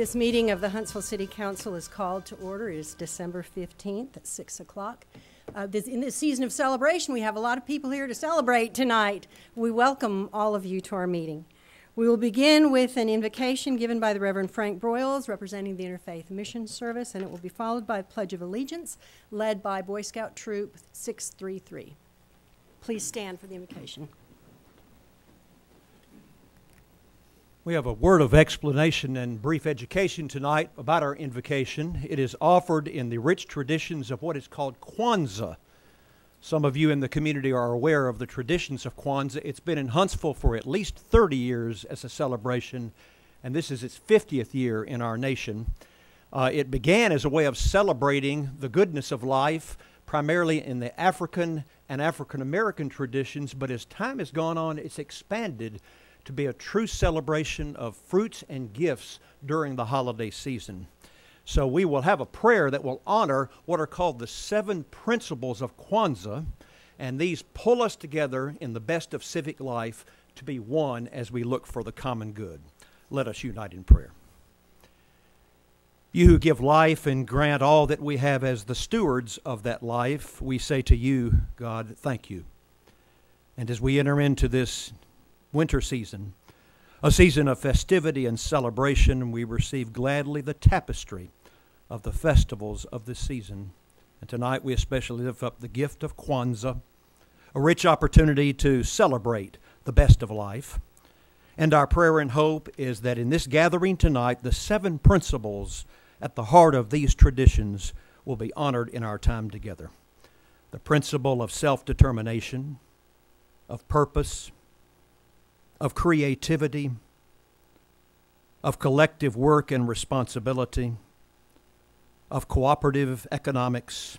This meeting of the Huntsville City Council is called to order. It is December 15th at 6 o'clock. In this season of celebration, we have a lot of people here to celebrate tonight. We welcome all of you to our meeting. We will begin with an invocation given by the Reverend Frank Broyles, representing the Interfaith Mission Service, and it will be followed by a Pledge of Allegiance, led by Boy Scout Troop 633. Please stand for the invocation. We have a word of explanation and brief education tonight about our invocation. It is offered in the rich traditions of what is called Kwanzaa. Some of you in the community are aware of the traditions of Kwanzaa. It's been in Huntsville for at least 30 years as a celebration, and this is its 50th year in our nation. It began as a way of celebrating the goodness of life, primarily in the African and African-American traditions, but as time has gone on, it's expanded to be a true celebration of fruits and gifts during the holiday season. So we will have a prayer that will honor what are called the 7 principles of Kwanzaa, and these pull us together in the best of civic life to be one as we look for the common good. Let us unite in prayer. You who give life and grant all that we have as the stewards of that life, we say to you, God, thank you. And as we enter into this winter season, a season of festivity and celebration, we receive gladly the tapestry of the festivals of this season. And tonight we especially lift up the gift of Kwanzaa, a rich opportunity to celebrate the best of life. And our prayer and hope is that in this gathering tonight, the 7 principles at the heart of these traditions will be honored in our time together. The principle of self-determination, of purpose, of creativity, of collective work and responsibility, of cooperative economics,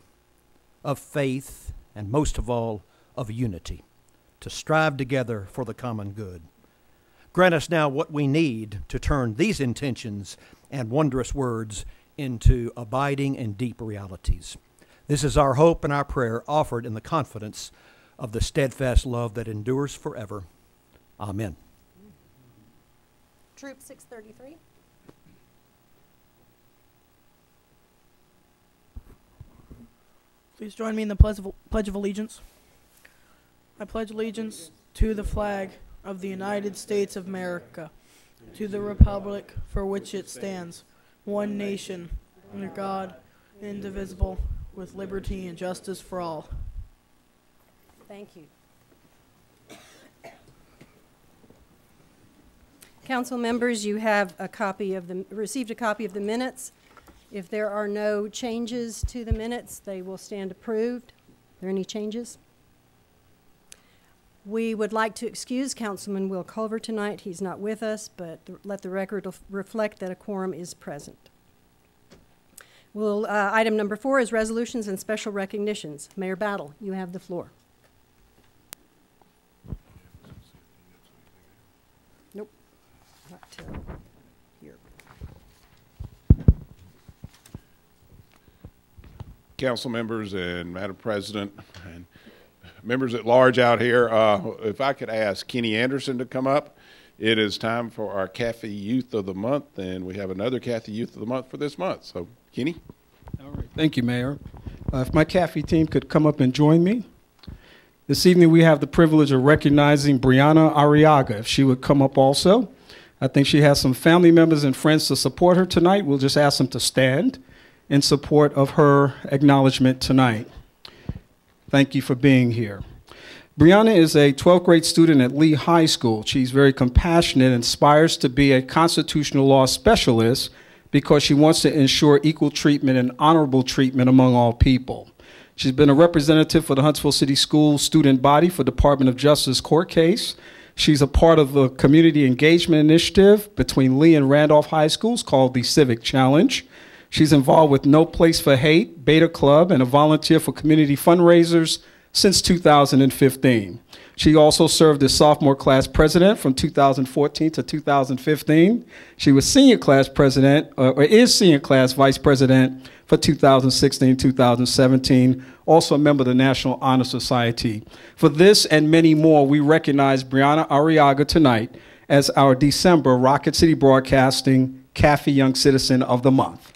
of faith, and most of all, of unity, to strive together for the common good. Grant us now what we need to turn these intentions and wondrous words into abiding and deep realities. This is our hope and our prayer, offered in the confidence of the steadfast love that endures forever. Amen. Troop 633. Please join me in the Pledge of Allegiance. I pledge allegiance to the flag of the United States of America, to the republic for which it stands, one nation, under God, indivisible, with liberty and justice for all. Thank you. Council members, you have a copy of received a copy of the minutes. If there are no changes to the minutes, they will stand approved. Are there any changes? We would like to excuse Councilman Will Culver tonight. He's not with us, but let the record reflect that a quorum is present. Well, item number 4 is resolutions and special recognitions. Mayor Battle, you have the floor. Here. Council members and Madam President and members at large out here, if I could ask Kenny Anderson to come up. It is time for our Kathy Youth of the Month, and we have another Kathy Youth of the Month for this month. So, Kenny. All right. Thank you, Mayor. If my Kathy team could come up and join me. This evening we have the privilege of recognizing Brianna Arriaga. If she would come up also. I think she has some family members and friends to support her tonight. We'll just ask them to stand in support of her acknowledgement tonight. Thank you for being here. Brianna is a 12th grade student at Lee High School. She's very compassionate and aspires to be a constitutional law specialist because she wants to ensure equal treatment and honorable treatment among all people. She's been a representative for the Huntsville City School student body for Department of Justice court case. She's a part of the community engagement initiative between Lee and Randolph High Schools called the Civic Challenge. She's involved with No Place for Hate, Beta Club, and a volunteer for community fundraisers since 2015. She also served as sophomore class president from 2014 to 2015. She was senior class president, or is senior class vice president for 2016, 2017, also a member of the National Honor Society. For this and many more, we recognize Brianna Arriaga tonight as our December Rocket City Broadcasting CAFI Young Citizen of the Month.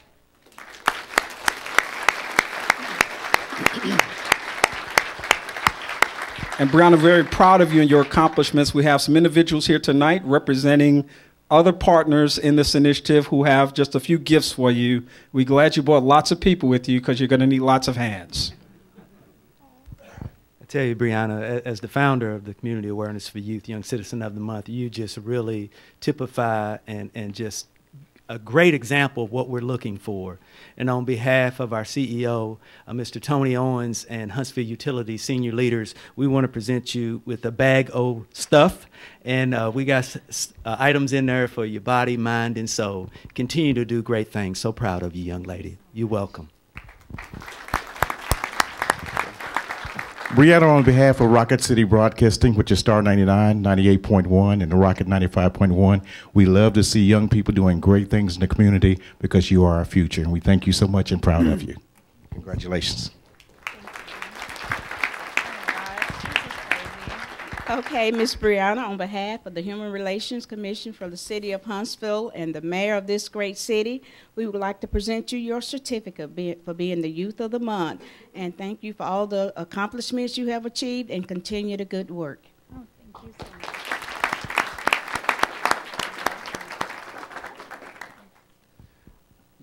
And Brianna, I'm very proud of you and your accomplishments. We have some individuals here tonight representing other partners in this initiative who have just a few gifts for you. We're glad you brought lots of people with you because you're going to need lots of hands. I tell you, Brianna, as the founder of the Community Awareness for Youth Young Citizen of the Month, you just really typify and just a great example of what we're looking for. And on behalf of our CEO, Mr. Tony Owens, and Huntsville Utilities senior leaders, we want to present you with a bag of stuff. And we got items in there for your body, mind, and soul. Continue to do great things. So proud of you, young lady. You're welcome. Brianna, on behalf of Rocket City Broadcasting, which is Star 99, 98.1, and the Rocket 95.1, we love to see young people doing great things in the community because you are our future. And we thank you so much and proud of you. Congratulations. Okay, Ms. Brianna, on behalf of the Human Relations Commission for the City of Huntsville and the Mayor of this great city, we would like to present you your certificate for being the Youth of the Month. And thank you for all the accomplishments you have achieved and continue the good work. Oh, thank you so much.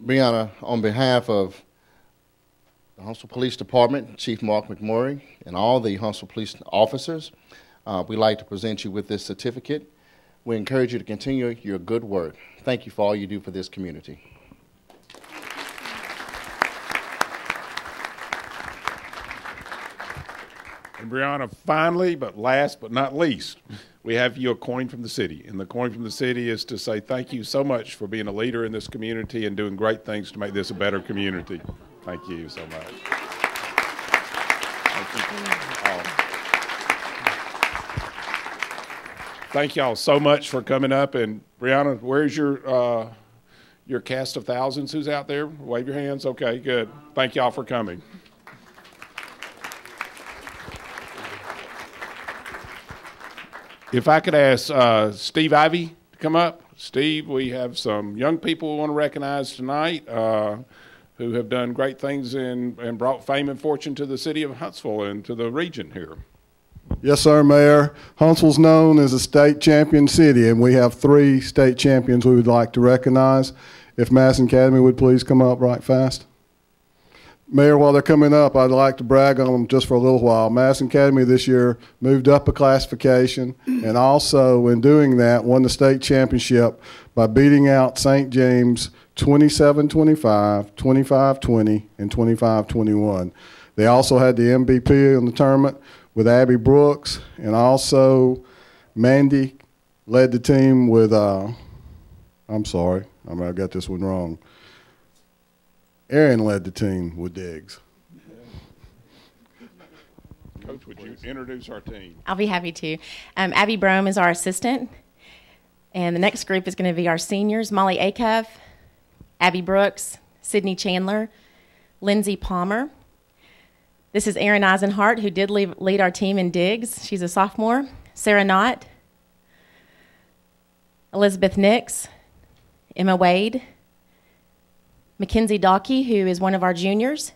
Brianna, on behalf of the Huntsville Police Department, Chief Mark McMurray, and all the Huntsville police officers, we'd like to present you with this certificate. We encourage you to continue your good work. Thank you for all you do for this community. And Brianna, finally, but last but not least, we have you a coin from the city. And the coin from the city is to say thank you so much for being a leader in this community and doing great things to make this a better community. Thank you so much. Thank you. Thank y'all so much for coming up. And Brianna, where's your cast of thousands? Who's out there? Wave your hands. Okay, good. Thank y'all for coming. If I could ask Steve Ivey to come up. Steve, we have some young people we want to recognize tonight who have done great things and brought fame and fortune to the city of Huntsville and to the region here. Yes, sir, Mayor. Huntsville's known as a state champion city, and we have three state champions we would like to recognize. If Madison Academy would please come up right fast. Mayor, while they're coming up, I'd like to brag on them just for a little while. Madison Academy this year moved up a classification, and also in doing that won the state championship by beating out St. James 27-25, 25-20, and 25-21. They also had the MVP in the tournament with Abby Brooks, and also Mandy led the team with, I'm sorry, I mean, I got this one wrong. Erin led the team with Diggs. Coach, would you introduce our team? I'll be happy to. Abby Brome is our assistant, and the next group is going to be our seniors, Molly Acuff, Abby Brooks, Sidney Chandler, Lindsey Palmer. This is Erin Eisenhart, who did lead our team in Diggs. She's a sophomore. Sarah Knott, Elizabeth Nix, Emma Wade, Mackenzie Dawkey, who is one of our juniors,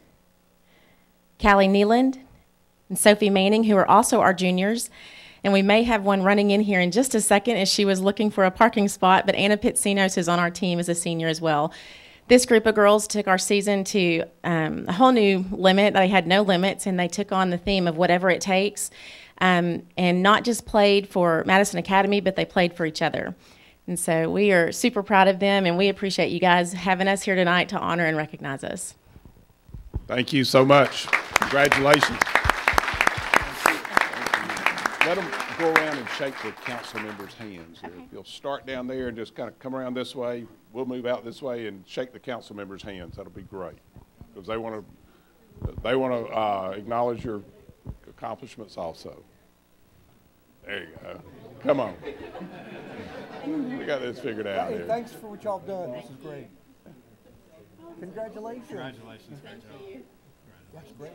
Callie Neeland, and Sophie Manning, who are also our juniors. And we may have one running in here in just a second as she was looking for a parking spot, but Anna Pitsinos, who's on our team, is a senior as well. This group of girls took our season to a whole new limit. They had no limits, and they took on the theme of whatever it takes, and not just played for Madison Academy, but they played for each other. And so we are super proud of them, and we appreciate you guys having us here tonight to honor and recognize us. Thank you so much. Congratulations. Let them go around and shake the council members' hands. Okay. If you'll start down there and just kind of come around this way, we'll move out this way and shake the council members' hands. That'll be great because they want to acknowledge your accomplishments also. There you go. Come on. We got this figured out. Hey, thanks for what y'all done. This is great. Congratulations. Congratulations. Thank you. That's great.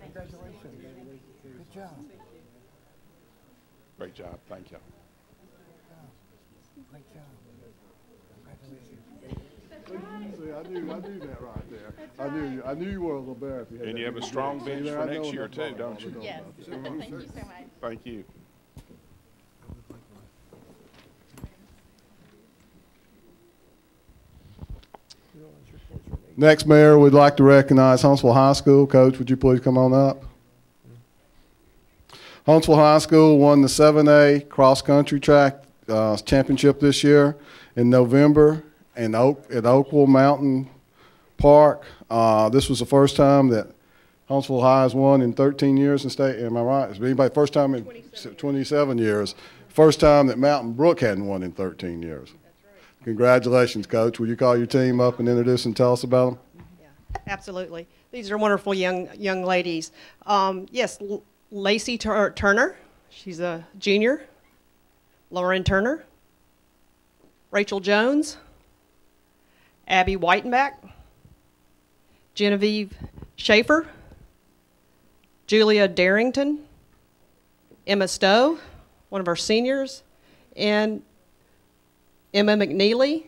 Congratulations. Good job. Great job. Thank you. Great job. Congratulations. See, I knew that right there. That's right. I knew you were a little bear if you had. And you have a strong bench for next year too, don't you? Yes. Thank you so much. Thank you. Next, Mayor, we'd like to recognize Huntsville High School. Coach, would you please come on up? Huntsville High School won the 7A cross-country track championship this year in November in at Oakwell Mountain Park. This was the first time that Huntsville High has won in 13 years in state. Am I right? Is anybody first time in 27 years? First time that Mountain Brook hadn't won in 13 years. Congratulations, Coach. Will you call your team up and introduce and tell us about them? Yeah, absolutely. These are wonderful young ladies. Yes, Lacey Turner, she's a junior. Lauren Turner, Rachel Jones, Abby Weitenbach, Genevieve Schaefer, Julia Darrington, Emma Stowe, one of our seniors, and Emma McNeely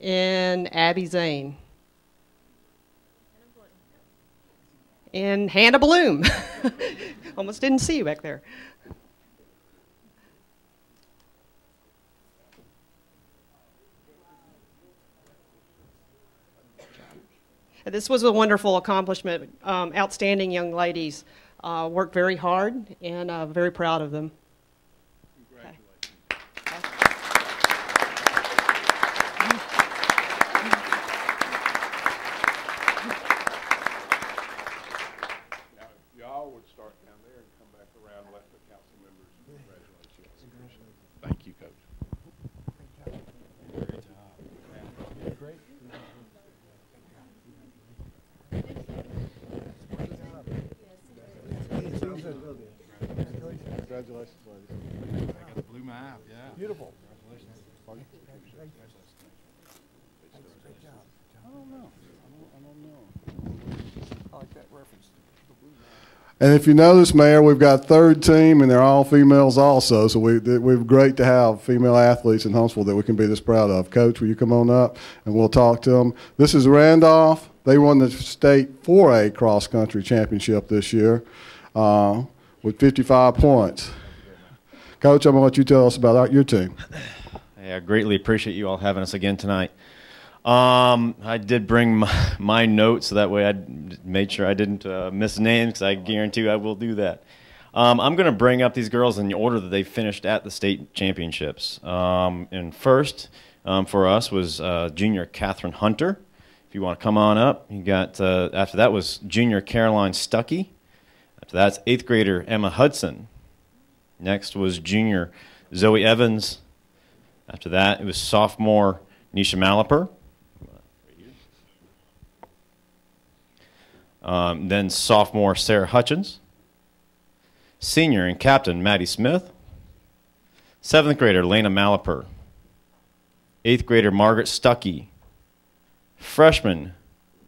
and Abby Zane. And Hannah Bloom. Almost didn't see you back there. This was a wonderful accomplishment. Outstanding young ladies. Worked very hard and very proud of them. Congratulations, ladies. I got the blue map, yeah. Beautiful. Congratulations. Great job. I don't know. I like that reference. And if you notice, Mayor, we've got third team, and they're all females also. So we're great to have female athletes in Huntsville that we can be this proud of. Coach, will you come on up, and we'll talk to them. This is Randolph. They won the state 4A cross-country championship this year. With 55 points. Coach, I'm going to let you tell us about your team. Hey, I greatly appreciate you all having us again tonight. I did bring my notes, so that way I made sure I didn't miss names, because I guarantee I will do that. I'm going to bring up these girls in the order that they finished at the state championships. And first for us was junior Catherine Hunter. If you want to come on up, you got after that was junior Caroline Stuckey. So that's 8th grader Emma Hudson. Next was junior Zoe Evans. After that, it was sophomore Nisha Malliper. Then sophomore Sarah Hutchins. Senior and captain Maddie Smith. 7th grader Lena Malliper. 8th grader Margaret Stuckey. Freshman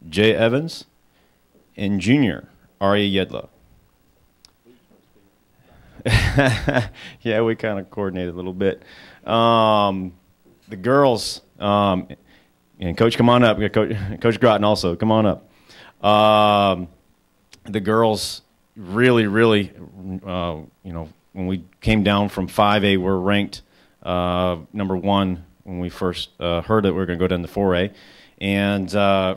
Jay Evans. And junior Arya Yedla. Yeah, we kind of coordinated a little bit. The girls, and Coach, come on up. Coach Groton also, come on up. The girls really, really, you know, when we came down from 5A, we're ranked #1 when we first heard that we were going to go down to 4A. And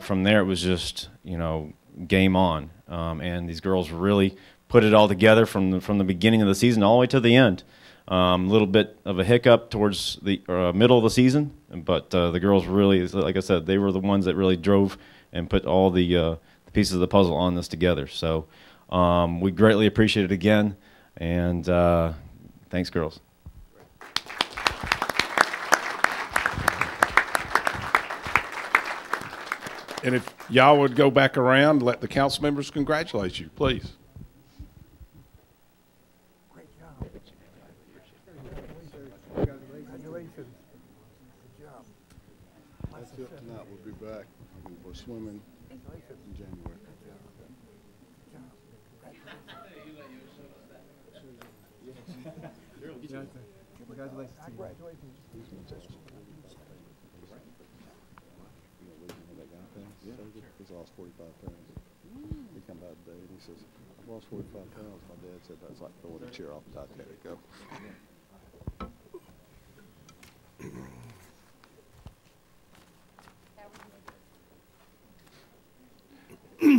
from there, it was just, you know, game on. And these girls really put it all together from the beginning of the season all the way to the end. A little bit of a hiccup towards the middle of the season, but the girls really, like I said, they were the ones that really drove and put all the pieces of the puzzle on this together. So we greatly appreciate it again, and thanks, girls. And if y'all would go back around, let the council members congratulate you, please. Swimming in January. Congratulations. lost 45 pounds. He come by today and he says, I lost 45 pounds. My dad said, that's like throwing a chair off the Titanic. Go.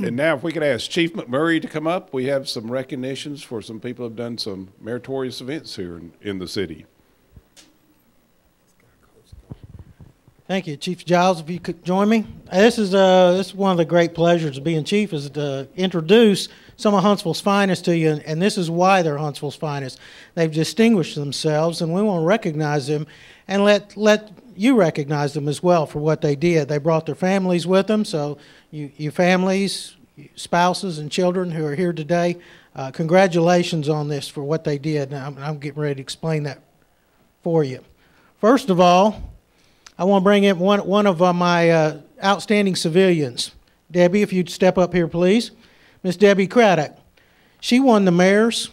And now if we could ask Chief McMurray to come up, we have some recognitions for some people who have done some meritorious events here in the city. Thank you, Chief Giles, if you could join me. This is one of the great pleasures of being chief, is to introduce some of Huntsville's finest to you, and this is why they're Huntsville's finest. They've distinguished themselves, and we want to recognize them and let you recognize them as well for what they did. They brought their families with them, so you families, spouses, and children who are here today, congratulations on this for what they did. Now, I'm getting ready to explain that for you. First of all, I want to bring in one of my outstanding civilians. Debbie, if you'd step up here, please. Miss Debbie Craddock. She won the Mayor's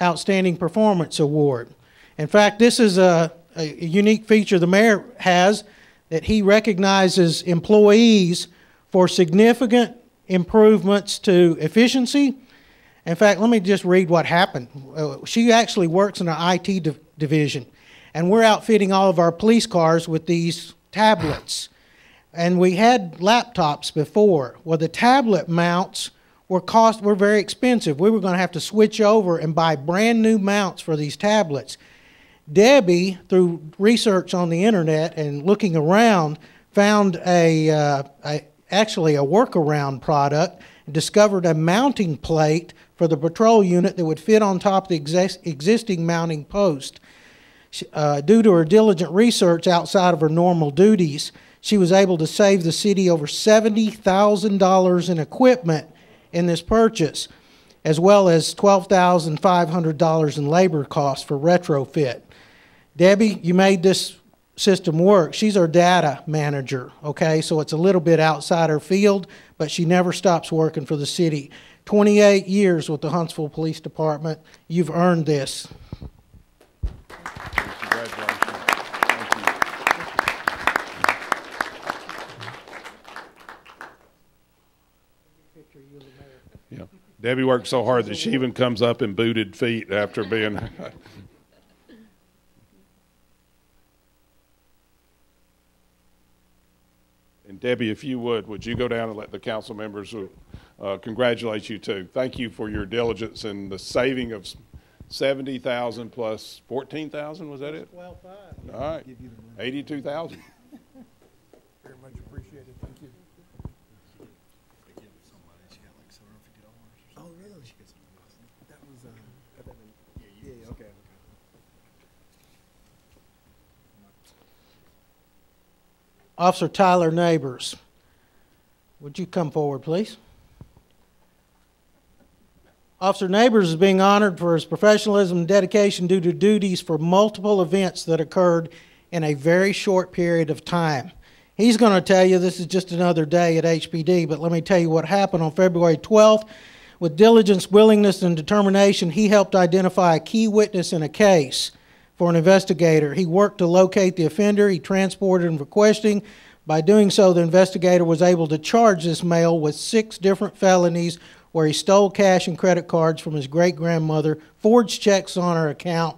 Outstanding Performance Award. In fact, this is a unique feature the mayor has, that he recognizes employees for significant improvements to efficiency. In fact, let me just read what happened. She actually works in our IT division. And we're outfitting all of our police cars with these tablets. And we had laptops before. Well, the tablet mounts were very expensive. We were going to have to switch over and buy brand new mounts for these tablets. Debbie, through research on the internet and looking around, found actually a workaround product and discovered a mounting plate for the patrol unit that would fit on top of the existing mounting post. Due to her diligent research outside of her normal duties, she was able to save the city over $70,000 in equipment in this purchase, as well as $12,500 in labor costs for retrofit. Debbie, you made this system work. She's our data manager, okay? So it's a little bit outside her field, but she never stops working for the city. 28 years with the Huntsville Police Department. You've earned this. Debbie worked so hard that she even comes up in booted feet after being. And Debbie, if you would you go down and let the council members congratulate you too. Thank you for your diligence and the saving of 70,000 plus 14,000. Was that it? 12,500. All right, 82,000. Very much appreciated. Thank you. Officer Tyler Neighbors, would you come forward, please? Officer Neighbors is being honored for his professionalism and dedication due to duties for multiple events that occurred in a very short period of time. He's going to tell you this is just another day at HPD, but let me tell you what happened on February 12th. With diligence, willingness, and determination, he helped identify a key witness in a case. For an investigator, he worked to locate the offender. He transported him for questioning. By doing so, the investigator was able to charge this male with 6 different felonies where he stole cash and credit cards from his great-grandmother, forged checks on her account.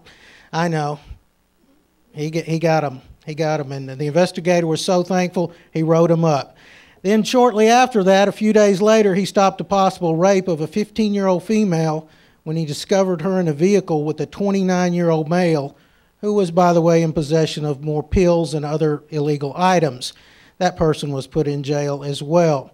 I know. He got him. He got him, and the investigator was so thankful he wrote him up. Then shortly after that, a few days later, he stopped a possible rape of a 15-year-old female when he discovered her in a vehicle with a 29-year-old male who was, by the way, in possession of more pills and other illegal items. That person was put in jail as well.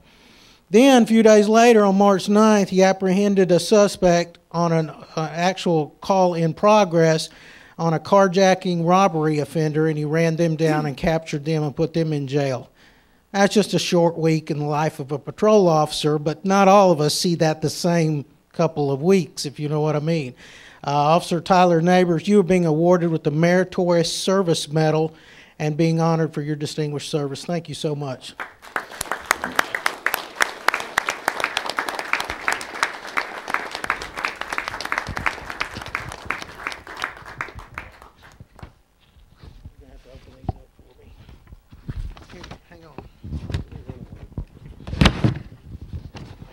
Then, a few days later, on March 9th, he apprehended a suspect on an actual call in progress on a carjacking robbery offender, and he ran them down and captured them and put them in jail. That's just a short week in the life of a patrol officer, but not all of us see that the same couple of weeks, if you know what I mean. Officer Tyler Neighbors, you are being awarded with the Meritorious Service Medal and being honored for your distinguished service. Thank you so much.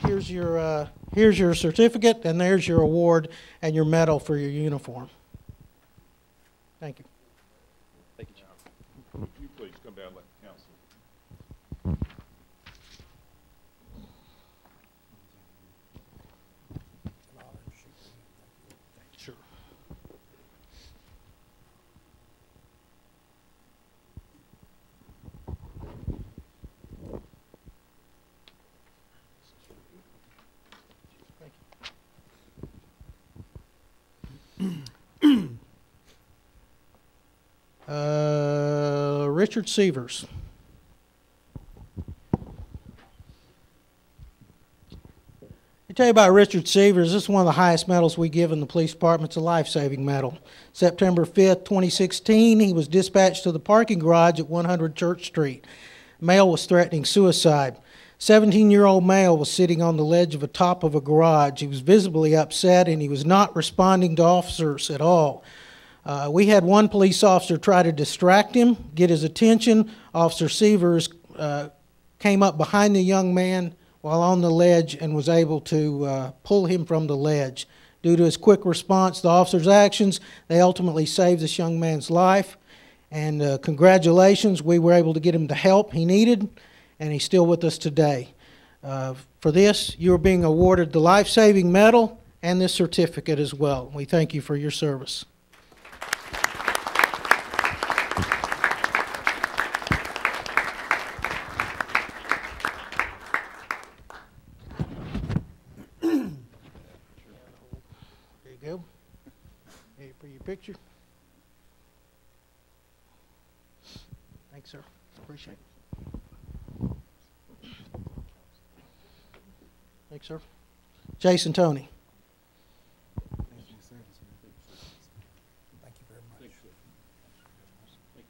here's your certificate, and there's your award and your medal for your uniform. Thank you. Thank you, John. Would you please come down and let the council. Sure. Thank you. Richard Seavers. I tell you about Richard Seavers. This is one of the highest medals we give in the police department. It's a life-saving medal. September 5th, 2016, he was dispatched to the parking garage at 100 Church Street. Male was threatening suicide. 17-year-old male was sitting on the ledge of the top of a garage. He was visibly upset, and he was not responding to officers at all. We had one police officer try to distract him, get his attention. Officer Seavers came up behind the young man while on the ledge and was able to pull him from the ledge. Due to his quick response, the officer's actions, they ultimately saved this young man's life. And congratulations, we were able to get him the help he needed, and he's still with us today. For this, you're being awarded the life-saving medal and this certificate as well. We thank you for your service. Picture. Thanks, sir. Appreciate it. Thanks, sir. Jason Tony. Thank you, sir. Thank you very much. Thank you, sir. Thank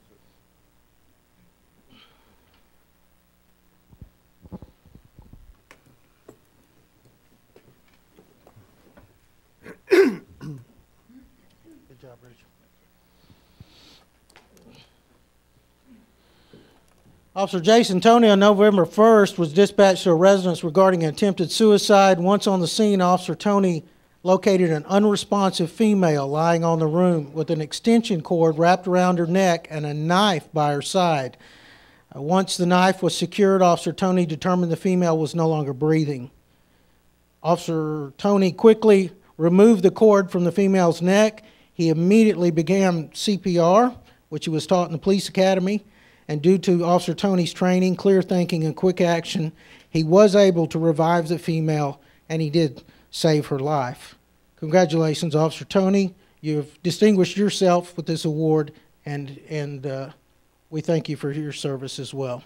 you, sir. Good job, Richard. Officer Jason Tony on November 1st was dispatched to a residence regarding an attempted suicide. Once on the scene, Officer Tony located an unresponsive female lying on the room with an extension cord wrapped around her neck and a knife by her side. Once the knife was secured, Officer Tony determined the female was no longer breathing. Officer Tony quickly removed the cord from the female's neck. He immediately began CPR, which he was taught in the police academy, and due to Officer Tony's training, clear thinking, and quick action, he was able to revive the female, and he did save her life. Congratulations, Officer Tony. You've distinguished yourself with this award, and we thank you for your service as well.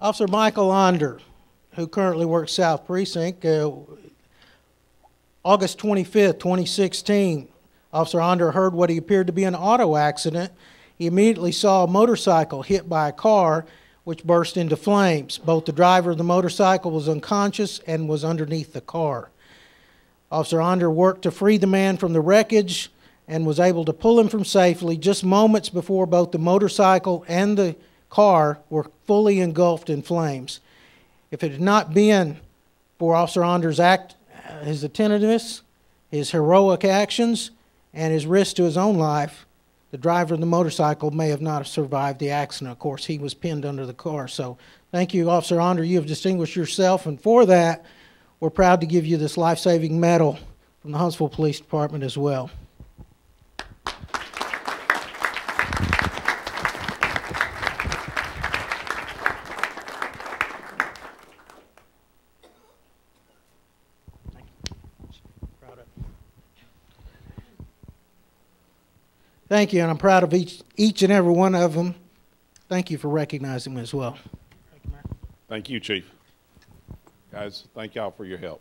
Officer Michael Onder, who currently works South Precinct, August 25th, 2016, Officer Onder heard what he appeared to be an auto accident. He immediately saw a motorcycle hit by a car, which burst into flames. Both the driver of the motorcycle was unconscious and was underneath the car. Officer Onder worked to free the man from the wreckage and was able to pull him from safely just moments before both the motorcycle and the car were fully engulfed in flames. If it had not been for Officer Onder's act, his attentiveness, his heroic actions, and his risk to his own life, the driver of the motorcycle may have not survived the accident. Of course, he was pinned under the car. So thank you, Officer Onder. You have distinguished yourself, and for that, we're proud to give you this life-saving medal from the Huntsville Police Department as well. Thank you, and I'm proud of each and every one of them. Thank you for recognizing them as well. Thank you, Mayor. Thank you, Chief. Guys, thank y'all for your help.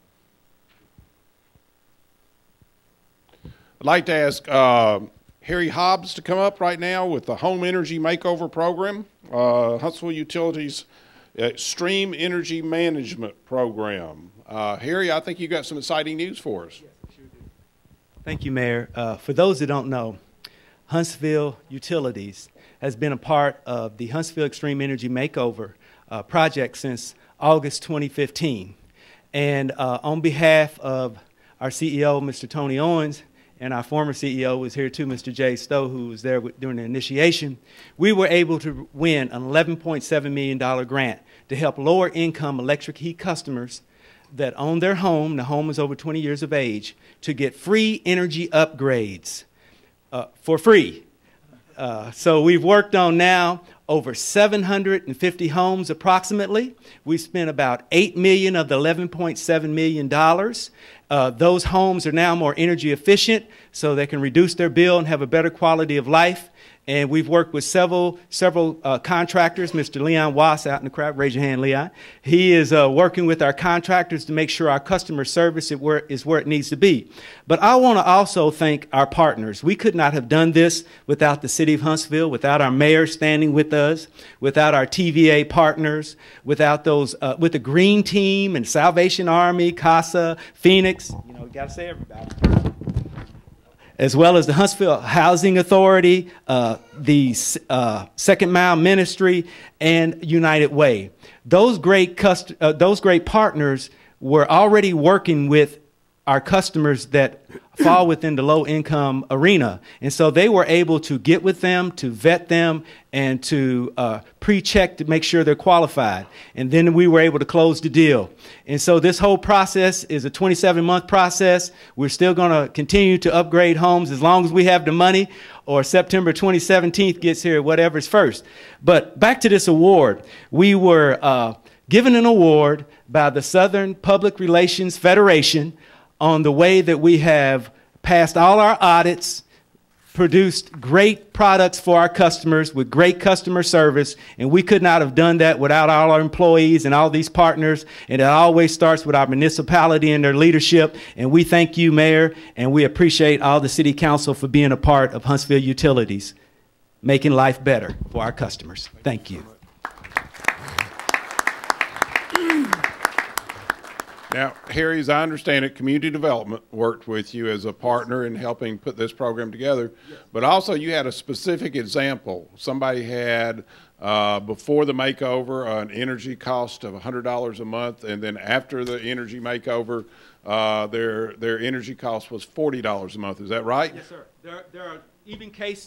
I'd like to ask Harry Hobbs to come up right now with the Home Energy Makeover Program, Huntsville Utilities Stream Energy Management Program. Harry, I think you got some exciting news for us. Yes, I sure do. Thank you, Mayor. For those that don't know, Huntsville Utilities has been a part of the Huntsville Extreme Energy Makeover project since August 2015. And on behalf of our CEO, Mr. Tony Owens, and our former CEO was here too, Mr. Jay Stowe, who was there during the initiation, we were able to win an $11.7 million grant to help lower income electric heat customers that own their home, the home is over 20 years of age, to get free energy upgrades for free. So we've worked on now over 750 homes approximately. We spent about 8 million of the $11.7 million. Those homes are now more energy efficient, so they can reduce their bill and have a better quality of life. And we've worked with several contractors. Mr. Leon Wass out in the crowd, raise your hand, Leon. He is working with our contractors to make sure our customer service is where it needs to be. But I want to also thank our partners. We could not have done this without the city of Huntsville, without our mayor standing with us, without our TVA partners, without those, with the Green Team and Salvation Army, CASA, Phoenix, you know, got to say everybody, as well as the Huntsville Housing Authority, the Second Mile Ministry, and United Way. Those great partners were already working with our customers that fall within the low-income arena. And so they were able to get with them, to vet them, and to pre-check to make sure they're qualified. And then we were able to close the deal. And so this whole process is a 27-month process. We're still going to continue to upgrade homes as long as we have the money, or September 2017 gets here, whatever's first. But back to this award, we were given an award by the Southern Public Relations Federation on the way that we have passed all our audits, produced great products for our customers with great customer service, and we could not have done that without all our employees and all these partners, and it always starts with our municipality and their leadership, and we thank you, Mayor, and we appreciate all the City Council for being a part of Huntsville Utilities, making life better for our customers. Thank you. Now, Harry, as I understand it, community development worked with you as a partner in helping put this program together, but also you had a specific example. Somebody had, before the makeover, an energy cost of $100 a month, and then after the energy makeover, their energy cost was $40 a month. Is that right? Yes, sir.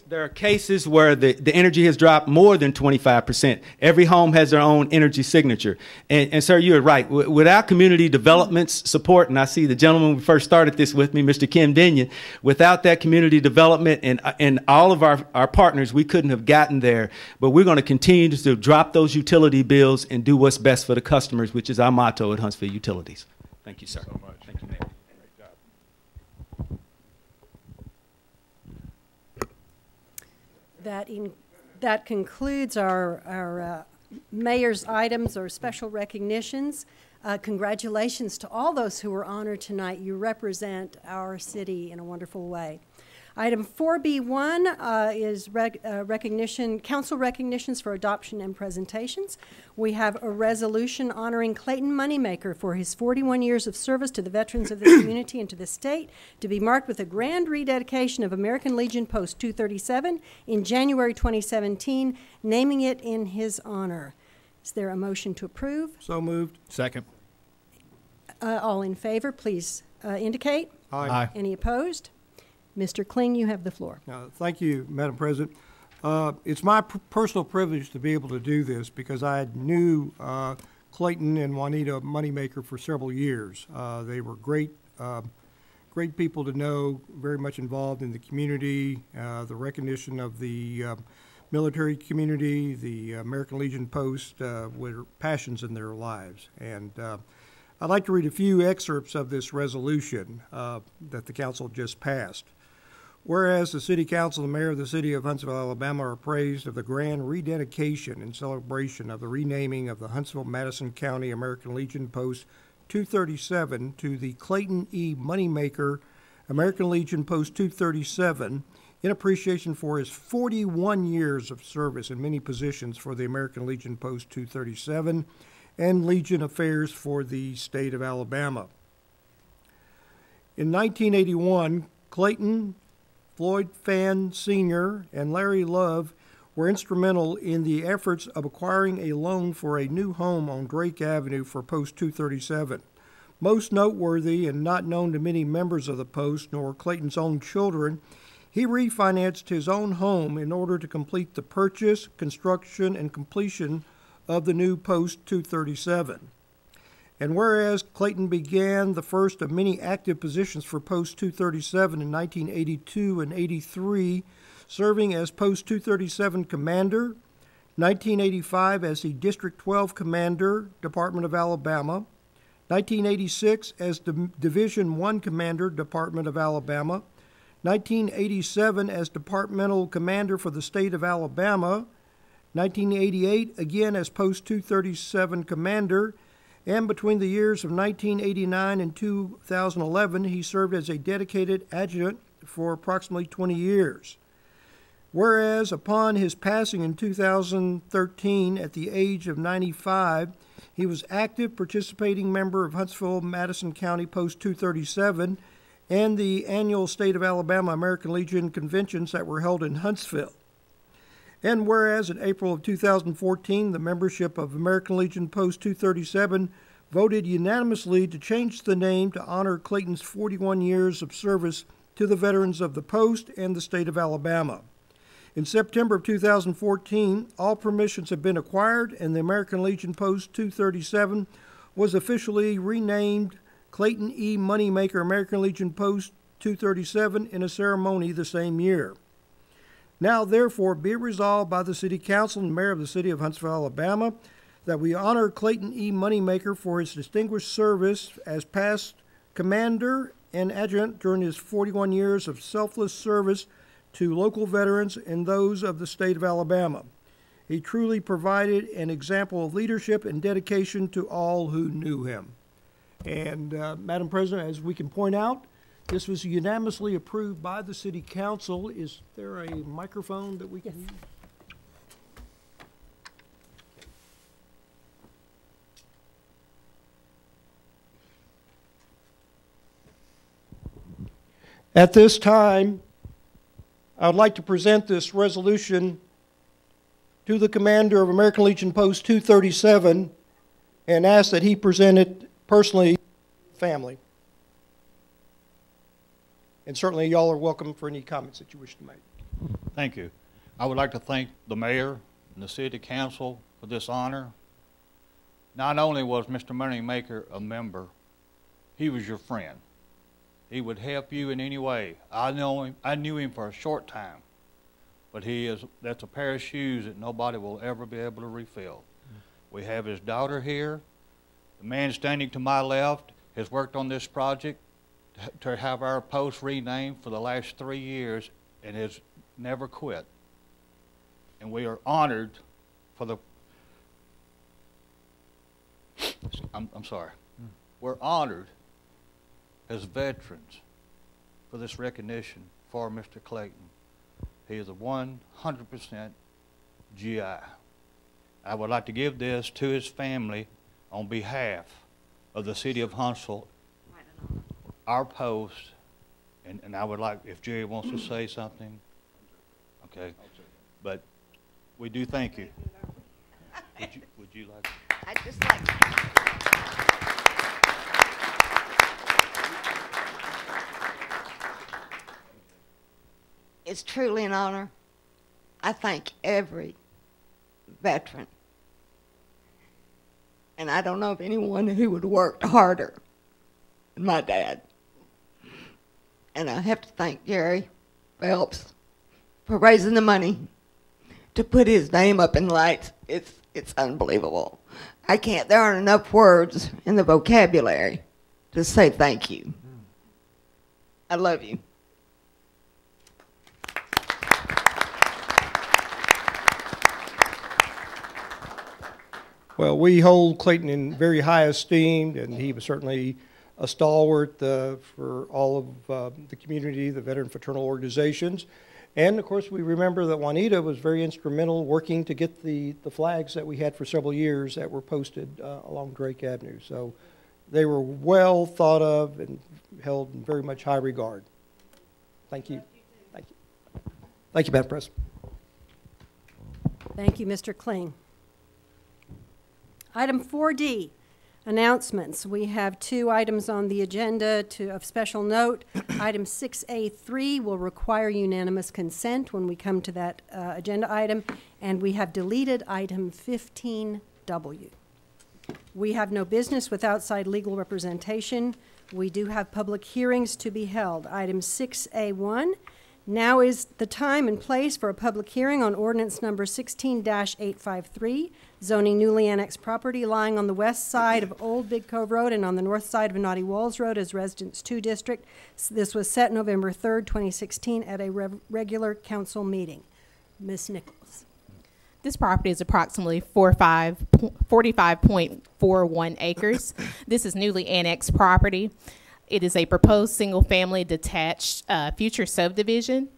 There are cases where the energy has dropped more than 25%. Every home has their own energy signature. And sir, you're right. Without community development's support, and I see the gentleman who first started this with me, Mr. Kim Denyon, without that community development and all of our partners, we couldn't have gotten there. But we're going to continue to drop those utility bills and do what's best for the customers, which is our motto at Huntsville Utilities. Thank you, sir. Thank you so much. Thank you, Mayor. That concludes our mayor's items or special recognitions. Congratulations to all those who were honored tonight. You represent our city in a wonderful way. Item 4B1 is council recognitions for adoption and presentations. We have a resolution honoring Clayton Moneymaker for his 41 years of service to the veterans of the community and to the state, to be marked with a grand rededication of American Legion Post 237 in January 2017, naming it in his honor. Is there a motion to approve? So moved. Second. All in favor, please indicate. Aye. Aye. Any opposed? Mr. Kling, you have the floor. Thank you, Madam President. It's my personal privilege to be able to do this because I knew Clayton and Juanita Moneymaker for several years. They were great people to know, very much involved in the community, the recognition of the military community, the American Legion Post, were passions in their lives. And I'd like to read a few excerpts of this resolution that the council just passed. Whereas the City Council and Mayor of the City of Huntsville, Alabama are praised of the grand rededication and celebration of the renaming of the Huntsville-Madison County American Legion Post 237 to the Clayton E. Moneymaker American Legion Post 237, in appreciation for his 41 years of service in many positions for the American Legion Post 237 and Legion Affairs for the state of Alabama. In 1981, Clayton, Floyd Fan Sr., and Larry Love were instrumental in the efforts of acquiring a loan for a new home on Drake Avenue for Post 237. Most noteworthy and not known to many members of the Post, nor Clayton's own children, he refinanced his own home in order to complete the purchase, construction, and completion of the new Post 237. And whereas Clayton began the first of many active positions for Post 237 in 1982 and 83, serving as Post 237 commander, 1985 as the District 12 commander, Department of Alabama, 1986 as Division 1 commander, Department of Alabama, 1987 as departmental commander for the state of Alabama, 1988 again as Post 237 commander, and between the years of 1989 and 2011, he served as a dedicated adjutant for approximately 20 years. Whereas upon his passing in 2013 at the age of 95, he was active participating member of Huntsville, Madison County Post 237 and the annual State of Alabama American Legion conventions that were held in Huntsville. And whereas in April of 2014, the membership of American Legion Post 237 voted unanimously to change the name to honor Clayton's 41 years of service to the veterans of the Post and the state of Alabama. In September of 2014, all permissions had been acquired and the American Legion Post 237 was officially renamed Clayton E. Moneymaker American Legion Post 237 in a ceremony the same year. Now, therefore, be resolved by the City Council and Mayor of the City of Huntsville, Alabama, that we honor Clayton E. Moneymaker for his distinguished service as past commander and adjutant during his 41 years of selfless service to local veterans and those of the state of Alabama. He truly provided an example of leadership and dedication to all who knew him. And Madam President, as we can point out, this was unanimously approved by the City Council. Is there a microphone that we can use? At this time, I would like to present this resolution to the commander of American Legion Post 237 and ask that he present it personally, family. And certainly y'all are welcome for any comments that you wish to make. Thank you. I would like to thank the mayor and the city council for this honor. Not only was Mr. Moneymaker a member, he was your friend. He would help you in any way. I knew him for a short time, but that's a pair of shoes that nobody will ever be able to refill. We have his daughter here. The man standing to my left has worked on this project to have our post renamed for the last 3 years and has never quit. And we are honored for the, We're honored as veterans for this recognition for Mr. Clayton. He is a 100% GI. I would like to give this to his family on behalf of the city of Huntsville, our post, and I would like, if Jerry wants to say something, okay, but we do thank you. Would you like to? I'd just like to. It's truly an honor. I thank every veteran, and I don't know of anyone who would work harder than my dad. And I have to thank Jerry Phelps for raising the money to put his name up in lights. It's unbelievable. There aren't enough words in the vocabulary to say thank you. I love you. Well, we hold Clayton in very high esteem, and he was certainly a stalwart for all of the community, the veteran fraternal organizations. And of course, we remember that Juanita was very instrumental working to get the flags that we had for several years that were posted along Drake Avenue. So they were well thought of and held in very much high regard. Thank you. Thank you. Thank you, Madam President. Thank you, Mr. Kling. Item 4D, announcements. We have two items on the agenda of special note. Item 6A3 will require unanimous consent when we come to that agenda item, and we have deleted item 15W. We have no business with outside legal representation. We do have public hearings to be held. Item 6A1. Now is the time and place for a public hearing on ordinance number 16-853, zoning newly annexed property lying on the west side of Old Big Cove Road and on the north side of Naughty Walls Road as Residence 2 District. This was set November 3rd, 2016 at a regular council meeting. Ms. Nichols. This property is approximately 45.41 acres. This is newly annexed property. It is a proposed single-family detached future subdivision.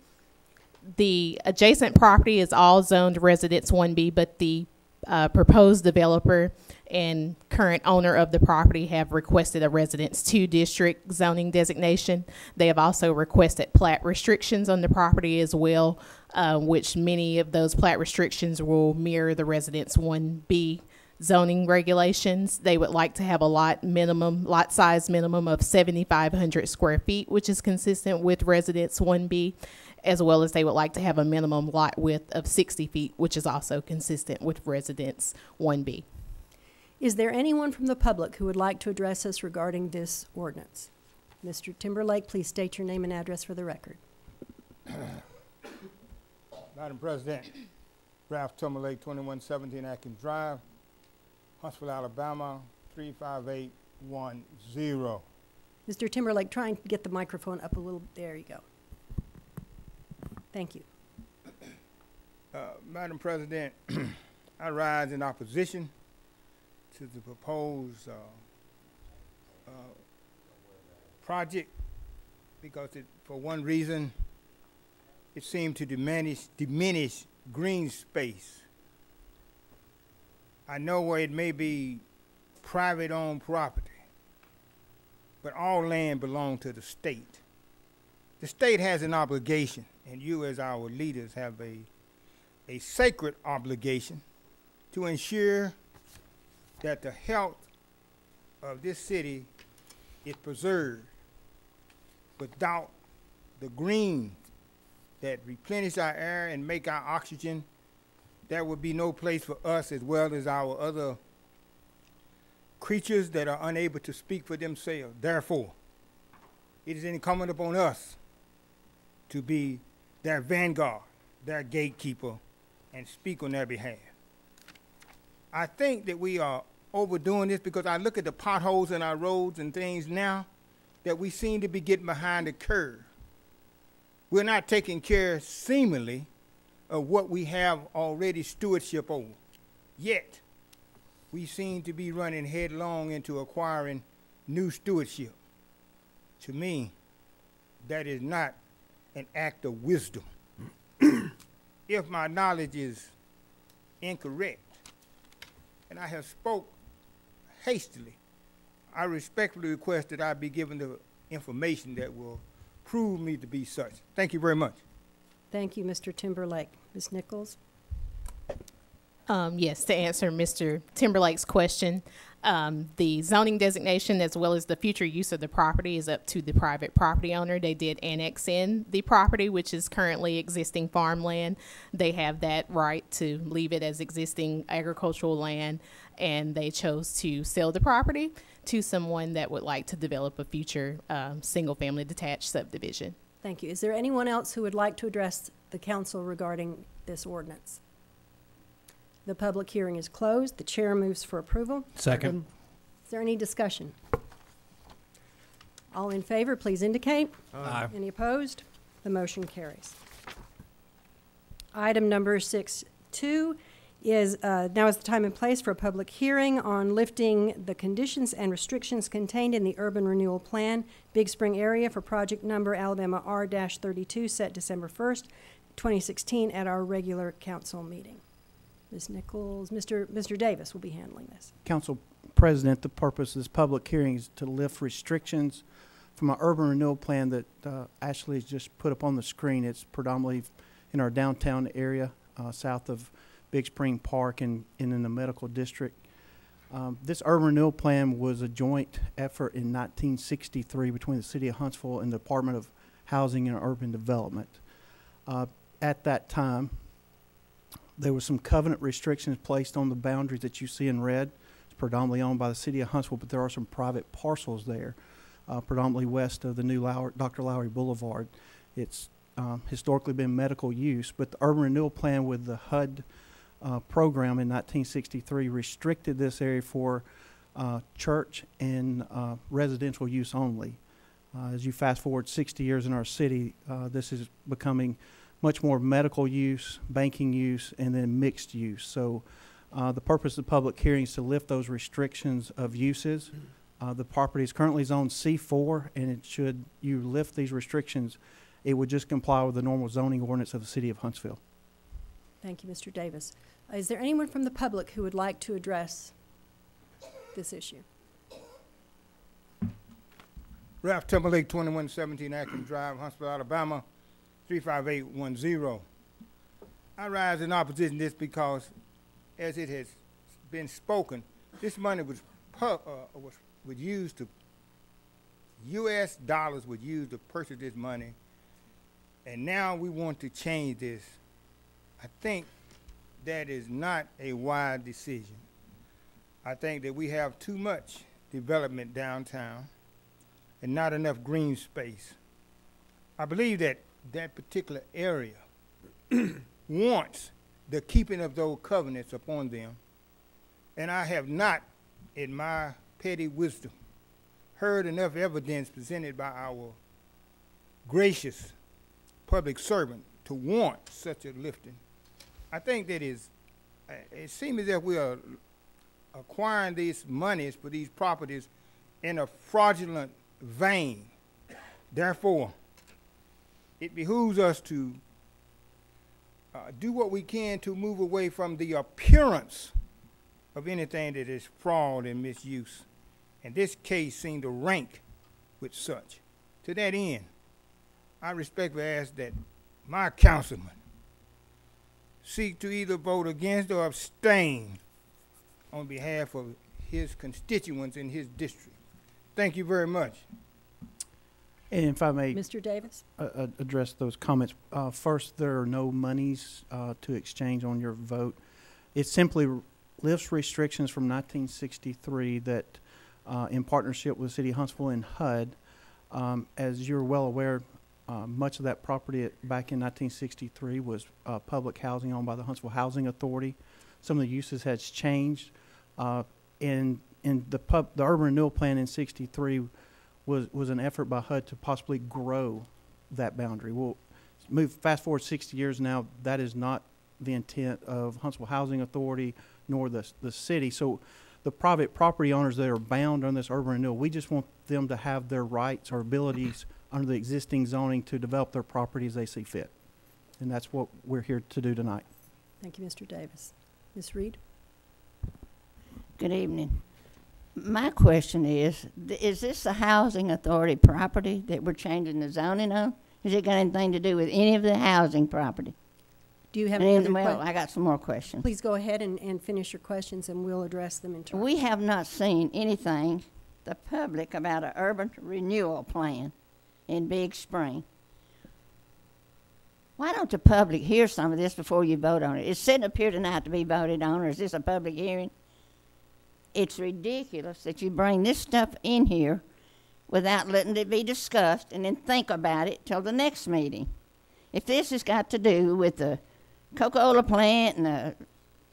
The adjacent property is all zoned Residence 1B, but the proposed developer and current owner of the property have requested a Residence 2 district zoning designation. They have also requested plat restrictions on the property as well, which many of those plat restrictions will mirror the Residence 1B zoning regulations. They would like to have a lot size minimum of 7,500 square feet, which is consistent with Residence 1B, as well as they would like to have a minimum lot width of 60 feet, which is also consistent with Residence 1B. Is there anyone from the public who would like to address us regarding this ordinance? Mr. Timberlake, please state your name and address for the record. Madam President, Ralph Timberlake, 2117 Atkins Drive, Huntsville, Alabama, 35810. Mr. Timberlake, try and get the microphone up a little. There you go. Thank you. Madam President, I rise in opposition to the proposed project because for one reason, it seemed to diminish green space. I know where it may be private-owned property, but all land belongs to the state. The state has an obligation, and you as our leaders have a sacred obligation to ensure that the health of this city is preserved without the green that replenish our air and make our oxygen. There would be no place for us as well as our other creatures that are unable to speak for themselves. Therefore, it is incumbent upon us to be their vanguard, their gatekeeper, and speak on their behalf. I think that we are overdoing this because I look at the potholes in our roads and things now that we seem to be getting behind the curve. We're not taking care, seemingly, of what we have already stewardship over. Yet, we seem to be running headlong into acquiring new stewardship. To me, that is not an act of wisdom. If my knowledge is incorrect, and I have spoke hastily, I respectfully request that I be given the information that will prove me to be such. Thank you very much. Thank you, Mr. Timberlake. Ms. Nichols? Yes, to answer Mr. Timberlake's question, the zoning designation as well as the future use of the property is up to the private property owner. They did annex in the property, which is currently existing farmland. They have that right to leave it as existing agricultural land, and they chose to sell the property to someone that would like to develop a future single-family detached subdivision. Thank you. Is there anyone else who would like to address the council regarding this ordinance? The public hearing is closed. The chair moves for approval. Second. Is there any discussion? All in favor, please indicate. Aye. Any opposed? The motion carries. Item number 6.2 is now is the time and place for a public hearing on lifting the conditions and restrictions contained in the Urban Renewal Plan, Big Spring Area, for project number Alabama R-32, set December 1st, 2016 at our regular council meeting. Ms. Nichols, Mr. Davis will be handling this. Council President, the purpose of this public hearing is to lift restrictions from our urban renewal plan that Ashley has just put up on the screen. It's predominantly in our downtown area, south of Big Spring Park and in the medical district. This urban renewal plan was a joint effort in 1963 between the City of Huntsville and the Department of Housing and Urban Development. At that time, there were some covenant restrictions placed on the boundaries that you see in red. It's predominantly owned by the City of Huntsville, but there are some private parcels there, predominantly west of the new Dr. Lowry Boulevard. It's historically been medical use, but the Urban Renewal Plan with the HUD program in 1963 restricted this area for church and residential use only. As you fast forward 60 years in our city, this is becoming much more medical use, banking use, and then mixed use. So the purpose of the public hearing is to lift those restrictions of uses. The property is currently zoned C4, and it should you lift these restrictions, it would just comply with the normal zoning ordinance of the City of Huntsville. Thank you, Mr. Davis. Is there anyone from the public who would like to address this issue? Ralph Timberlake, 2117 Atkins Drive, Huntsville, Alabama, 35810. I rise in opposition to this because, as it has been spoken, this money was used to, U.S. dollars was used to purchase this money, and now we want to change this. I think that is not a wise decision. I think that we have too much development downtown and not enough green space. I believe that that particular area wants the keeping of those covenants upon them. And I have not, in my petty wisdom, heard enough evidence presented by our gracious public servant to warrant such a lifting. I think that is, it seems as if we are acquiring these monies for these properties in a fraudulent vein. Therefore, it behooves us to do what we can to move away from the appearance of anything that is fraud and misuse. And this case seemed to rank with such. To that end, I respectfully ask that my councilman seek to either vote against or abstain on behalf of his constituents in his district. Thank you very much. And if I may, Mr. Davis, address those comments. First, there are no monies to exchange on your vote. It simply lifts restrictions from 1963 that, in partnership with City of Huntsville and HUD, as you're well aware, much of that property back in 1963 was public housing owned by the Huntsville Housing Authority. Some of the uses has changed. The Urban Renewal Plan in 63 was an effort by HUD to possibly grow that boundary. We'll move fast forward 60 years now. That is not the intent of Huntsville Housing Authority nor the city. So the private property owners that are bound on this urban renewal, we just want them to have their rights or abilities under the existing zoning to develop their property as they see fit. And that's what we're here to do tonight. Thank you, Mr. Davis. Ms. Reed. Good evening. My question is this the housing authority property that we're changing the zoning on? Has it got anything to do with any of the housing property? Do you have any? Well, I got some more questions. Please go ahead and finish your questions, and we'll address them in turn. We have not seen anything, the public, about an urban renewal plan in Big Spring. Why don't the public hear some of this before you vote on it? It's sitting up here tonight to be voted on, or is this a public hearing? It's ridiculous that you bring this stuff in here without letting it be discussed and then think about it till the next meeting. If this has got to do with the Coca-Cola plant and the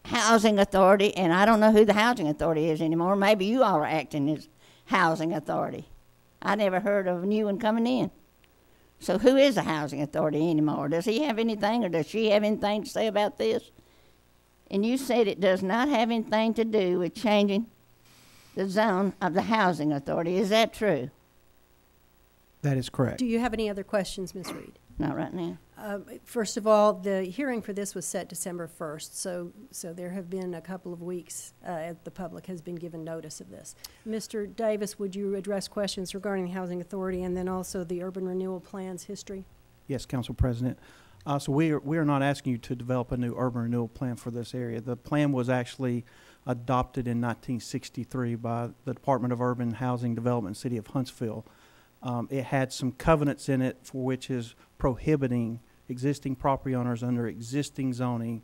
housing authority, and I don't know who the housing authority is anymore, maybe you all are acting as housing authority. I never heard of a new one coming in. So who is the housing authority anymore? Does he have anything, or does she have anything to say about this? and you said it does not have anything to do with changing the zone of the housing authority. Is that true? That is correct. Do you have any other questions, Ms. Reed? Not right now. First of all, the hearing for this was set December 1st, so there have been a couple of weeks the public has been given notice of this. Mr. Davis, would you address questions regarding the Housing Authority and then also the Urban Renewal Plan's history? Yes, Council President. So we are not asking you to develop a new urban renewal plan for this area. The plan was actually adopted in 1963 by the Department of Urban Housing Development, City of Huntsville. It had some covenants in it for which is prohibiting existing property owners under existing zoning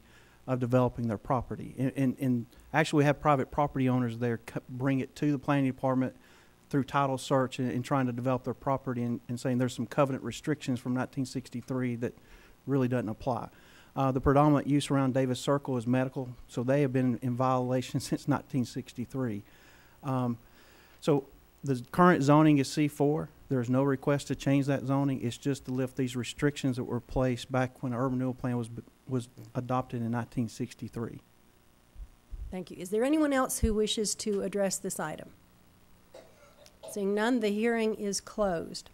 of developing their property. And actually we have private property owners there bring it to the planning department through title search and trying to develop their property and saying there's some covenant restrictions from 1963 that really doesn't apply. The predominant use around Davis Circle is medical, so they have been in violation since 1963. So the current zoning is C4. There's no request to change that zoning. It's just to lift these restrictions that were placed back when the Urban Renewal Plan was adopted in 1963. Thank you. Is there anyone else who wishes to address this item? Seeing none, the hearing is closed.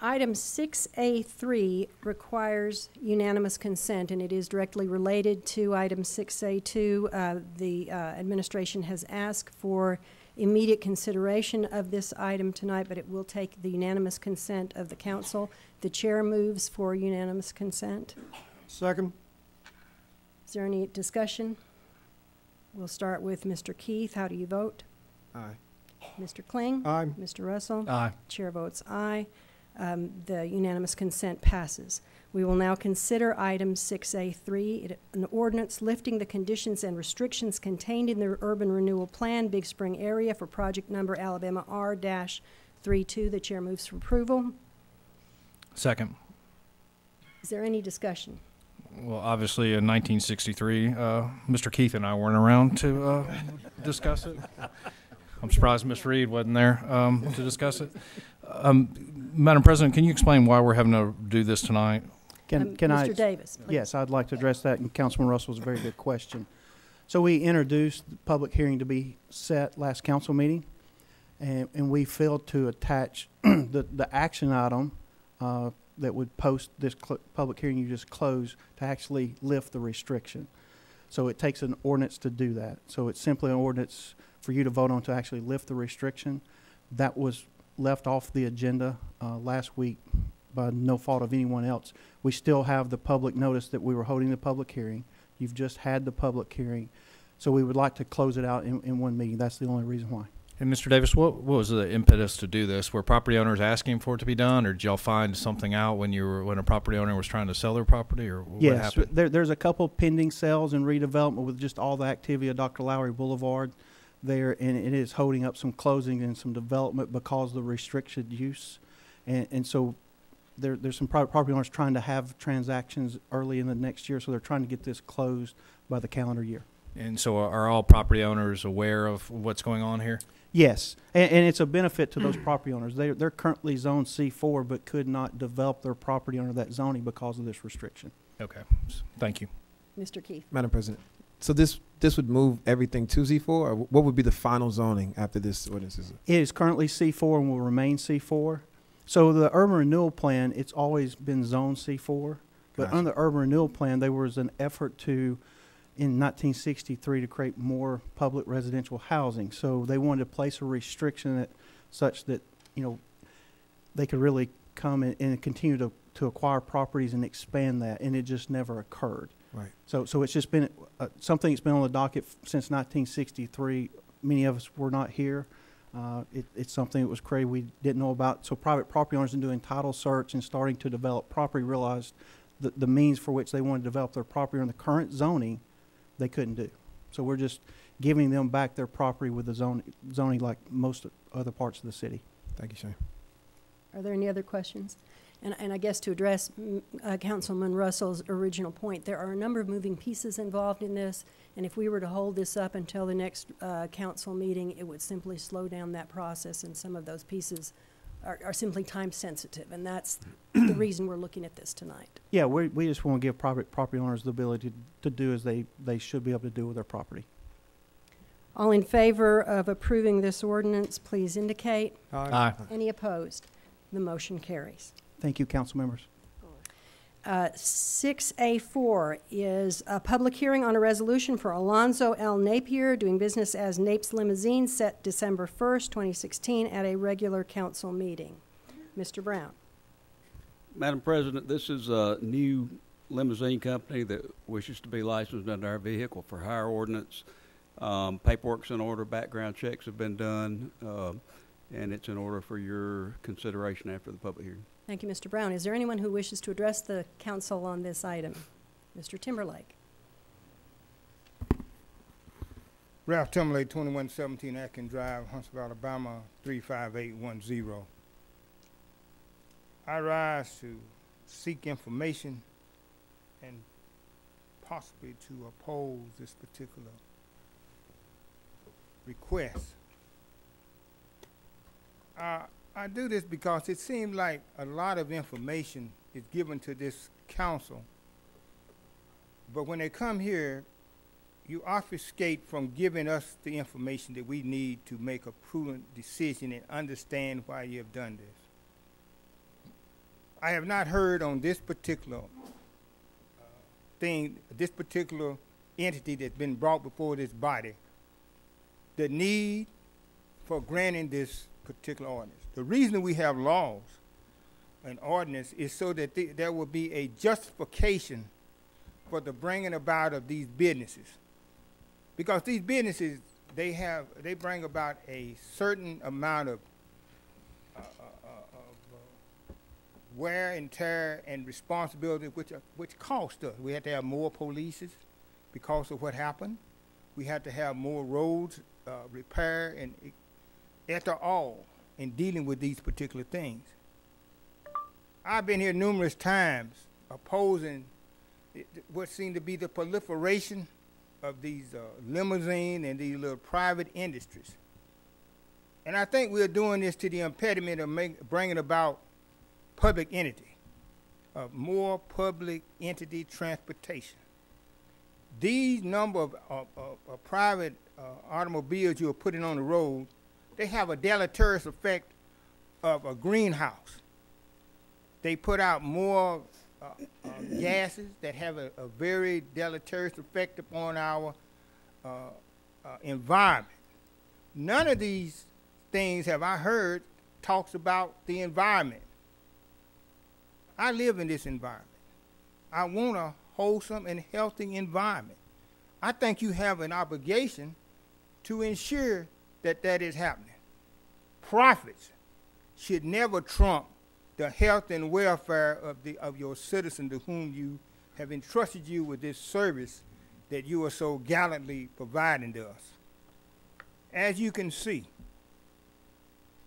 Item 6A3 requires unanimous consent, and it is directly related to item 6A2. The administration has asked for immediate consideration of this item tonight, but it will take the unanimous consent of the council. The chair moves for unanimous consent. Second. Is there any discussion? We'll start with Mr. Keith. How do you vote? Aye. Mr. Kling? Aye. Mr. Russell? Aye. Chair votes aye. The unanimous consent passes. We will now consider item 6A3, an ordinance lifting the conditions and restrictions contained in the Urban Renewal Plan, Big Spring Area, for project number Alabama R-32. The chair moves for approval. Second. Is there any discussion? Well, obviously in 1963, Mr. Keith and I weren't around to discuss it. I'm surprised Ms. Reed wasn't there to discuss it. Madam President, can you explain why we're having to do this tonight? Can Mr. Davis, please. Yes, I'd like to address that, and Councilman Russell's a very good question. So we introduced the public hearing to be set last council meeting, and we failed to attach the action item that would post this public hearing you just closed to actually lift the restriction. So it takes an ordinance to do that. So it's simply an ordinance for you to vote on to actually lift the restriction. That was left off the agenda last week by no fault of anyone else. We still have the public notice that we were holding the public hearing. You've just had the public hearing. So we would like to close it out in one meeting. That's the only reason why. And Mr. Davis, what was the impetus to do this? Were property owners asking for it to be done, or did y'all find something out when a property owner was trying to sell their property, or what happened? Yes, there's a couple pending sales and redevelopment with just all the activity of Dr. Lowry Boulevard there, and it is holding up some closing and some development because of the restricted use, and so there's some private property owners trying to have transactions early in the next year, so they're trying to get this closed by the calendar year. And so are all property owners aware of what's going on here? Yes, and it's a benefit to those property owners. They're currently zoned C4 but could not develop their property under that zoning because of this restriction. Okay, thank you. Mr. Keith. Madam President, so this would move everything to Z4, or what would be the final zoning after this ordinance? It is currently C4 and will remain C4. So the Urban Renewal Plan, it's always been zoned C4, but under the Urban Renewal Plan, there was an effort to, in 1963, to create more public residential housing. So they wanted to place a restriction that, such that, you know, they could really come and continue to acquire properties and expand that, and it just never occurred. Right. So it's just been something that's been on the docket since 1963. Many of us were not here. It's something that was created we didn't know about. So private property owners in doing title search and starting to develop property realized the means for which they wanted to develop their property in the current zoning they couldn't do. So we're just giving them back their property with the zoning like most other parts of the city. Thank you, Shane. Are there any other questions? And I guess to address Councilman Russell's original point, there are a number of moving pieces involved in this, and if we were to hold this up until the next council meeting, it would simply slow down that process, and some of those pieces are simply time sensitive, and that's the reason we're looking at this tonight. Yeah, we just want to give property owners the ability to do as they should be able to do with their property. All in favor of approving this ordinance, please indicate. Aye. Any opposed? The motion carries. Thank you, council members. 6A4 is a public hearing on a resolution for Alonzo L. Napier doing business as Napes Limousine, set December 1st, 2016 at a regular council meeting. Mr. Brown. Madam President, this is a new limousine company that wishes to be licensed under our vehicle for hire ordinance. Paperwork's in order, background checks have been done, and it's in order for your consideration after the public hearing. Thank you, Mr. Brown. Is there anyone who wishes to address the council on this item? Mr. Timberlake. Ralph Timberlake, 2117 Atkins Drive, Huntsville, Alabama, 35810. I rise to seek information and possibly to oppose this particular request. I do this because it seems like a lot of information is given to this council, but when they come here, you obfuscate from giving us the information that we need to make a prudent decision and understand why you have done this. I have not heard on this particular thing, this particular entity that's been brought before this body, the need for granting this particular ordinance. The reason we have laws and ordinance is so that there will be a justification for the bringing about of these businesses. Because these businesses, they bring about a certain amount of wear and tear and responsibility, which cost us. We had to have more police because of what happened. We had to have more roads repair and after all, in dealing with these particular things. I've been here numerous times opposing what seemed to be the proliferation of these limousine and these little private industries. And I think we're doing this to the impediment of bringing about public entity, more public entity transportation. These number of private automobiles you're putting on the road, they have a deleterious effect of a greenhouse. They put out more gases that have a very deleterious effect upon our environment. None of these things have I heard talks about the environment. I live in this environment. I want a wholesome and healthy environment. I think you have an obligation to ensure that is happening. Profits should never trump the health and welfare of your citizen to whom you have entrusted you with this service that you are so gallantly providing to us. As you can see,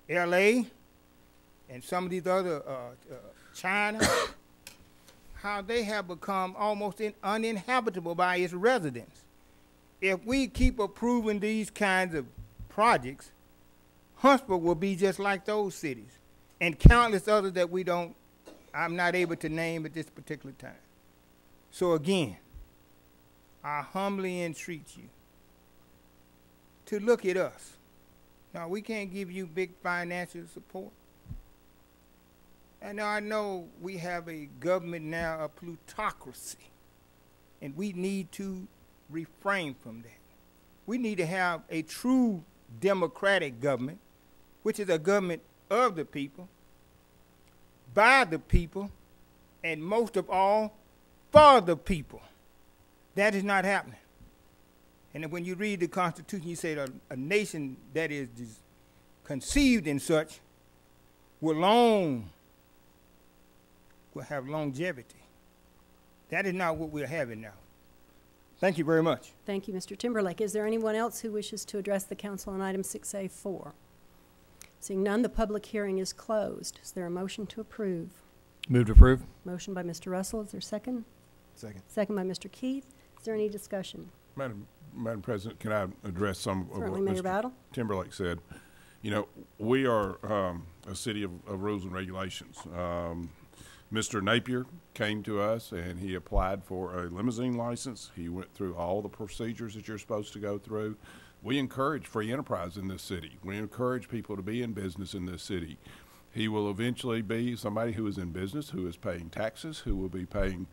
LA and some of these other, China, how they have become almost uninhabitable by its residents. If we keep approving these kinds of projects, Huntsville will be just like those cities and countless others that I'm not able to name at this particular time. So again, I humbly entreat you to look at us. Now, we can't give you big financial support. And now I know we have a government now, a plutocracy, and we need to refrain from that. We need to have a true democratic government, which is a government of the people, by the people, and most of all, for the people. That is not happening. And when you read the Constitution, you say that a nation that is conceived in such will have longevity. That is not what we're having now. Thank you very much. Thank you, Mr. Timberlake. Is there anyone else who wishes to address the council on item 6A4? Seeing none, the public hearing is closed. Is there a motion to approve? Move to approve. Motion by Mr. Russell. Is there a second? Second. Second by Mr. Keith. Is there any discussion? Madam President, can I address some of what Mr. Timberlake said? You know, we are City of rules and regulations. Mr. Napier came to us and he applied for a limousine license. He went through all the procedures that you're supposed to go through. We encourage free enterprise in this city. We encourage people to be in business in this city. He will eventually be somebody who is in business, who is paying taxes, who will be paying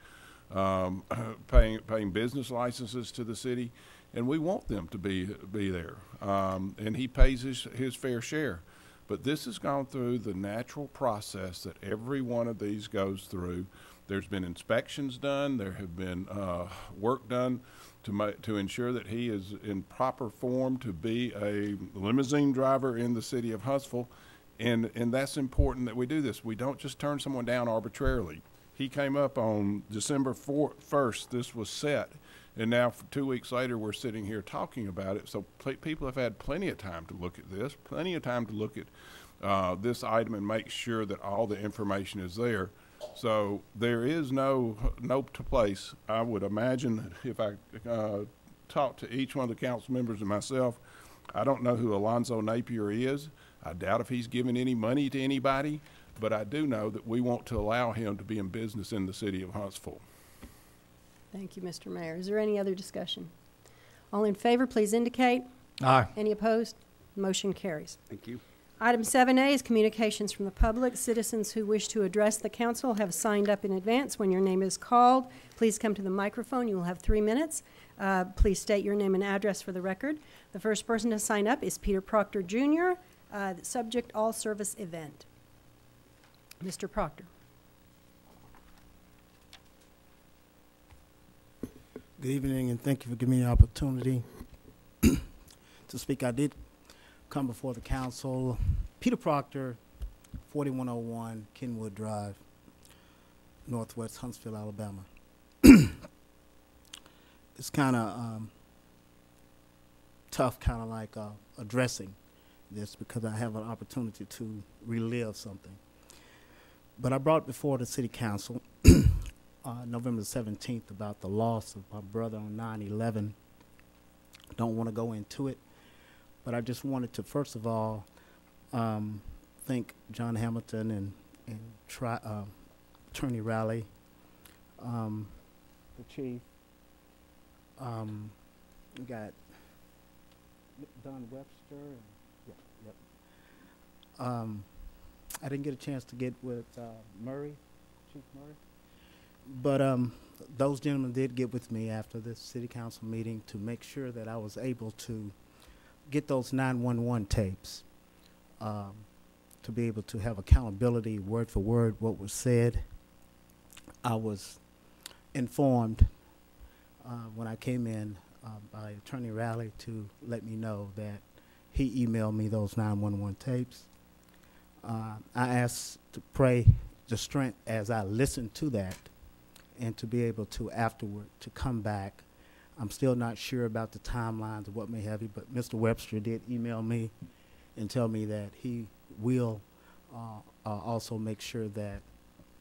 paying business licenses to the city, and we want them to be there. And he pays his fair share. But this has gone through the natural process that every one of these goes through. There's been inspections done. There have been work done to ensure that he is in proper form to be a limousine driver in the city of Huntsville. And that's important that we do this. We don't just turn someone down arbitrarily. He came up on December 1st. This was set. And now 2 weeks later, we're sitting here talking about it. So people have had plenty of time to look at this, plenty of time to look at this item and make sure that all the information is there. So there is no place. I would imagine if I talked to each one of the council members and myself, I don't know who Alonzo Napier is. I doubt if he's given any money to anybody, but I do know that we want to allow him to be in business in the city of Huntsville. Thank you, Mr. Mayor. Is there any other discussion? All in favor, please indicate. Aye. Any opposed? Motion carries. Thank you. Item 7A is communications from the public. Citizens who wish to address the council have signed up in advance. When your name is called, please come to the microphone. You will have 3 minutes. Please state your name and address for the record. The first person to sign up is Peter Proctor, Jr., subject all service event. Mr. Proctor. Good evening, and thank you for giving me the opportunity to speak. I did come before the council. Peter Proctor, 4101 Kenwood Drive, Northwest Huntsville, Alabama. It's kind of tough, kind of like addressing this because I have an opportunity to relive something. But I brought before the city council November 17th about the loss of my brother on 9/11. Don't want to go into it, but I just wanted to, first of all, thank John Hamilton and Attorney Riley, the chief. We got Don Webster. And, yep. I didn't get a chance to get with Murray, Chief Murray. But those gentlemen did get with me after this city council meeting to make sure that I was able to get those 911 tapes to be able to have accountability word for word what was said. I was informed when I came in by Attorney Riley to let me know that he emailed me those 911 tapes. I asked to pray the strength as I listened to that, and to be able to afterward to come back. I'm still not sure about the timelines of what may have you, but Mr. Webster did email me and tell me that he will also make sure that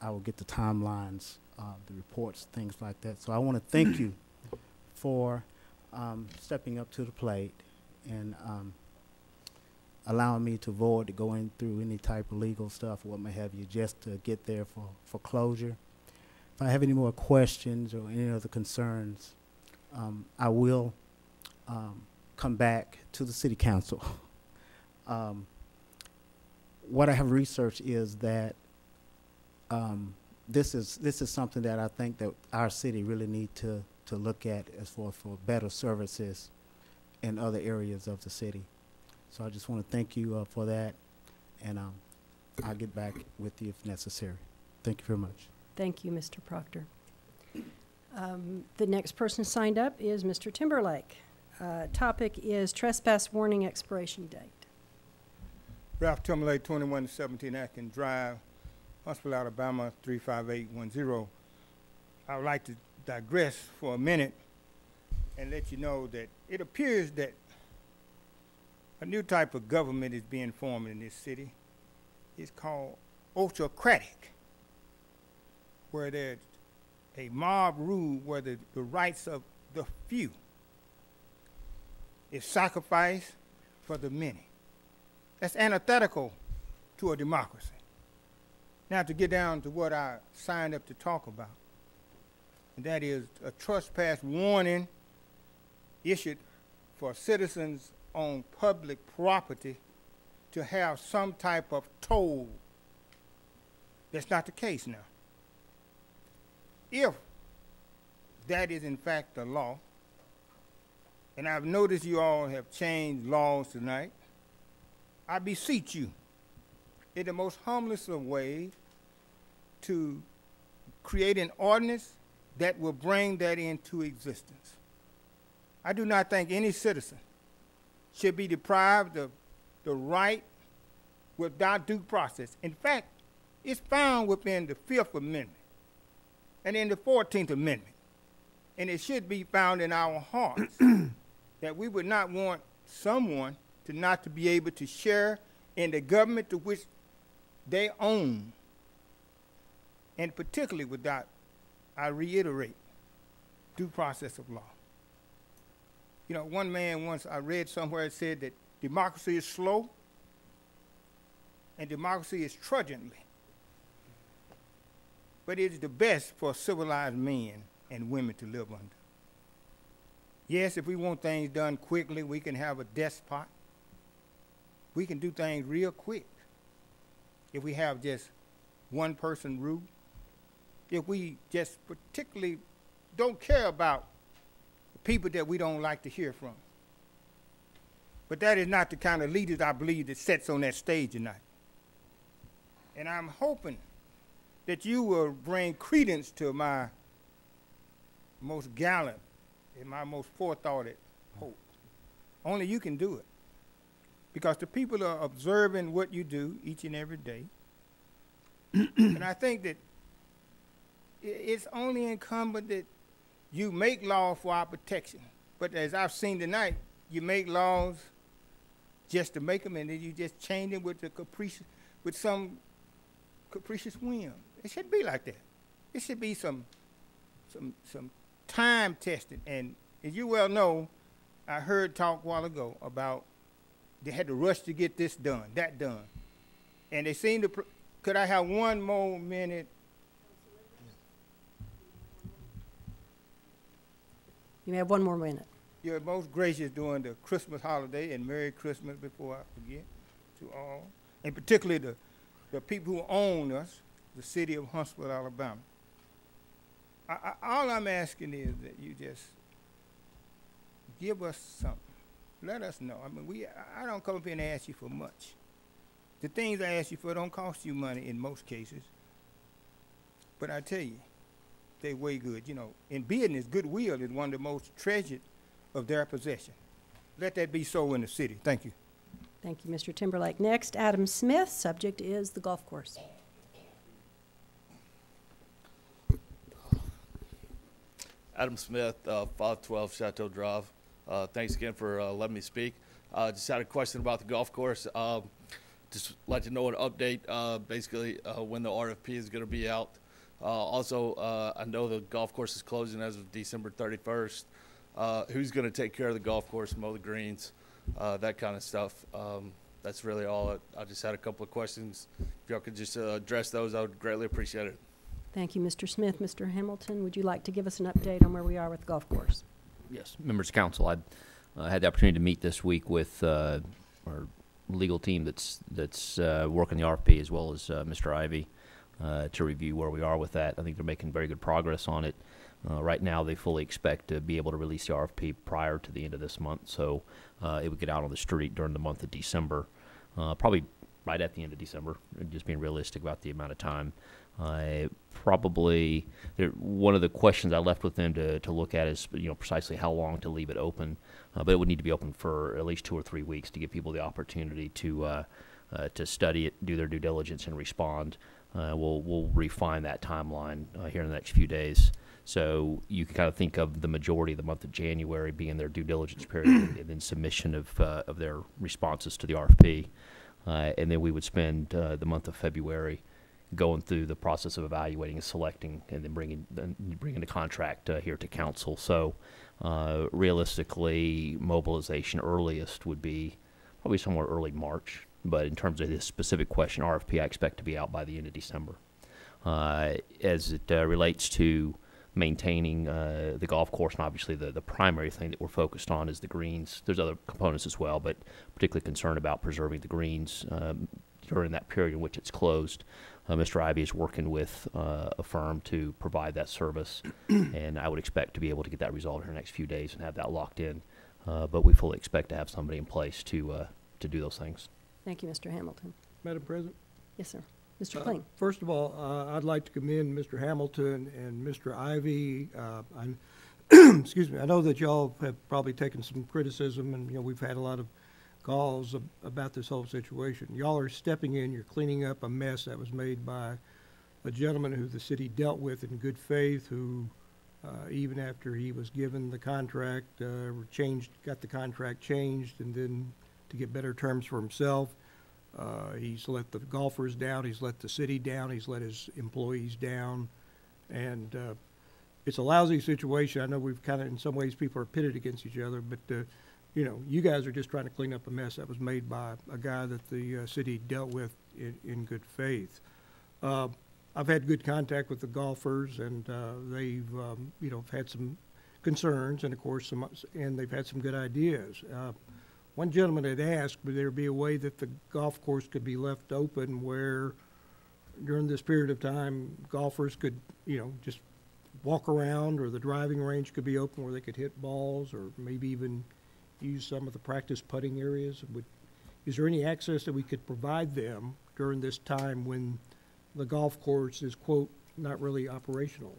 I will get the timelines, the reports, things like that. So I want to thank you for stepping up to the plate and allowing me to avoid going through any type of legal stuff, what may have you, just to get there for closure. If I have any more questions or any other concerns, I will come back to the city council. What I have researched is that this is something that I think that our city really need to look at as far for better services in other areas of the city. So I just want to thank you for that, and I'll get back with you if necessary. Thank you very much. Thank you, Mr. Proctor. The next person signed up is Mr. Timberlake. Topic is trespass warning expiration date. Ralph Timberlake, 2117 Atkins Drive, Huntsville, Alabama, 35810. I would like to digress for a minute and let you know that it appears that a new type of government is being formed in this city. It's called autocratic, where there's a mob rule where the rights of the few is sacrificed for the many. That's antithetical to to a democracy. Now to get down to what I signed up to talk about, and that is a trespass warning issued for citizens on public property to have some type of toll. That's not the case now. If that is in fact the law, and I've noticed you all have changed laws tonight, I beseech you, in the most harmless of ways, to create an ordinance that will bring that into existence. I do not think any citizen should be deprived of the right without due process. In fact, it's found within the Fifth Amendment and in the 14th Amendment. And it should be found in our hearts that we would not want someone to not to be able to share in the government to which they own, and particularly without, I reiterate, due process of law. You know, one man once, I read somewhere, said that democracy is slow and democracy is trudgingly, but it is the best for civilized men and women to live under. Yes, if we want things done quickly, we can have a despot. We can do things real quick if we have just one person rule. If we just particularly don't care about the people that we don't like to hear from. But that is not the kind of leaders I believe that sits on that stage tonight. And I'm hoping that you will bring credence to my most gallant and my most forethoughted hope. Only you can do it, because the people are observing what you do each and every day. And I think that it's only incumbent that you make laws for our protection. But as I've seen tonight, you make laws just to make them, and then you just change them with some capricious whim. It shouldn't be like that. It should be some time tested. And as you well know, I heard talk a while ago about they had to rush to get this done, that done. And they seemed to, could I have one more minute? You may have one more minute. You're most gracious during the Christmas holiday, and Merry Christmas before I forget to all, and particularly the people who own us, the city of Huntsville, Alabama. All I'm asking is that you just give us something. Let us know. I mean, I don't come up here and ask you for much. The things I ask you for don't cost you money in most cases. But I tell you, they weigh good. You know, in business, goodwill is one of the most treasured of their possession. Let that be so in the city. Thank you. Thank you, Mr. Timberlake. Next, Adam Smith. Subject is the golf course. Adam Smith, 512 Chateau Drive. Thanks again for letting me speak. Just had a question about the golf course. Just like to know an update, basically when the RFP is going to be out. Also, I know the golf course is closing as of December 31st. Who's going to take care of the golf course, mow the greens, that kind of stuff. That's really all. I just had a couple of questions. If y'all could just address those, I would greatly appreciate it. Thank you, Mr. Smith. Mr. Hamilton, would you like to give us an update on where we are with the golf course? Yes, members of council, I had the opportunity to meet this week with our legal team that's working the RFP, as well as Mr. Ivey, to review where we are with that. I think they're making very good progress on it. Right now, they fully expect to be able to release the RFP prior to the end of this month, so it would get out on the street during the month of December, probably right at the end of December, just being realistic about the amount of time. Probably one of the questions I left with them to look at is, you know, precisely how long to leave it open, but it would need to be open for at least 2 or 3 weeks to give people the opportunity to study it, do their due diligence, and respond. We'll refine that timeline here in the next few days. So you can kind of think of the majority of the month of January being their due diligence period, and then submission of their responses to the RFP, and then we would spend the month of February going through the process of evaluating and selecting, and then bringing the contract here to council. So realistically, mobilization earliest would be probably somewhere early March But in terms of this specific question, RFP, I expect to be out by the end of December. As it relates to maintaining the golf course, and obviously the primary thing that we're focused on is the greens. There's other components as well, but particularly concerned about preserving the greens during that period in which it's closed. Mr. Ivey is working with a firm to provide that service, and I would expect to be able to get that resolved in the next few days and have that locked in. But we fully expect to have somebody in place to do those things. Thank you, Mr. Hamilton. Madam President? Yes, sir. Mr. Kling. First of all, I'd like to commend Mr. Hamilton and Mr. Ivey. Excuse me. I know that y'all have probably taken some criticism, and we've had a lot of calls about this whole situation. Y'all are stepping in. You're cleaning up a mess that was made by a gentleman who the city dealt with in good faith, who even after he was given the contract, got the contract changed, and then to get better terms for himself. He's let the golfers down, he's let the city down, he's let his employees down, and it's a lousy situation. I know we've kind of, in some ways, people are pitted against each other, but you guys are just trying to clean up a mess that was made by a guy that the city dealt with in good faith. I've had good contact with the golfers, and they've had some concerns, and of course and they've had some good ideas. One gentleman had asked, would there be a way that the golf course could be left open where during this period of time golfers could, just walk around, or the driving range could be open where they could hit balls, or maybe even use some of the practice putting areas? Is there any access that we could provide them during this time when the golf course is, quote, not really operational?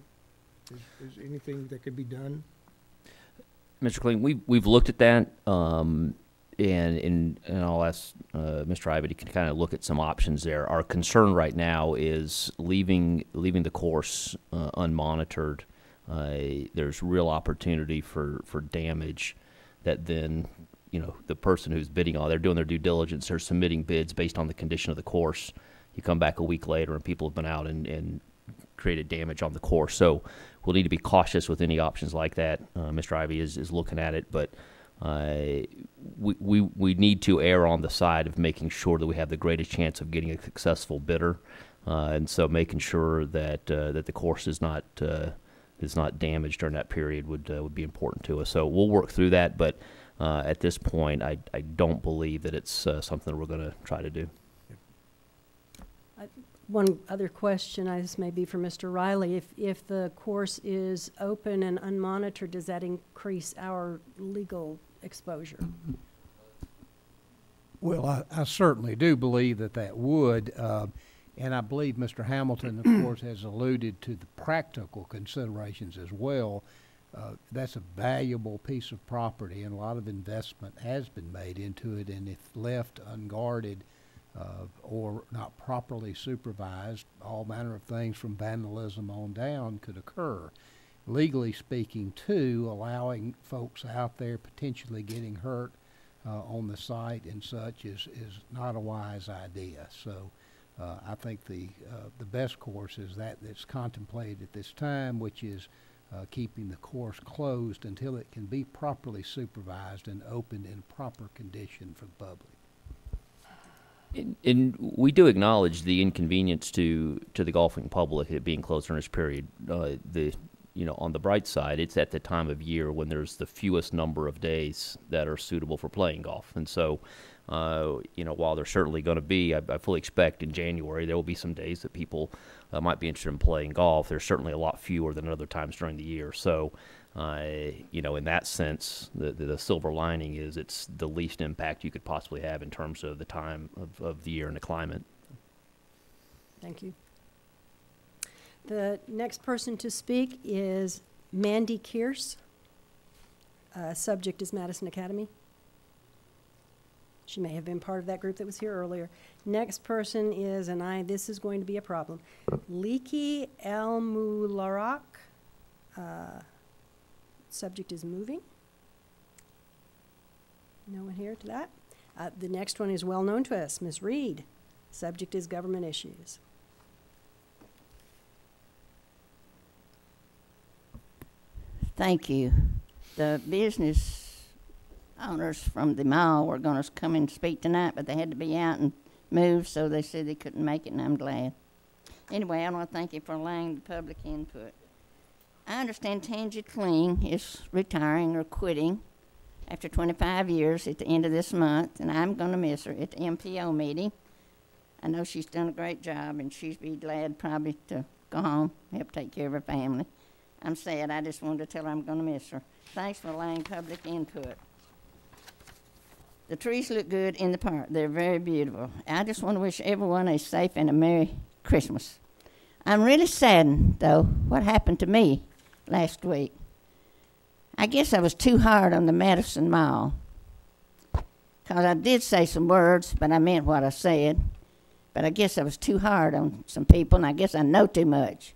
Is anything that could be done? Mr. Kling, we've looked at that. And I'll ask Mr. Ivey to kind of look at some options there. Our concern right now is leaving the course unmonitored. There's real opportunity for damage that then, the person who's bidding on, they're doing their due diligence, they're submitting bids based on the condition of the course. You come back a week later and people have been out and created damage on the course. So we'll need to be cautious with any options like that. Mr. Ivey is looking at it, but we need to err on the side of making sure that we have the greatest chance of getting a successful bidder, and so making sure that that the course is not damaged during that period would be important to us. So we'll work through that, but at this point, I don't believe that it's something we're going to try to do. One other question, this may be for Mr. Riley. If the course is open and unmonitored, does that increase our legal exposure? Well, I certainly do believe that would. And I believe Mr. Hamilton, of course, has alluded to the practical considerations as well. That's a valuable piece of property, and a lot of investment has been made into it, and if left unguarded, or not properly supervised, all manner of things from vandalism on down could occur. Legally speaking, too, allowing folks out there potentially getting hurt on the site and such is not a wise idea. So I think the best course is that that's contemplated at this time, which is keeping the course closed until it can be properly supervised and opened in proper condition for the public. And we do acknowledge the inconvenience to the golfing public at being closed during this period. On the bright side, it's at the time of year when there's the fewest number of days that are suitable for playing golf. And so, while there's certainly going to be, I fully expect in January there will be some days that people might be interested in playing golf. There's certainly a lot fewer than other times during the year. So, in that sense, the silver lining is it's the least impact you could possibly have in terms of the time of the year and the climate. Thank you. The next person to speak is Mandy Kearse. Subject is Madison Academy. She may have been part of that group that was here earlier. Next person is, this is going to be a problem, Leaky Almularak. Subject is moving. No one here to that. The next one is well known to us, Ms. Reed. Subject is government issues. Thank you. The business owners from the mall were going to come and speak tonight, but they had to be out and moved, so they said they couldn't make it, and I'm glad. Anyway, I want to thank you for allowing the public input. I understand Tangi Kling is retiring or quitting after 25 years at the end of this month, and I'm going to miss her at the MPO meeting. I know she's done a great job, and she'd be glad probably to go home, help take care of her family. I'm sad. I just wanted to tell her I'm going to miss her. Thanks for allowing public input. The trees look good in the park. They're very beautiful. I just want to wish everyone a safe and a Merry Christmas. I'm really saddened, though, what happened to me last week. I guess I was too hard on the Madison Mall, because I did say some words, but I meant what I said. But I guess I was too hard on some people, and I guess I know too much.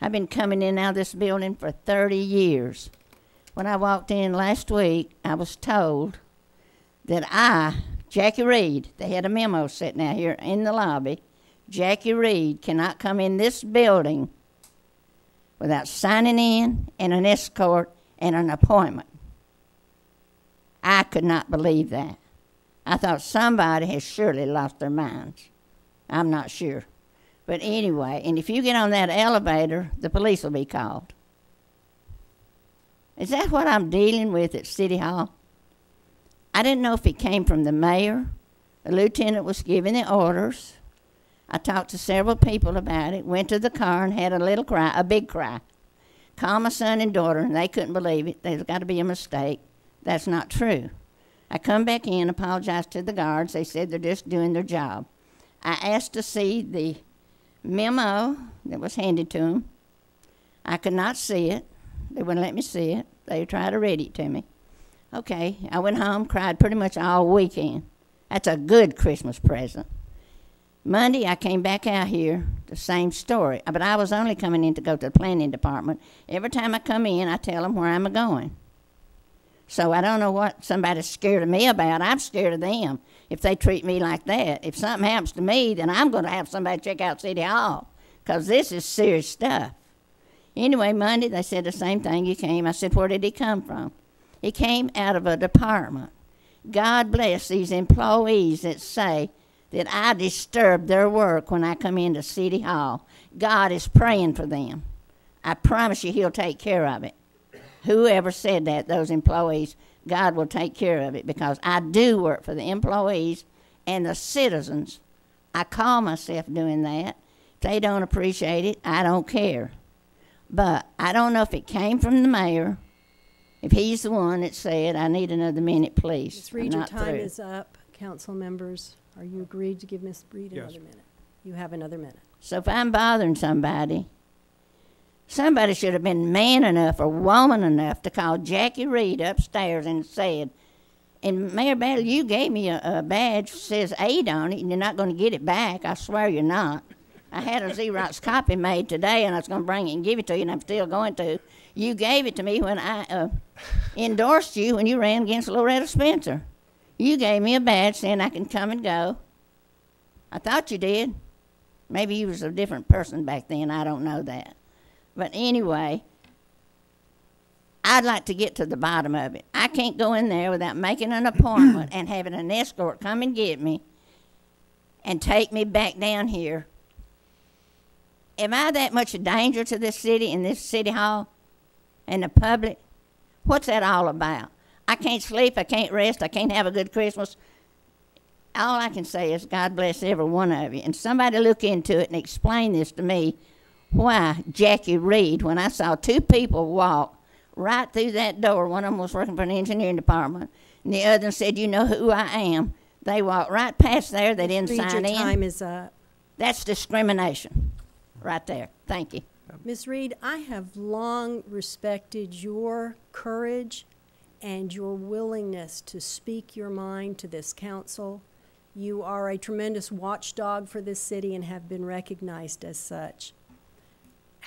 I've been coming in and out of this building for 30 years. When I walked in last week, I was told that Jackie Reed, they had a memo sitting out here in the lobby, Jackie Reed cannot come in this building without signing in and an escort and an appointment. I could not believe that. I thought somebody has surely lost their minds. I'm not sure. But anyway, and if you get on that elevator, the police will be called. Is that what I'm dealing with at City Hall? I didn't know if it came from the mayor. The lieutenant was giving the orders. I talked to several people about it, went to the car and had a little cry, a big cry. Called my son and daughter, and they couldn't believe it. There's got to be a mistake. That's not true. I come back in, apologized to the guards. They said they're just doing their job. I asked to see the memo that was handed to them. I could not see it. They wouldn't let me see it. They tried to read it to me. Okay, I went home, cried pretty much all weekend. That's a good Christmas present. Monday, I came back out here, the same story. But I was only coming in to go to the planning department. Every time I come in, I tell them where I'm going. So I don't know what somebody's scared of me about. I'm scared of them if they treat me like that. If something happens to me, then I'm going to have somebody check out City Hall, because this is serious stuff. Anyway, Monday, they said the same thing. He came. I said, where did he come from? He came out of a department. God bless these employees that say that I disturb their work when I come into City Hall. God is praying for them. I promise you he'll take care of it. Whoever said that, those employees, God will take care of it, because I do work for the employees and the citizens. I call myself doing that. If they don't appreciate it, I don't care. But I don't know if it came from the mayor, if he's the one that said, I need another minute, please. Ms. Reed, your time is up, council members. Are you agreed to give Ms. Reed another minute? You have another minute. So if I'm bothering somebody, somebody should have been man enough or woman enough to call Jackie Reed upstairs and said, and Mayor Battle, you gave me a badge that says aid on it, and you're not going to get it back. I swear you're not. I had a Xerox copy made today, and I was going to bring it and give it to you, and I'm still going to. You gave it to me when I endorsed you when you ran against Loretta Spencer. You gave me a badge saying I can come and go. I thought you did. Maybe you was a different person back then. I don't know that. But anyway, I'd like to get to the bottom of it. I can't go in there without making an appointment and having an escort come and get me and take me back down here. Am I that much a danger to this city and this City Hall and the public? What's that all about? I can't sleep, I can't rest, I can't have a good Christmas. All I can say is God bless every one of you. And somebody look into it and explain this to me, why Jackie Reed, when I saw two people walk right through that door, one of them was working for an engineering department, and the other said, you know who I am. They walked right past there, they didn't sign in. Your time is up. That's discrimination right there. Thank you. Ms. Reed, I have long respected your courage and your willingness to speak your mind to this council. You are a tremendous watchdog for this city and have been recognized as such.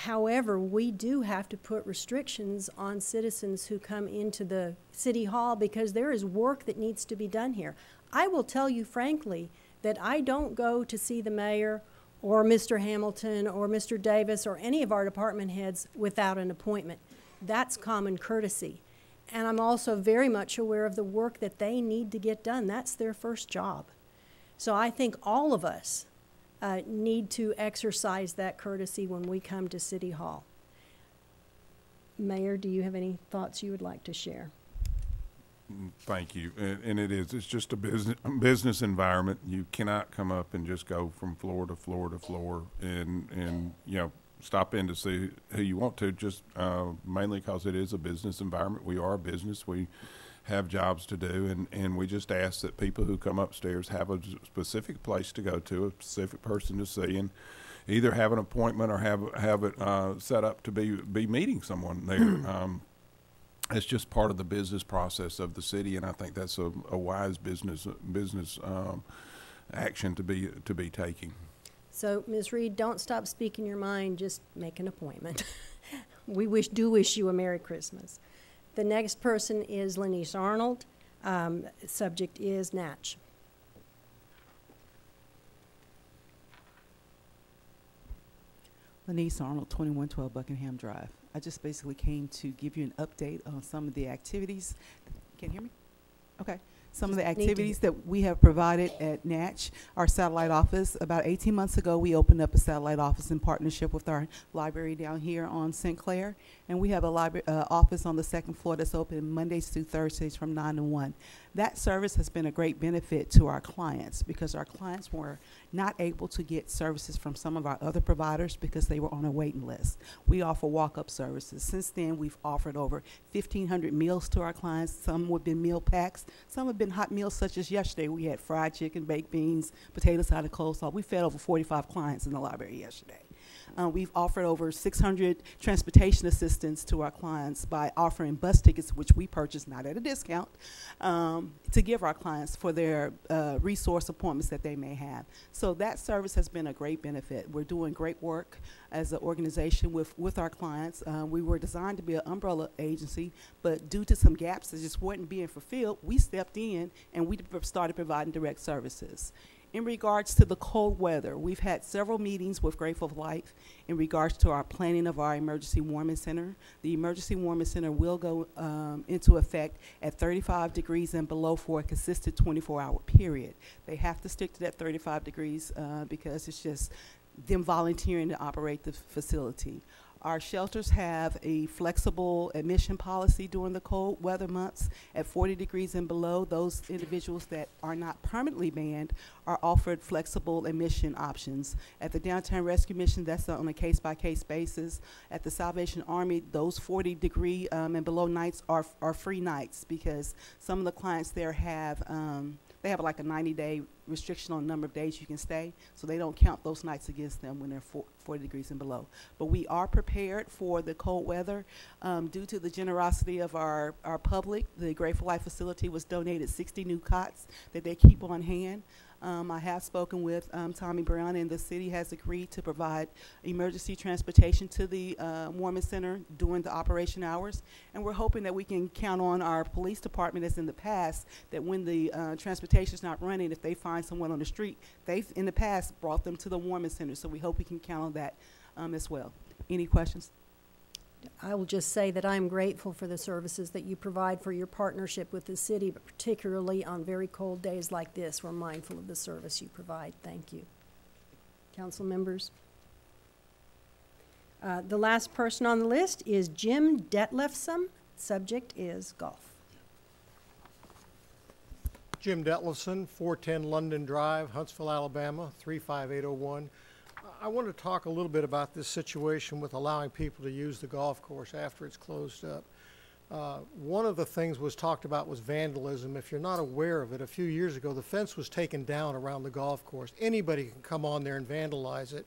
However, we do have to put restrictions on citizens who come into the City Hall, because there is work that needs to be done here. I will tell you frankly that I don't go to see the mayor or Mr. Hamilton or Mr. Davis or any of our department heads without an appointment. That's common courtesy. And I'm also very much aware of the work that they need to get done. That's their first job. So I think all of us need to exercise that courtesy when we come to City Hall. Mayor, do you have any thoughts you would like to share? Thank you. And it's just a business environment. You cannot come up and just go from floor to floor to floor and you know, stop in to see who you want to, just mainly because it is a business environment. We are a business. We have jobs to do, and we just ask that people who come upstairs have a specific place to go to, a specific person to see, and either have an appointment or have it set up to be meeting someone there. It's just part of the business process of the city, and I think that's a wise business action to be taking. So, Ms. Reed, don't stop speaking your mind. Just make an appointment. We wish you a Merry Christmas. The next person is Lenice Arnold. Subject is Natch. Lenice Arnold, 2112 Buckingham Drive. I just basically came to give you an update on some of the activities. Can you hear me? Okay. Some of the activities that we have provided at Natch, our satellite office. About 18 months ago, we opened up a satellite office in partnership with our library down here on St. Clair. And we have a library office on the second floor that's open Mondays through Thursdays from 9 to 1. That service has been a great benefit to our clients because our clients were not able to get services from some of our other providers because they were on a waiting list. We offer walk-up services. Since then, we've offered over 1,500 meals to our clients. Some have been meal packs. Some have been hot meals, such as yesterday. We had fried chicken, baked beans, potato salad, coleslaw. We fed over 45 clients in the library yesterday. We've offered over 600 transportation assistance to our clients by offering bus tickets, which we purchase not at a discount, to give our clients for their resource appointments that they may have. So that service has been a great benefit. We're doing great work as an organization with our clients. We were designed to be an umbrella agency, but due to some gaps that just weren't being fulfilled, we stepped in and we started providing direct services. In regards to the cold weather, we've had several meetings with Grateful Life in regards to our planning of our emergency warming center. The emergency warming center will go into effect at 35 degrees and below for a consistent 24-hour period. They have to stick to that 35 degrees because it's just them volunteering to operate the facility. Our shelters have a flexible admission policy during the cold weather months. At 40 degrees and below, those individuals that are not permanently banned are offered flexible admission options. At the Downtown Rescue Mission, that's on a case-by-case basis. At the Salvation Army, those 40-degree and below nights are free nights because some of the clients there have they have like a 90-day restriction on the number of days you can stay, so they don't count those nights against them when they're 40 degrees and below. But we are prepared for the cold weather. Due to the generosity of our public, the Grateful Life facility was donated 60 new cots that they keep on hand. I have spoken with Tommy Brown, and the city has agreed to provide emergency transportation to the warming center during the operation hours. And we're hoping that we can count on our police department, as in the past, that when the transportation is not running, if they find someone on the street, they've in the past brought them to the warming center. So we hope we can count on that as well. Any questions? I will just say that I'm grateful for the services that you provide, for your partnership with the city, but particularly on very cold days like this, we're mindful of the service you provide. Thank you. Council members. The last person on the list is Jim Detlefson. Subject is golf. Jim Detlefson, 410 London Drive, Huntsville, Alabama, 35801. I want to talk a little bit about this situation with allowing people to use the golf course after it's closed up. One of the things was talked about was vandalism. If you're not aware of it, a few years ago, the fence was taken down around the golf course. Anybody can come on there and vandalize it.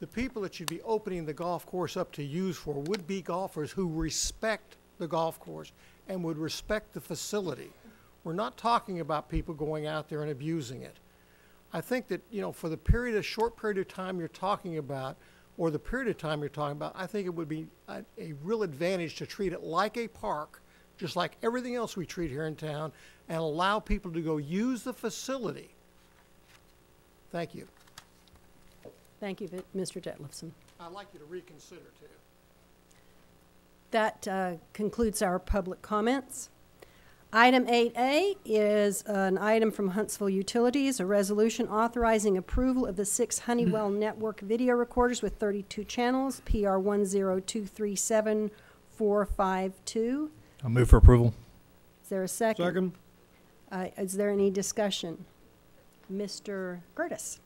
The people that you'd be opening the golf course up to use for would be golfers who respect the golf course and would respect the facility. We're not talking about people going out there and abusing it. I think that, you know, for the period, a short period of time you're talking about, or the period of time you're talking about, I think it would be a real advantage to treat it like a park, just like everything else we treat here in town, and allow people to go use the facility. Thank you. Thank you, Mr. Detlefson. I'd like you to reconsider, too. That concludes our public comments. Item 8A is an item from Huntsville Utilities, a resolution authorizing approval of the 6 Honeywell Network video recorders with 32 channels, PR 10237-452. I'll move for approval. Is there a second? Second. Is there any discussion? Mr. Curtis.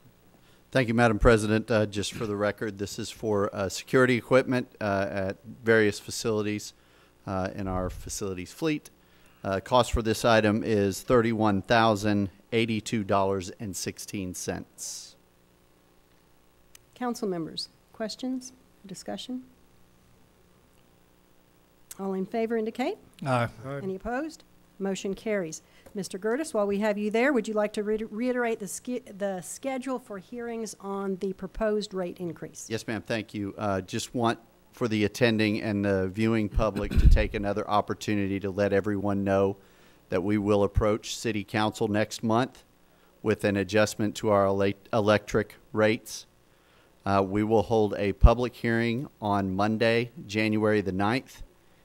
Thank you, Madam President. Just for the record, this is for security equipment at various facilities in our facilities fleet. Cost for this item is $31,082.16. Council members, questions, discussion? All in favor indicate. Aye. Aye. Any opposed? Motion carries. Mr. Curtis, while we have you there, would you like to reiterate the schedule for hearings on the proposed rate increase? Yes, ma'am. Thank you. Just want for the attending and the viewing public to take another opportunity to let everyone know that we will approach City Council next month with an adjustment to our electric rates. We will hold a public hearing on Monday, January the 9th,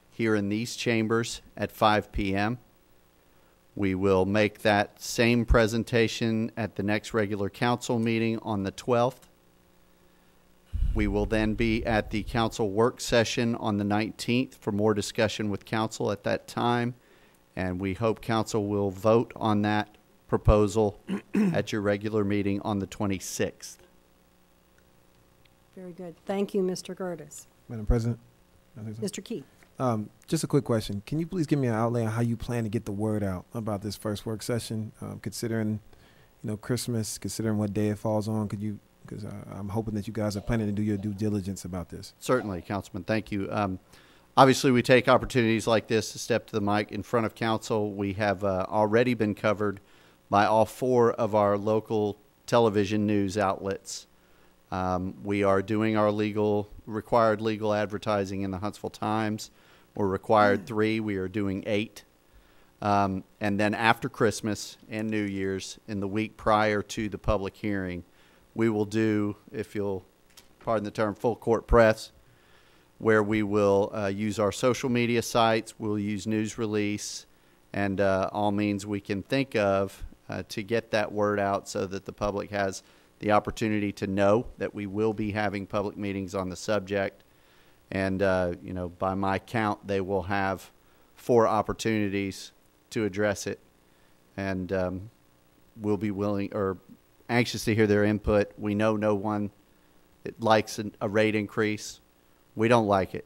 here in these chambers at 5 p.m. We will make that same presentation at the next regular council meeting on the 12th. We will then be at the council work session on the 19th for more discussion with council at that time, and we hope council will vote on that proposal at your regular meeting on the 26th. Very good. Thank you, Mr. Curtis. Madam President. Mr. Key. Just a quick question. Can you please give me an outlay on how you plan to get the word out about this first work session, considering, you know, Christmas, considering what day it falls on? Could you? Because I'm hoping that you guys are planning to do your due diligence about this. Certainly, Councilman. Thank you. Obviously, we take opportunities like this to step to the mic in front of council. We have already been covered by all 4 of our local television news outlets. We are doing our required legal advertising in the Huntsville Times. We're required 3. We are doing 8. And then after Christmas and New Year's, in the week prior to the public hearing, we will do, if you'll pardon the term, full court press, where we will use our social media sites, we'll use news release, and all means we can think of to get that word out so that the public has the opportunity to know that we will be having public meetings on the subject. And, you know, by my count, they will have 4 opportunities to address it. And we'll be willing or anxious to hear their input. We know no one likes a rate increase. We don't like it,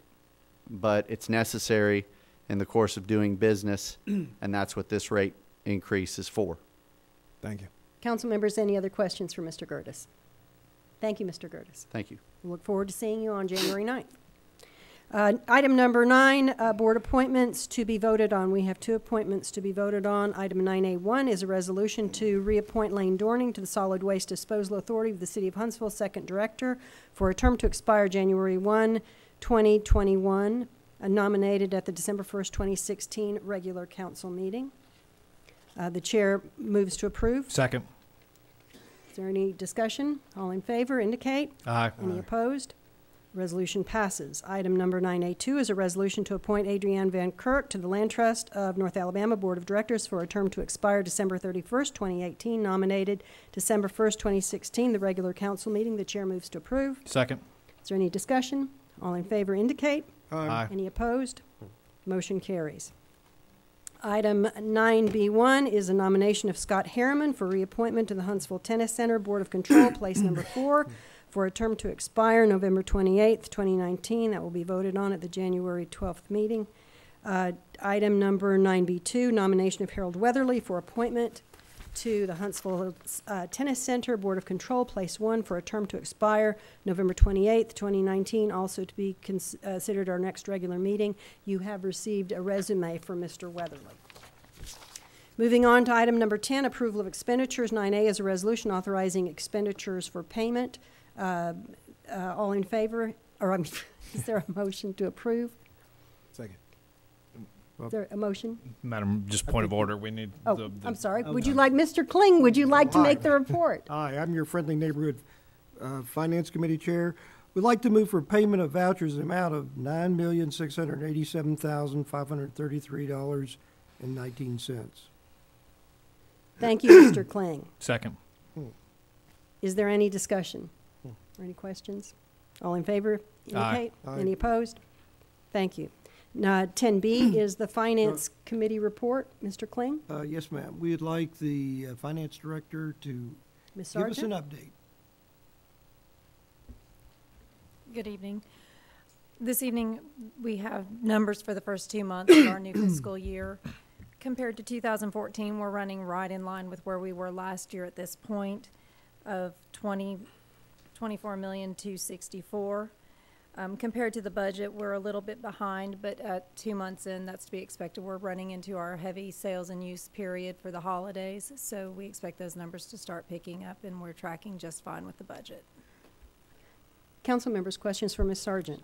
but it's necessary in the course of doing business, and that's what this rate increase is for. Thank you. Council members, any other questions for Mr. Curtis? Thank you, Mr. Curtis. Thank you. We look forward to seeing you on January 9th. Item number 9, board appointments to be voted on. We have 2 appointments to be voted on. Item 9A1 is a resolution to reappoint Lane Dorning to the Solid Waste Disposal Authority of the City of Huntsville, 2nd Director, for a term to expire January 1, 2021, nominated at the December 1st, 2016 regular council meeting. The chair moves to approve. Second. Is there any discussion? All in favor indicate. Aye. Any opposed? Resolution passes. Item number 9A2 is a resolution to appoint Adrienne Van Kirk to the Land Trust of North Alabama Board of Directors for a term to expire December 31st, 2018, nominated December 1st, 2016, the regular council meeting. The chair moves to approve. Second. Is there any discussion? All in favor indicate. Aye. Any opposed? Motion carries. Item 9B1 is a nomination of Scott Harriman for reappointment to the Huntsville Tennis Center Board of Control, place number 4. For a term to expire November 28th, 2019. That will be voted on at the January 12th meeting. Item number 9B2, nomination of Harold Weatherly for appointment to the Huntsville Tennis Center Board of Control, place 1, for a term to expire November 28th, 2019, also to be considered our next regular meeting. You have received a resume for Mr. Weatherly. Moving on to item number 10, approval of expenditures. 9A is a resolution authorizing expenditures for payment. All in favor, or is there a motion to approve? Second. Well, is there a motion? Madam, just point of order. We need. Oh, I'm sorry. Would you like, Mr. Kling, would you like to make the report? Hi, I'm your friendly neighborhood Finance Committee Chair. We'd like to move for payment of vouchers in the amount of $9,687,533.19. Thank you, Mr. Kling. Second. Is there any discussion or any questions? All in favor? Indicate. Aye. Any opposed? Thank you. Now, 10B is the Finance Committee report. Mr. Kling? Yes, ma'am. We'd like the Finance Director to give us an update. Good evening. This evening, we have numbers for the first 2 months of our new fiscal year. Compared to 2014, we're running right in line with where we were last year at this point of $24,264,000. Compared to the budget, we're a little bit behind, but 2 months in, that's to be expected. We're running into our heavy sales and use period for the holidays, so we expect those numbers to start picking up, and we're tracking just fine with the budget. Council members, questions for Ms. Sargent?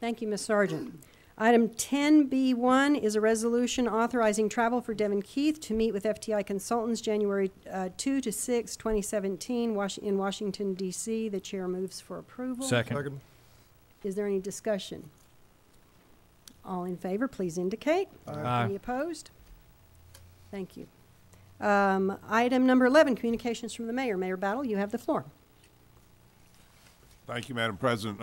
Thank you, Ms. Sargent. Item 10B1 is a resolution authorizing travel for Devin Keith to meet with FTI consultants January 2 to 6, 2017 in Washington, D.C. The chair moves for approval. Second. Is there any discussion? All in favor, please indicate. Aye. Any opposed? Thank you. Item number 11, communications from the mayor. Mayor Battle, you have the floor. Thank you, Madam President.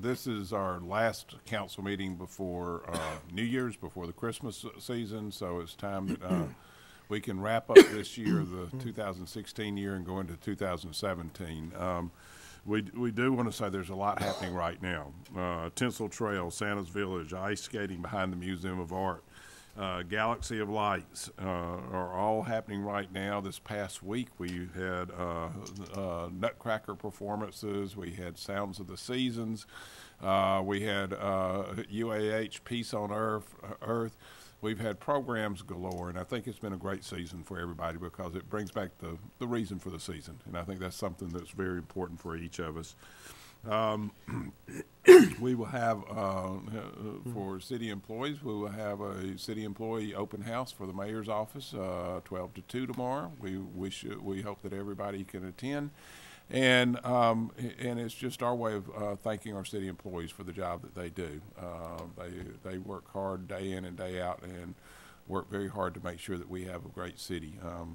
This is our last council meeting before New Year's, before the Christmas season, so it's time that we can wrap up this year, the 2016 year, and go into 2017. We do want to say there's a lot happening right now. Tinsel Trail, Santa's Village, ice skating behind the Museum of Art, Galaxy of Lights are all happening right now. This past week we had Nutcracker performances, we had Sounds of the Seasons, we had UAH Peace on Earth. We've had programs galore, and I think it's been a great season for everybody because it brings back the reason for the season, and I think that's something that's very important for each of us. We will have, for city employees, we will have a city employee open house for the mayor's office, 12 to 2 tomorrow. We hope that everybody can attend. And it's just our way of thanking our city employees for the job that they do. They work hard day in and day out and work very hard to make sure that we have a great city.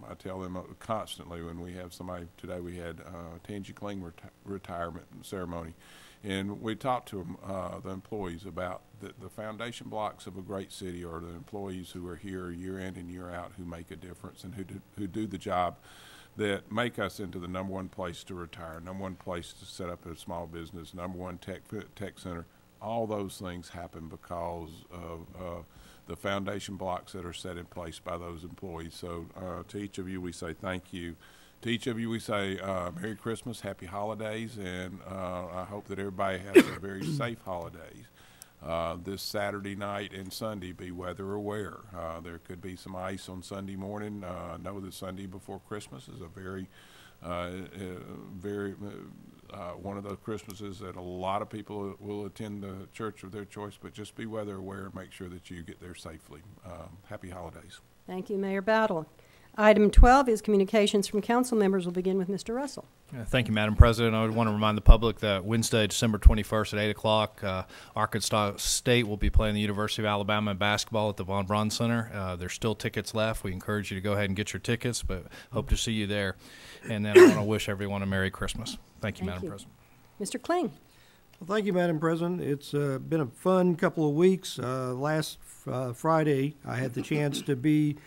I tell them constantly when we have somebody, today we had Tangi Kling retirement ceremony, and we talked to them, the employees, about the foundation blocks of a great city are the employees who are here year in and year out, who make a difference and who do the job that make us into the number one place to retire, number one place to set up a small business, number one tech center. All those things happen because of the foundation blocks that are set in place by those employees. So to each of you, we say thank you. To each of you, we say Merry Christmas, Happy Holidays, and I hope that everybody has a very safe holidays. This Saturday night and Sunday, be weather aware. There could be some ice on Sunday morning. Know that Sunday before Christmas is a very one of those Christmases that a lot of people will attend the church of their choice, but just be weather aware and make sure that you get there safely. Happy holidays. Thank you, Mayor Battle. Item 12 is communications from council members. We'll begin with Mr. Russell. Thank you, Madam President. I would want to remind the public that Wednesday, December 21st at 8 o'clock, Arkansas State will be playing the University of Alabama in basketball at the Von Braun Center. There's still tickets left. We encourage you to go ahead and get your tickets, but hope to see you there. And then I want to wish everyone a Merry Christmas. Thank you, Madam President. Mr. Kling. Well, thank you, Madam President. It's been a fun couple of weeks. Last Friday, I had the chance to be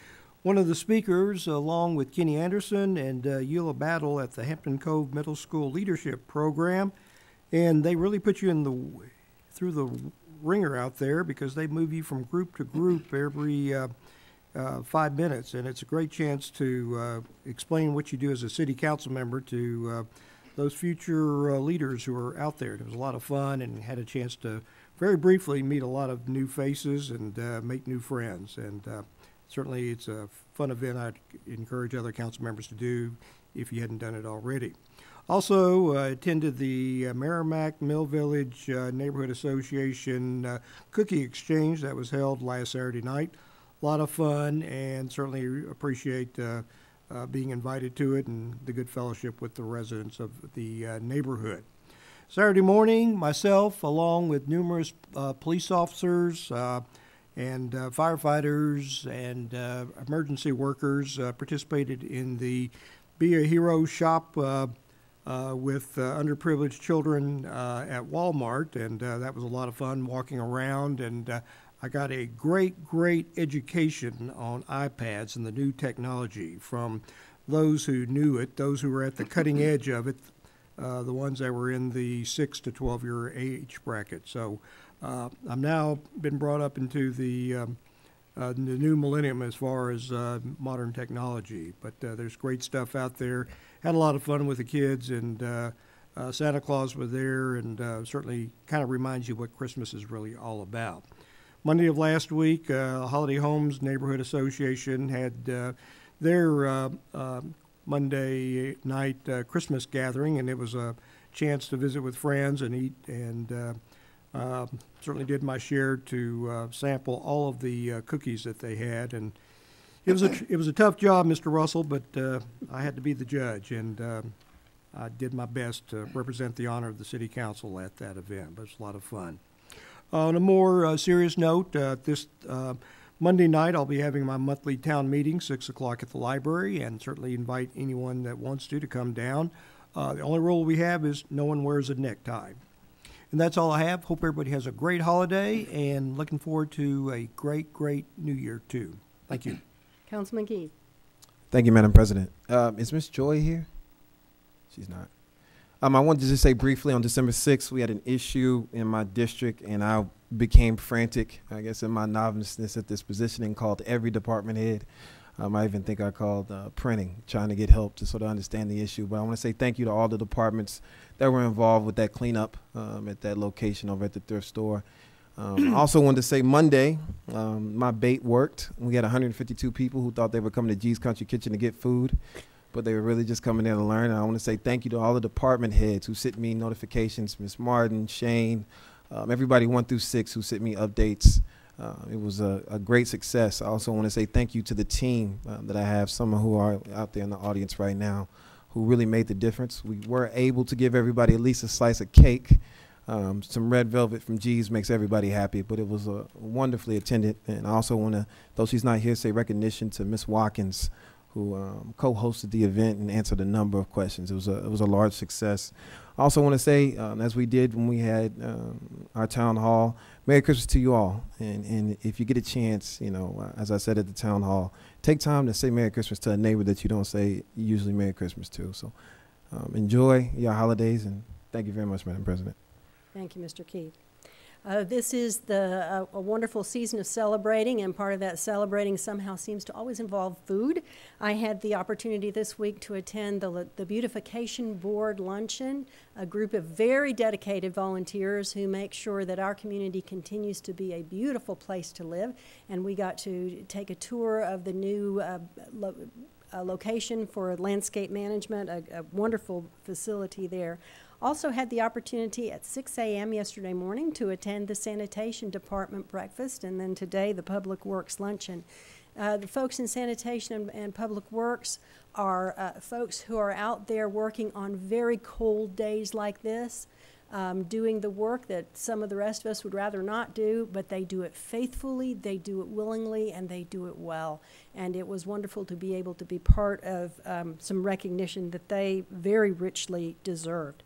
one of the speakers, along with Kenny Anderson and Eula Battle, at the Hampton Cove Middle School Leadership Program, and they really put you in through the ringer out there because they move you from group to group every 5 minutes, and it's a great chance to explain what you do as a city council member to those future leaders who are out there. It was a lot of fun, and had a chance to very briefly meet a lot of new faces and make new friends, and certainly, it's a fun event I'd encourage other council members to do if you hadn't done it already. Also, attended the Merrimack Mill Village Neighborhood Association Cookie Exchange that was held last Saturday night. A lot of fun, and certainly appreciate being invited to it and the good fellowship with the residents of the neighborhood. Saturday morning, myself, along with numerous police officers and firefighters and emergency workers, participated in the Be a Hero shop with underprivileged children at Walmart, and that was a lot of fun walking around, and I got a great education on iPads and the new technology from those who knew it, those who were at the cutting edge of it, the ones that were in the 6 to 12-year age bracket. So I've now been brought up into the new millennium as far as modern technology. But there's great stuff out there. Had a lot of fun with the kids, and Santa Claus was there, and certainly kind of reminds you what Christmas is really all about. Monday of last week, Holiday Homes Neighborhood Association had their Monday night Christmas gathering, and it was a chance to visit with friends and eat, and certainly did my share to sample all of the cookies that they had. And it was a tough job, Mr. Russell, but I had to be the judge, and I did my best to represent the honor of the City Council at that event. But it was a lot of fun. On a more serious note, this Monday night I'll be having my monthly town meeting, 6 o'clock at the library, and certainly invite anyone that wants to come down. The only rule we have is no one wears a necktie. And that's all I have. Hope everybody has a great holiday, and looking forward to a great new year, too. Thank you. Councilman Key. Thank you, Madam President. Is Ms. Joy here? She's not. I wanted to just say briefly, on December 6th, we had an issue in my district, and I became frantic, I guess, in my nervousness at this position, and called every department head. I even think I called printing, trying to get help to sort of understand the issue. But I want to say thank you to all the departments that were involved with that cleanup at that location over at the thrift store. I also wanted to say Monday, my bait worked. We had 152 people who thought they were coming to G's Country Kitchen to get food, but they were really just coming there to learn. And I want to say thank you to all the department heads who sent me notifications, Ms. Martin, Shane, everybody 1 through 6 who sent me updates. It was a great success. I also want to say thank you to the team that I have, some who are out there in the audience right now, who really made the difference. We were able to give everybody at least a slice of cake. Some red velvet from G's makes everybody happy, but it was wonderfully attended. And I also want to, though she's not here, say recognition to Ms. Watkins, who co-hosted the event and answered a number of questions. It was a large success. I also want to say, as we did when we had our town hall, Merry Christmas to you all. And if you get a chance, you know, as I said at the town hall, take time to say Merry Christmas to a neighbor that you don't say usually Merry Christmas to. So enjoy your holidays, and thank you very much, Madam President. Thank you, Mr. Key. This is a wonderful season of celebrating, and part of that celebrating somehow seems to always involve food. I had the opportunity this week to attend the Beautification Board Luncheon, a group of very dedicated volunteers who make sure that our community continues to be a beautiful place to live. And we got to take a tour of the new location for landscape management, a wonderful facility there. Also had the opportunity at 6 a.m. yesterday morning to attend the sanitation department breakfast, and then today the public works luncheon. The folks in sanitation and public works are folks who are out there working on very cold days like this, doing the work that some of the rest of us would rather not do, but they do it faithfully, they do it willingly, and they do it well. And it was wonderful to be able to be part of some recognition that they very richly deserved.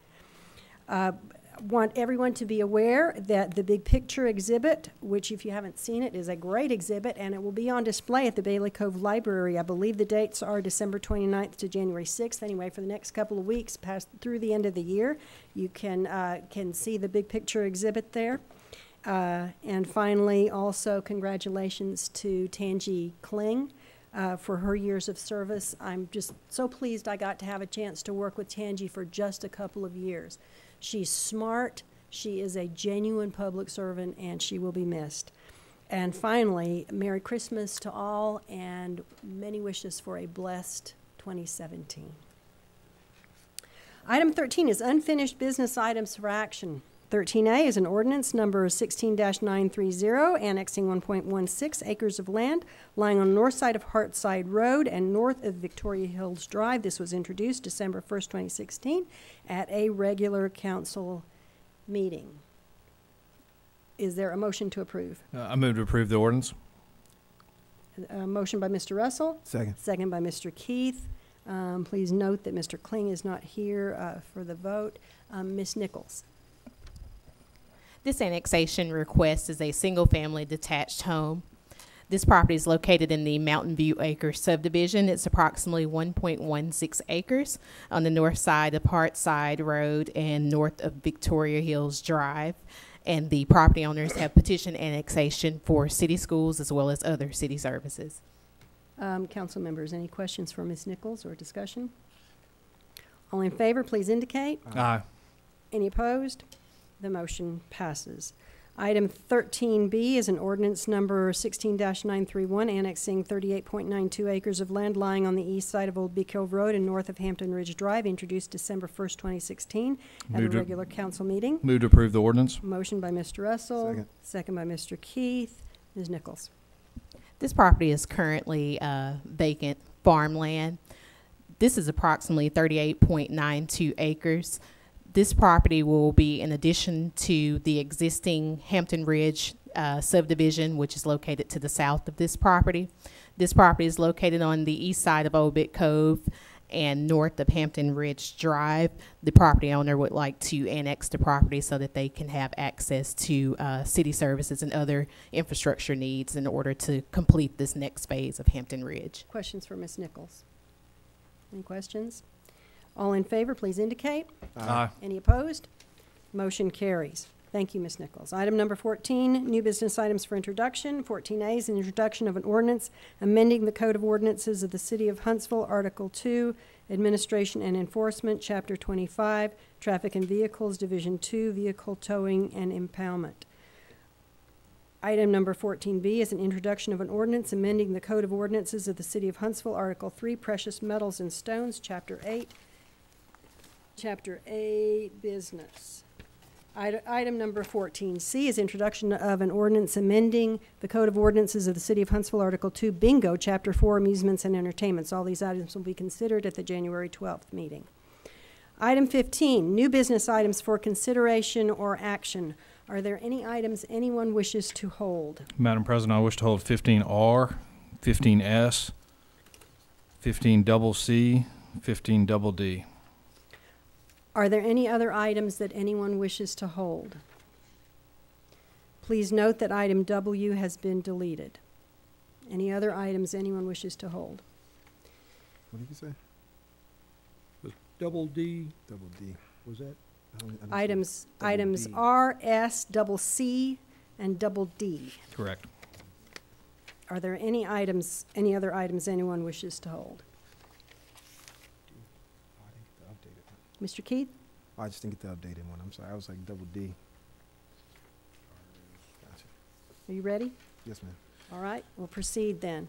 Want everyone to be aware that the Big Picture exhibit, which if you haven't seen it is a great exhibit, and it will be on display at the Bailey Cove Library. I believe the dates are December 29th to January 6th. Anyway, for the next couple of weeks, past through the end of the year, you can see the Big Picture exhibit there. And finally, also congratulations to Tanji Kling for her years of service. I'm just so pleased I got to have a chance to work with Tanji for just a couple of years. She's smart, she is a genuine public servant, and she will be missed. And finally, Merry Christmas to all, and many wishes for a blessed 2017. Item 13 is unfinished business items for action. 13A is an ordinance number 16-930, annexing 1.16 acres of land lying on the north side of Hartside Road and north of Victoria Hills Drive. This was introduced December 1st, 2016 at a regular council meeting. Is there a motion to approve? I move to approve the ordinance. A motion by Mr. Russell. Second. Second by Mr. Keith. Please note that Mr. Kling is not here for the vote. Ms. Nichols. This annexation request is a single-family detached home. This property is located in the Mountain View Acres subdivision. It's approximately 1.16 acres on the north side of Hartside Road and north of Victoria Hills Drive. And the property owners have petitioned annexation for city schools as well as other city services. Council members, any questions for Ms. Nichols or discussion? All in favor, please indicate. Aye. Any opposed? The motion passes. Item 13B is an ordinance number 16-931, annexing 38.92 acres of land lying on the east side of Old Big Hill Road and north of Hampton Ridge Drive, introduced December 1st, 2016 at a regular council meeting. Move to approve the ordinance. Motion by Mr. Russell. Second. Second by Mr. Keith. Ms. Nichols. This property is currently vacant farmland. This is approximately 38.92 acres. This property will be in addition to the existing Hampton Ridge subdivision, which is located to the south of this property. This property is located on the east side of Old Bit Cove and north of Hampton Ridge Drive. The property owner would like to annex the property so that they can have access to city services and other infrastructure needs in order to complete this next phase of Hampton Ridge. Questions for Ms. Nichols? Any questions? All in favor, please indicate. Aye. Any opposed? Motion carries. Thank you, Ms. Nichols. Item number 14, new business items for introduction. 14A is an introduction of an ordinance amending the Code of Ordinances of the City of Huntsville, Article 2, Administration and Enforcement, Chapter 25, Traffic and Vehicles, Division 2, Vehicle Towing and Impoundment. Item number 14B is an introduction of an ordinance amending the Code of Ordinances of the City of Huntsville, Article 3, Precious Metals and Stones, Chapter 8, Chapter A, business. Item number 14C is introduction of an ordinance amending the Code of Ordinances of the City of Huntsville, Article 2, Bingo, Chapter 4, Amusements and Entertainments. All these items will be considered at the January 12th meeting. Item 15, new business items for consideration or action. Are there any items anyone wishes to hold? Madam President, I wish to hold 15R, 15S, 15CC, 15DD. Are there any other items that anyone wishes to hold? Please note that item W has been deleted. Any other items anyone wishes to hold? What did you say? Was double D? Double D. Was that? Items R, S, double C, and double D. Correct. Are there any items, any other items anyone wishes to hold? Mr. Keith? Oh, I just didn't get the updated one. I'm sorry. I was like double D. Gotcha. Are you ready? Yes, ma'am. All right. We'll proceed then.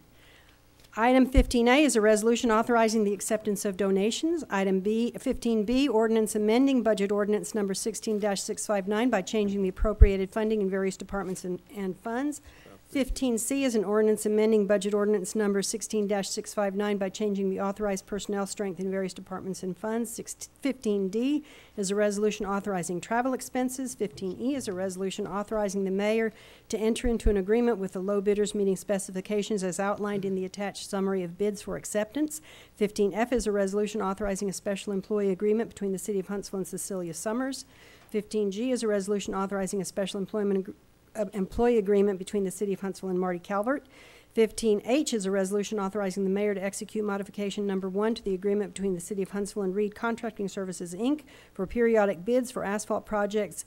Item 15A is a resolution authorizing the acceptance of donations. Item 15B, ordinance amending budget ordinance number 16-659 by changing the appropriated funding in various departments and funds. 15C is an ordinance amending budget ordinance number 16-659 by changing the authorized personnel strength in various departments and funds. 15D is a resolution authorizing travel expenses. 15E is a resolution authorizing the mayor to enter into an agreement with the low bidders meeting specifications as outlined in the attached summary of bids for acceptance. 15F is a resolution authorizing a special employee agreement between the City of Huntsville and Cecilia Summers. 15G is a resolution authorizing a special employment employee agreement between the City of Huntsville and Marty Calvert. 15H is a resolution authorizing the mayor to execute modification number 1 to the agreement between the City of Huntsville and Reed Contracting Services, Inc. for periodic bids for asphalt projects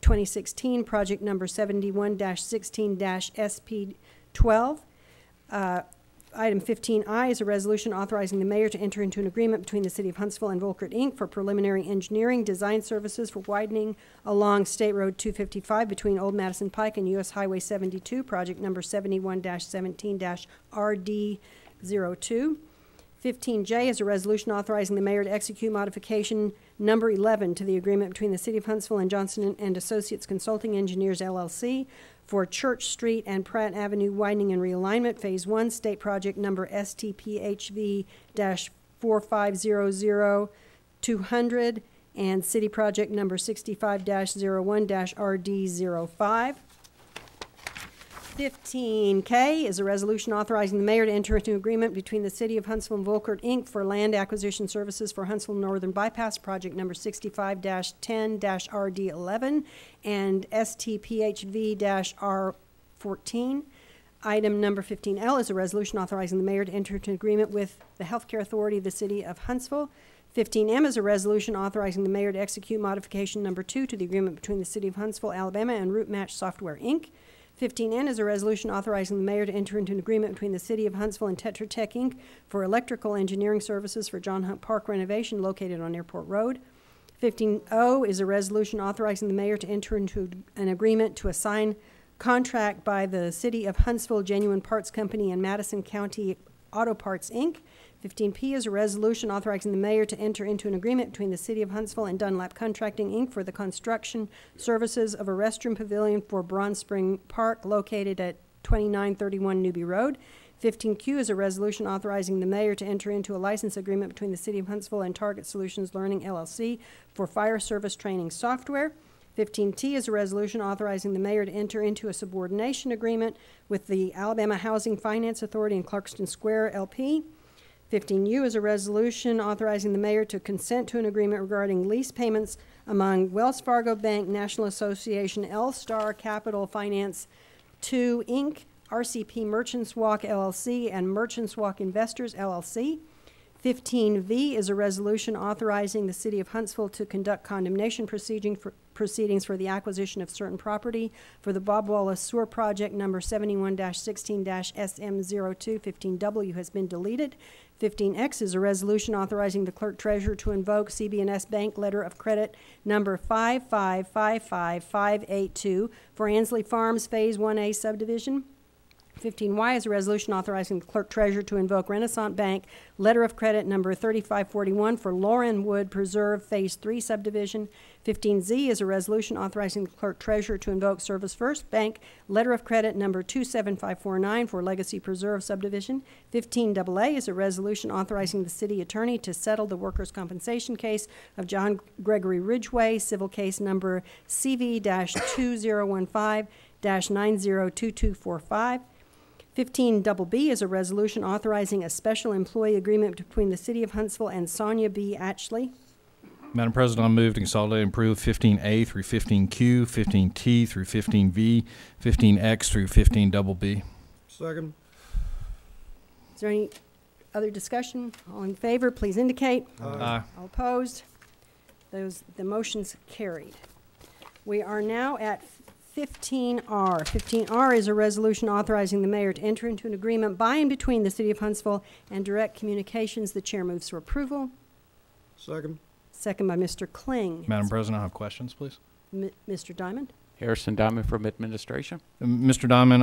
2016, project number 71-16-SP12. Item 15I is a resolution authorizing the mayor to enter into an agreement between the City of Huntsville and Volkert, Inc. for preliminary engineering design services for widening along State Road 255 between Old Madison Pike and U.S. Highway 72, project number 71-17-RD02. 15J is a resolution authorizing the mayor to execute modification number 11 to the agreement between the City of Huntsville and Johnson & Associates Consulting Engineers, LLC, for Church Street and Pratt Avenue Widening and Realignment, Phase 1, State Project number STPHV-4500-200 and City Project number 65-01-RD05. 15K is a resolution authorizing the mayor to enter into an agreement between the City of Huntsville and Volkert, Inc. for land acquisition services for Huntsville Northern Bypass Project number 65-10-RD11 and STPHV-R14. Item number 15L is a resolution authorizing the mayor to enter into an agreement with the Healthcare Authority of the City of Huntsville. 15M is a resolution authorizing the mayor to execute modification number 2 to the agreement between the City of Huntsville, Alabama and Route Match Software, Inc. 15N is a resolution authorizing the mayor to enter into an agreement between the City of Huntsville and Tetra Tech, Inc. for electrical engineering services for John Hunt Park renovation located on Airport Road. 15O is a resolution authorizing the mayor to enter into an agreement to assign contract by the City of Huntsville Genuine Parts Company and Madison County Auto Parts, Inc. 15P is a resolution authorizing the mayor to enter into an agreement between the City of Huntsville and Dunlap Contracting, Inc. for the construction services of a restroom pavilion for Bronze Spring Park located at 2931 Newby Road. 15Q is a resolution authorizing the mayor to enter into a license agreement between the City of Huntsville and Target Solutions Learning, LLC for fire service training software. 15T is a resolution authorizing the mayor to enter into a subordination agreement with the Alabama Housing Finance Authority in Clarkston Square, LP. 15U is a resolution authorizing the mayor to consent to an agreement regarding lease payments among Wells Fargo Bank, National Association, L-Star Capital Finance 2, Inc., RCP Merchants Walk, LLC, and Merchants Walk Investors, LLC. 15V is a resolution authorizing the City of Huntsville to conduct condemnation proceedings for the acquisition of certain property for the Bob Wallace Sewer Project number 71-16-SM02. 15W has been deleted. 15X is a resolution authorizing the clerk treasurer to invoke CB&S Bank letter of credit number 5555582 for Ansley Farms Phase 1A subdivision. 15Y is a resolution authorizing the clerk treasurer to invoke Renaissance Bank letter of credit number 3541 for Lauren Wood Preserve Phase 3 subdivision. 15Z is a resolution authorizing the clerk treasurer to invoke Service First Bank letter of credit number 27549 for Legacy Preserve subdivision. 15AA is a resolution authorizing the city attorney to settle the workers' compensation case of John Gregory Ridgway, civil case number CV-2015-902245. 15BB is a resolution authorizing a special employee agreement between the City of Huntsville and Sonia B. Atchley. Madam President, I move to consolidate and approve 15A through 15Q, 15T through 15V, 15X through 15BB. Second. Is there any other discussion? All in favor, please indicate. Aye. All opposed? The motion's carried. We are now at 15R. 15R is a resolution authorizing the mayor to enter into an agreement by and between the City of Huntsville and Direct Communications. The chair moves for approval. Second. Second by Mr. Kling. Madam President, I have questions, please. Mr. Diamond. Harrison Diamond from Administration. Mr. Diamond,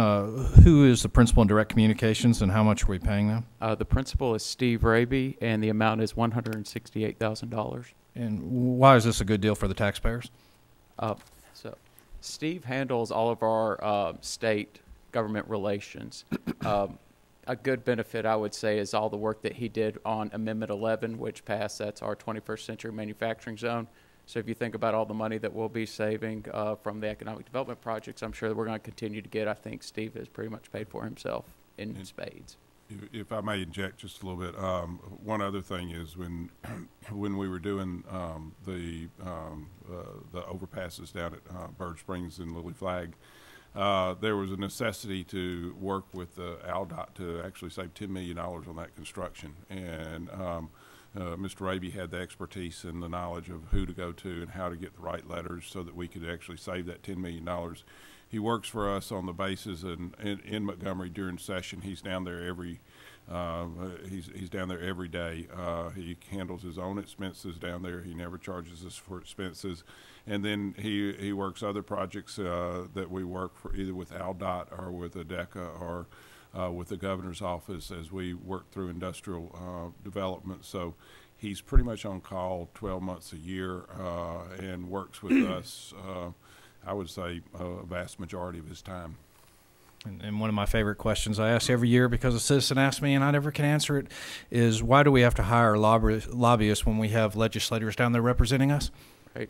who is the principal in Direct Communications and how much are we paying them? The principal is Steve Raby and the amount is $168,000. And why is this a good deal for the taxpayers? Steve handles all of our state government relations. A good benefit, I would say, is all the work that he did on Amendment 11, which passed. That's our 21st century manufacturing zone. So if you think about all the money that we'll be saving from the economic development projects, I'm sure that we're going to continue to get. I think Steve has pretty much paid for himself in spades. If I may inject just a little bit, one other thing is when we were doing the overpasses down at Bird Springs and Lily Flag, there was a necessity to work with the ALDOT to actually save $10 million on that construction. And Mr. Raby had the expertise and the knowledge of who to go to and how to get the right letters so that we could actually save that $10 million. He works for us on the bases in Montgomery during session. He's down there every he's down there every day. He handles his own expenses down there. He never charges us for expenses, and then he works other projects that we work for either with ALDOT or with ADECA or with the governor's office as we work through industrial development. So he's pretty much on call 12 months a year and works with us, I would say, a vast majority of his time. And one of my favorite questions I ask every year, because a citizen asks me and I never can answer it, is why do we have to hire lobbyists when we have legislators down there representing us? Right.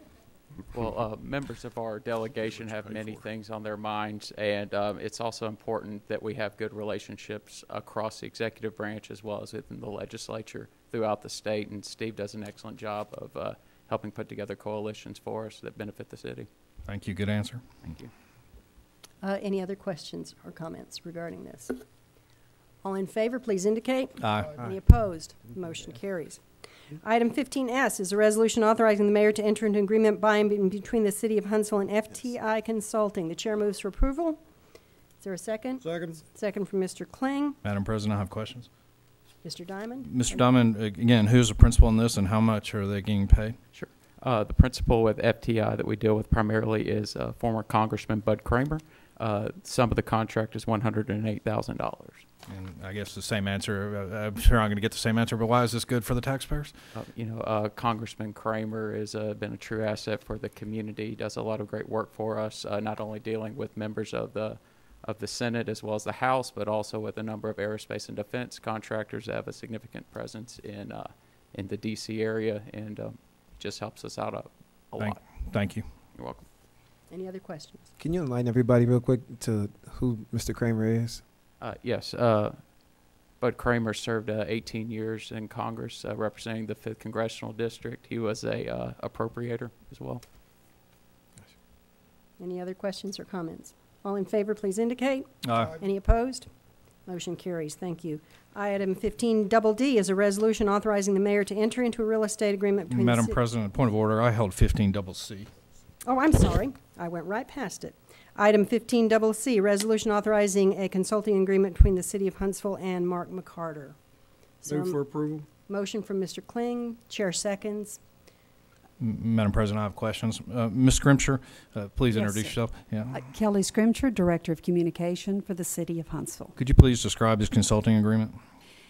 Well, members of our delegation have many things on their minds, and it's also important that we have good relationships across the executive branch as well as within the legislature throughout the state, and Steve does an excellent job of helping put together coalitions for us that benefit the city. Thank you. Good answer. Thank you. Any other questions or comments regarding this? All in favor, please indicate. Aye. Any opposed? Motion carries. Item 15S is a resolution authorizing the mayor to enter into an agreement by and between the City of Huntsville and FTI Consulting. The chair moves for approval. Is there a second? Second. Second from Mr. Kling. Madam President, I have questions. Mr. Diamond? Mr. Diamond, again, who's the principal in this and how much are they getting paid? Sure. The principal with FTI that we deal with primarily is former Congressman Bud Kramer. Some of the contract is $108,000. And I guess the same answer, I'm sure I'm going to get the same answer, but why is this good for the taxpayers? Congressman Kramer has been a true asset for the community. He does a lot of great work for us, not only dealing with members of the Senate as well as the House, but also with a number of aerospace and defense contractors that have a significant presence in the D.C. area, and just helps us out a lot. Thank you. You're welcome. Any other questions? Can you enlighten everybody real quick to who Mr. Kramer is? Yes. Bud Kramer served 18 years in Congress representing the 5th Congressional District. He was an appropriator as well. Any other questions or comments? All in favor, please indicate. Aye. Any opposed? Motion carries. Thank you. Item 15DD is a resolution authorizing the mayor to enter into a real estate agreement between Madam President, point of order, I held 15CC. Oh, I'm sorry. I went right past it. Item 15CC, resolution authorizing a consulting agreement between the City of Huntsville and Mark McCarter. So move for approval. Motion from Mr. Kling. Chair seconds. Madam President, I have questions. Ms. Scrimsher, please introduce yourself. Yeah. Kelly Scrimsher, Director of Communication for the City of Huntsville. Could you please describe this consulting agreement?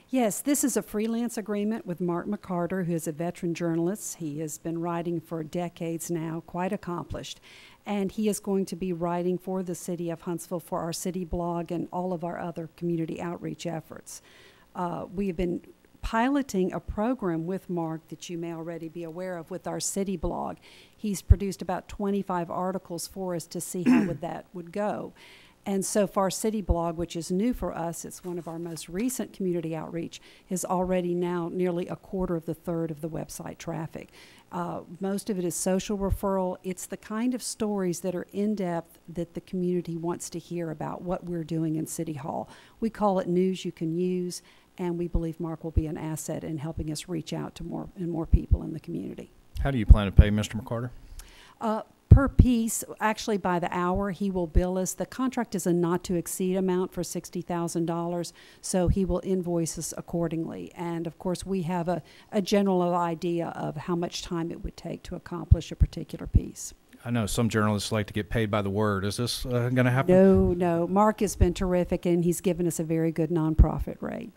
Yes, this is a freelance agreement with Mark McCarter, who is a veteran journalist. He has been writing for decades now, quite accomplished. And he is going to be writing for the City of Huntsville for our city blog and all of our other community outreach efforts. We have been piloting a program with Mark that you may already be aware of with our city blog. He's produced about 25 articles for us to see how that would go. And so far, City Blog, which is new for us, it's one of our most recent community outreach, is already now nearly a quarter of the third of the website traffic. Most of it is social referral. It's the kind of stories that are in-depth that the community wants to hear about what we're doing in City Hall. We call it News You Can Use, and we believe Mark will be an asset in helping us reach out to more and more people in the community. How do you plan to pay Mr. McCarter? Per piece, actually by the hour, he will bill us. The contract is a not-to-exceed amount for $60,000, so he will invoice us accordingly. And, of course, we have a general idea of how much time it would take to accomplish a particular piece. I know some journalists like to get paid by the word. Is this going to happen? No, no. Mark has been terrific, and he's given us a very good nonprofit rate.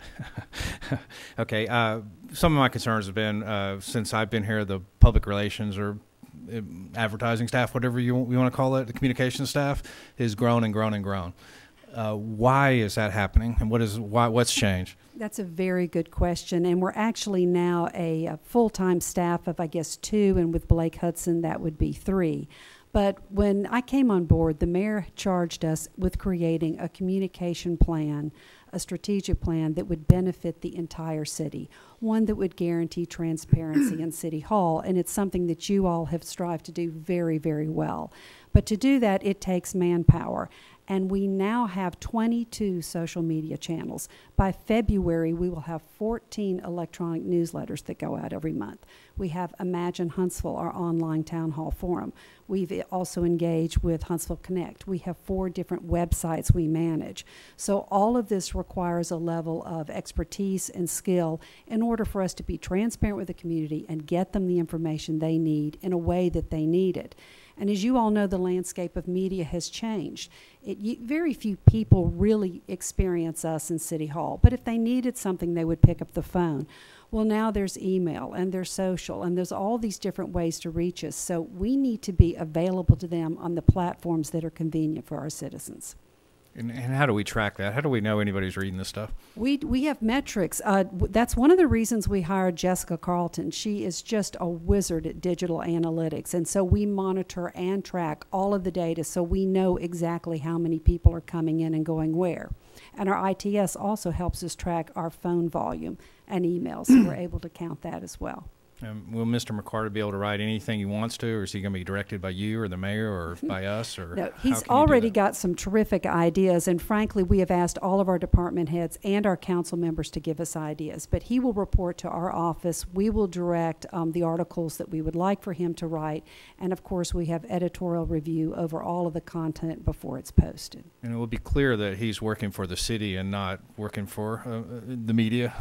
Okay. Some of my concerns have been, since I've been here, the public relations or advertising staff, whatever you want to call it, the communication staff, has grown and grown and grown. Why is that happening, and what's changed? That's a very good question, and we're actually now a full-time staff of, I guess, 2, and with Blake Hudson, that would be 3. But when I came on board, the mayor charged us with creating a communication plan, a strategic plan that would benefit the entire city, one that would guarantee transparency in City Hall, and it's something that you all have strived to do very, very well. But to do that, it takes manpower, and we now have 22 social media channels. By February, we will have 14 electronic newsletters that go out every month. We have Imagine Huntsville, our online town hall forum. We've also engaged with Huntsville Connect. We have 4 different websites we manage. So all of this requires a level of expertise and skill in order for us to be transparent with the community and get them the information they need in a way that they need it. And as you all know, the landscape of media has changed. Very few people really experience us in City Hall, but if they needed something, they would pick up the phone. Well, now there's email and there's social and there's all these different ways to reach us. So we need to be available to them on the platforms that are convenient for our citizens. And how do we track that? How do we know anybody's reading this stuff? We have metrics. That's one of the reasons we hired Jessica Carlton. She is just a wizard at digital analytics. And so we monitor and track all of the data so we know exactly how many people are coming in and going where. And our ITS also helps us track our phone volume and emails. So we're able to count that as well. Will Mr. McCarter be able to write anything he wants to, or is he going to be directed by you or the mayor or by us? Or no, he's already got some terrific ideas, and frankly, we have asked all of our department heads and our council members to give us ideas. But he will report to our office. We will direct the articles that we would like for him to write, and of course, we have editorial review over all of the content before it's posted. And it will be clear that he's working for the city and not working for the media?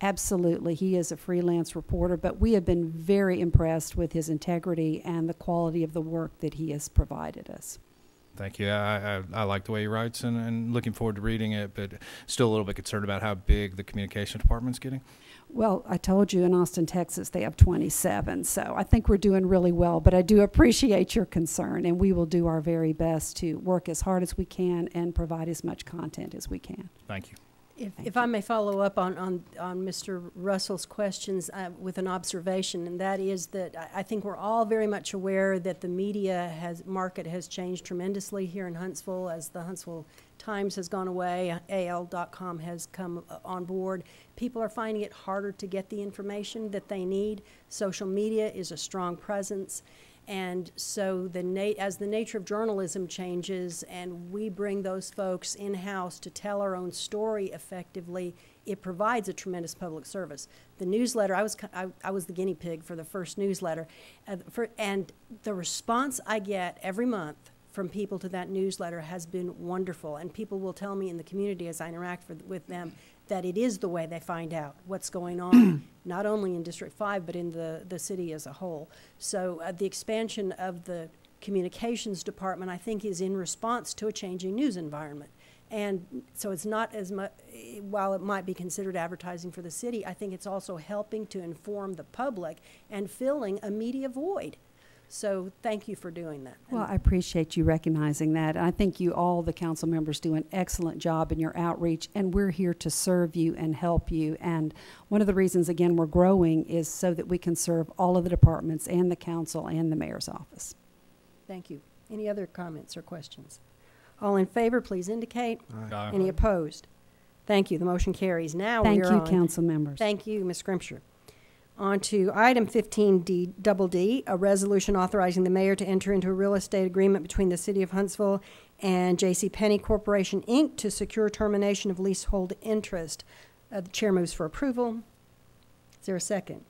Absolutely. He is a freelance reporter, but we have been very impressed with his integrity and the quality of the work that he has provided us. Thank you. I like the way he writes and looking forward to reading it, but still a little bit concerned about how big the communication department's getting. Well, I told you in Austin, Texas, they have 27, so I think we're doing really well, but I do appreciate your concern, and we will do our very best to work as hard as we can and provide as much content as we can. Thank you. If I may follow up on Mr. Russell's questions with an observation, and that is that I think we're all very much aware that the media market has changed tremendously here in Huntsville as the Huntsville Times has gone away, AL.com has come on board. People are finding it harder to get the information that they need. Social media is a strong presence. And so as the nature of journalism changes and we bring those folks in-house to tell our own story effectively, it provides a tremendous public service. The newsletter, I was the guinea pig for the first newsletter, and the response I get every month from people to that newsletter has been wonderful. And people will tell me in the community as I interact with them that it is the way they find out what's going on, not only in District 5, but in the city as a whole. So the expansion of the communications department, I think, is in response to a changing news environment. And so it's not as much, while it might be considered advertising for the city, I think it's also helping to inform the public and filling a media void. So thank you for doing that. Well, I appreciate you recognizing that. I think you all, the council members, do an excellent job in your outreach, and we're here to serve you and help you. And one of the reasons, again, we're growing is so that we can serve all of the departments and the council and the mayor's office. Thank you. Any other comments or questions? All in favor, please indicate. Aye. Any opposed? Thank you. The motion carries. Now we are on. Thank you, council members. Thank you, Ms. Scrimsher. On to item 15D, a resolution authorizing the mayor to enter into a real estate agreement between the City of Huntsville and JCPenney Corporation, Inc. to secure termination of leasehold interest. The chair moves for approval. Is there a second?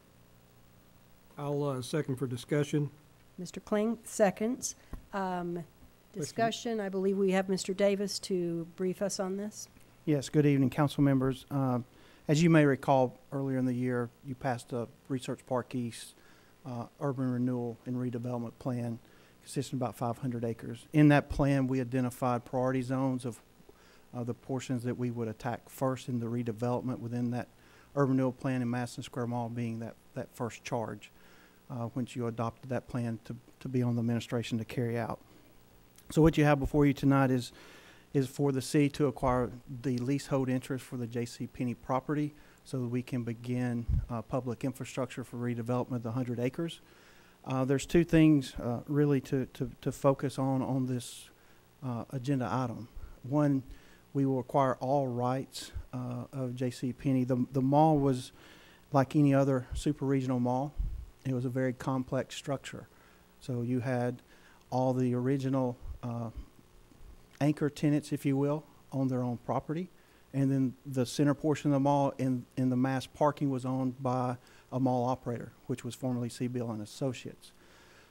I'll second for discussion. Mr. Kling seconds. Discussion, I believe we have Mr. Davis to brief us on this. Yes, good evening, council members. As you may recall, earlier in the year, you passed a Research Park East urban renewal and redevelopment plan consisting of about 500 acres. In that plan, we identified priority zones of the portions that we would attack first in the redevelopment within that urban renewal plan, in Madison Square Mall being that first charge, once you adopted that plan to be on the administration to carry out. So what you have before you tonight is for the city to acquire the leasehold interest for the JCPenney property so that we can begin public infrastructure for redevelopment of the 100 acres. There's two things really to focus on this agenda item. One, we will acquire all rights of JCPenney. The mall was like any other super regional mall. It was a very complex structure. So you had all the original anchor tenants, if you will, on their own property. And then the center portion of the mall and the mass parking was owned by a mall operator, which was formerly CBL and Associates.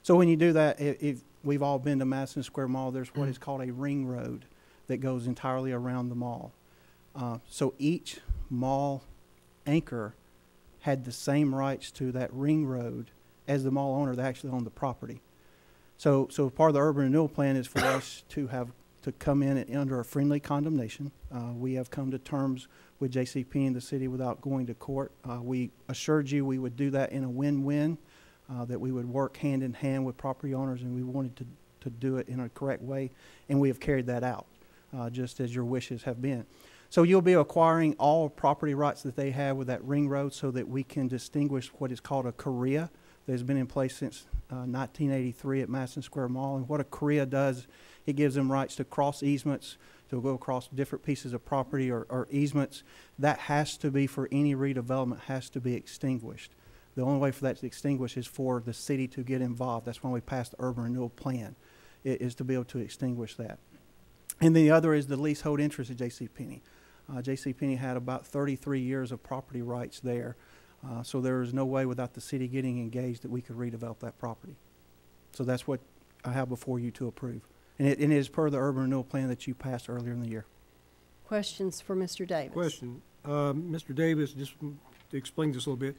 So when you do that, if we've all been to Madison Square Mall, there's what is called a ring road that goes entirely around the mall. So each mall anchor had the same rights to that ring road as the mall owner that actually owned the property. So part of the urban renewal plan is for us to have to come in and under a friendly condemnation. We have come to terms with JCP and the city without going to court. We assured you we would do that in a win-win, that we would work hand in hand with property owners, and we wanted to do it in a correct way, and we have carried that out, just as your wishes have been. So you'll be acquiring all property rights that they have with that ring road so that we can distinguish what is called a CREA that has been in place since 1983 at Madison Square Mall. And what a CREA does, it gives them rights to cross easements, to go across different pieces of property or easements. That has to be, for any redevelopment, has to be extinguished. The only way for that to extinguish is for the city to get involved. That's why we passed the urban renewal plan, is to be able to extinguish that. And the other is the leasehold interest at JCPenney. JCPenney had about 33 years of property rights there, so there is no way without the city getting engaged that we could redevelop that property. So that's what I have before you to approve. And it is per the urban renewal plan that you passed earlier in the year. Questions for Mr. Davis? Question. Mr. Davis, just to explain this a little bit.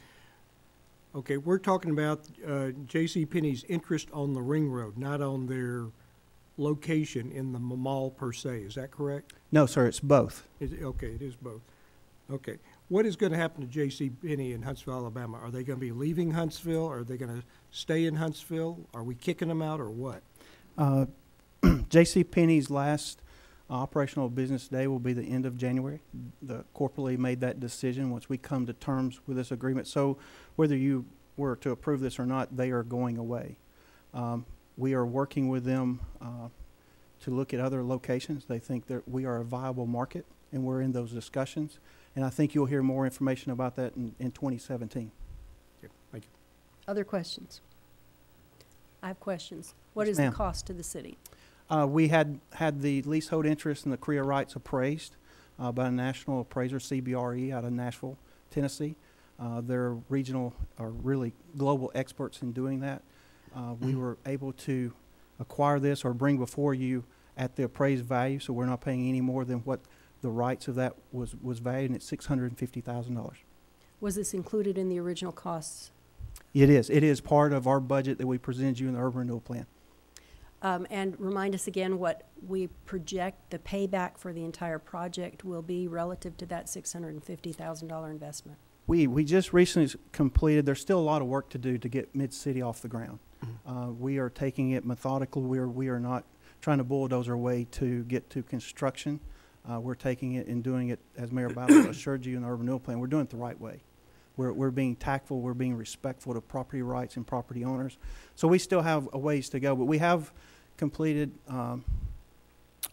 Okay, we're talking about JCPenney's interest on the ring road, not on their location in the mall per se, is that correct? No, sir, it's both. Okay, it is both. Okay, what is going to happen to JCPenney in Huntsville, Alabama? Are they going to be leaving Huntsville? Are they going to stay in Huntsville? Are we kicking them out or what? JCPenney's last operational business day will be the end of January. The corporately made that decision once we come to terms with this agreement. So whether you were to approve this or not, they are going away. We are working with them to look at other locations. They think that we are a viable market, and we're in those discussions. And I think you'll hear more information about that in 2017. Okay, thank you. Other questions? I have questions. What is the cost to the city? We had the leasehold interest and the CREA rights appraised by a national appraiser, CBRE, out of Nashville, Tennessee. They're regional, or really global experts in doing that. We were able to acquire this or bring before you at the appraised value, so we're not paying any more than what the rights of that was valued, and it's $650,000. Was this included in the original costs? It is. It is part of our budget that we presented you in the urban renewal plan. And remind us again what we project the payback for the entire project will be relative to that $650,000 investment. We just recently completed. There's still a lot of work to do to get Mid-City off the ground. We are taking it methodically. We are not trying to bulldoze our way to get to construction. We're taking it and doing it, as Mayor Battle assured you in the urban renewal plan, we're doing it the right way. We're being tactful. We're being respectful to property rights and property owners. So we still have a ways to go, but we have completed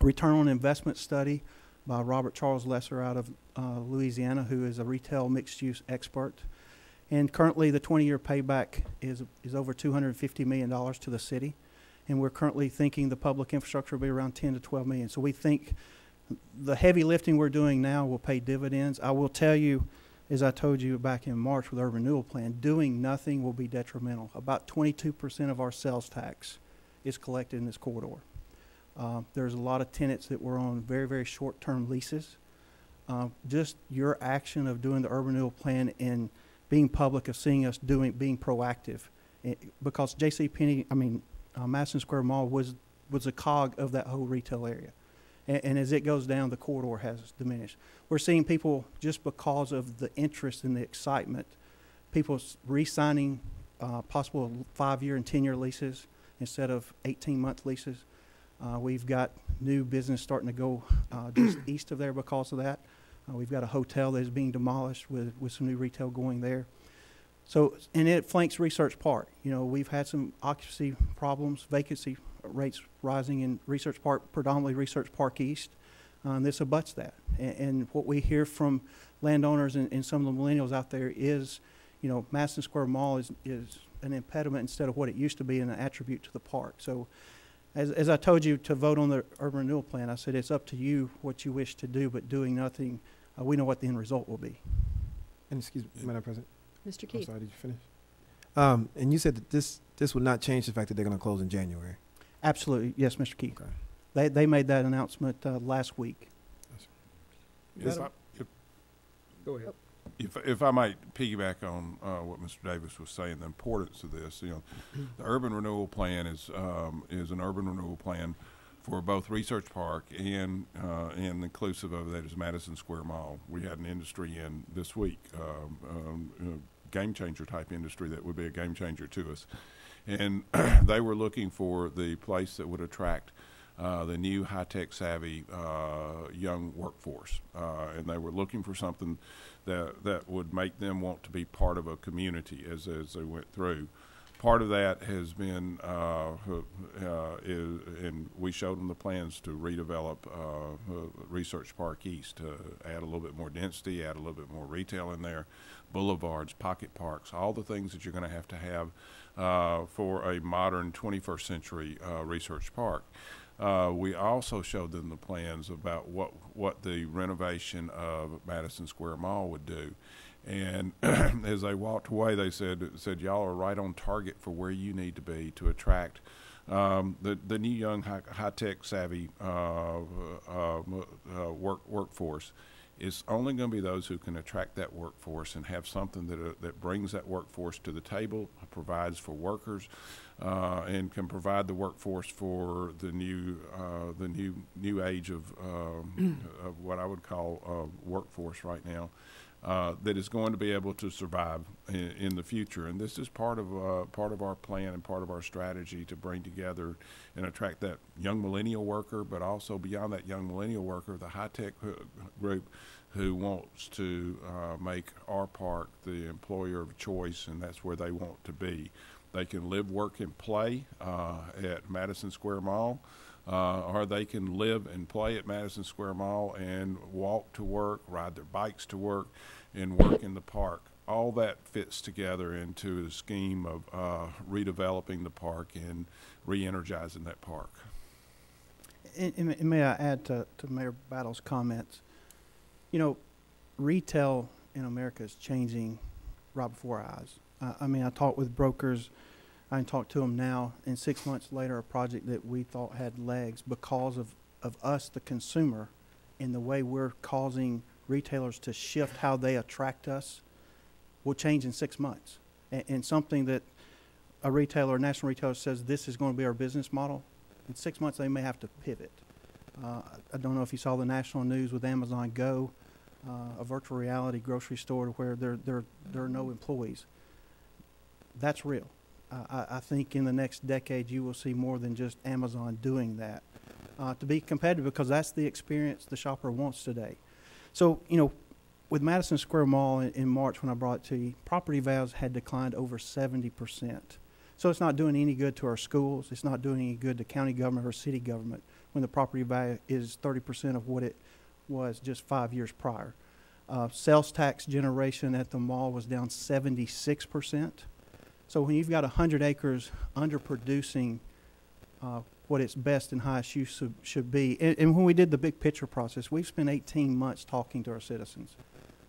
return on investment study by Robert Charles Lesser out of Louisiana, who is a retail mixed-use expert. And currently the 20-year payback is over $250 million to the city. And we're currently thinking the public infrastructure will be around 10 to 12 million. So we think the heavy lifting we're doing now will pay dividends. I will tell you, as I told you back in March with the urban renewal plan, doing nothing will be detrimental. About 22% of our sales tax is collected in this corridor. There's a lot of tenants that were on very, very short-term leases. Just your action of doing the urban renewal plan and being public, of seeing us doing, being proactive, because JCPenney, Madison Square Mall was a cog of that whole retail area. And as it goes down, the corridor has diminished. We're seeing people, just because of the interest and the excitement, people re-signing possible 5-year and 10-year leases instead of 18-month leases. We've got new business starting to go just east of there because of that. We've got a hotel that is being demolished with some new retail going there. So, and it flanks Research Park. You know, we've had some occupancy problems, vacancy rates rising in Research Park, predominantly Research Park East. This abuts that. And what we hear from landowners and some of the millennials out there is, you know, Madison Square Mall is an impediment instead of what it used to be and an attribute to the park. So as I told you to vote on the urban renewal plan, I said it's up to you what you wish to do, but doing nothing, we know what the end result will be. And excuse me, Madam President. Mr. Keith. I'm sorry, did you finish? And you said that this would not change the fact that they're going to close in January. Absolutely. Yes, Mr. Keith. Okay. They made that announcement last week. Yes. Go ahead. If I might piggyback on what Mr. Davis was saying, the importance of this, you know, the urban renewal plan is an urban renewal plan for both Research Park and inclusive of that is Madison Square Mall. We had an industry in this week, game changer type industry that would be a game changer to us, and they were looking for the place that would attract the new high-tech savvy young workforce, and they were looking for something that would make them want to be part of a community as they went through. Part of that has been, and we showed them the plans to redevelop Research Park East, add a little bit more density, add a little bit more retail in there, boulevards, pocket parks, all the things that you're going to have for a modern 21st century research park. We also showed them the plans about what the renovation of Madison Square Mall would do. And as they walked away, they said, y'all are right on target for where you need to be to attract the new young high-tech savvy workforce. It's only going to be those who can attract that workforce and have something that brings that workforce to the table, provides for workers, and can provide the workforce for the new age of what I would call workforce right now. That is going to be able to survive in the future, and this is part of our plan and part of our strategy to bring together and attract that young millennial worker, but also beyond that young millennial worker, the high-tech group who wants to make our park the employer of choice, and that's where they want to be. They can live, work, and play at Madison Square Mall. Or they can live and play at Madison Square Mall and walk to work, ride their bikes to work, and work in the park. All that fits together into a scheme of redeveloping the park and re-energizing that park. And may I add to Mayor Battle's comments? You know, retail in America is changing right before our eyes. I mean, I talked with brokers. I can talk to them now, and 6 months later, a project that we thought had legs because of us, the consumer, and the way we're causing retailers to shift how they attract us will change in 6 months. And something that a retailer, a national retailer, says this is going to be our business model, in 6 months they may have to pivot. I don't know if you saw the national news with Amazon Go, a virtual reality grocery store where there are no employees. That's real. I think in the next decade you will see more than just Amazon doing that to be competitive, because that's the experience the shopper wants today. So, you know, with Madison Square Mall in March when I brought it to you, property values had declined over 70%. So it's not doing any good to our schools. It's not doing any good to county government or city government when the property value is 30% of what it was just 5 years prior. Sales tax generation at the mall was down 76%. So when you've got 100 acres underproducing what its best and highest use should be, and when we did the big picture process, we've spent 18 months talking to our citizens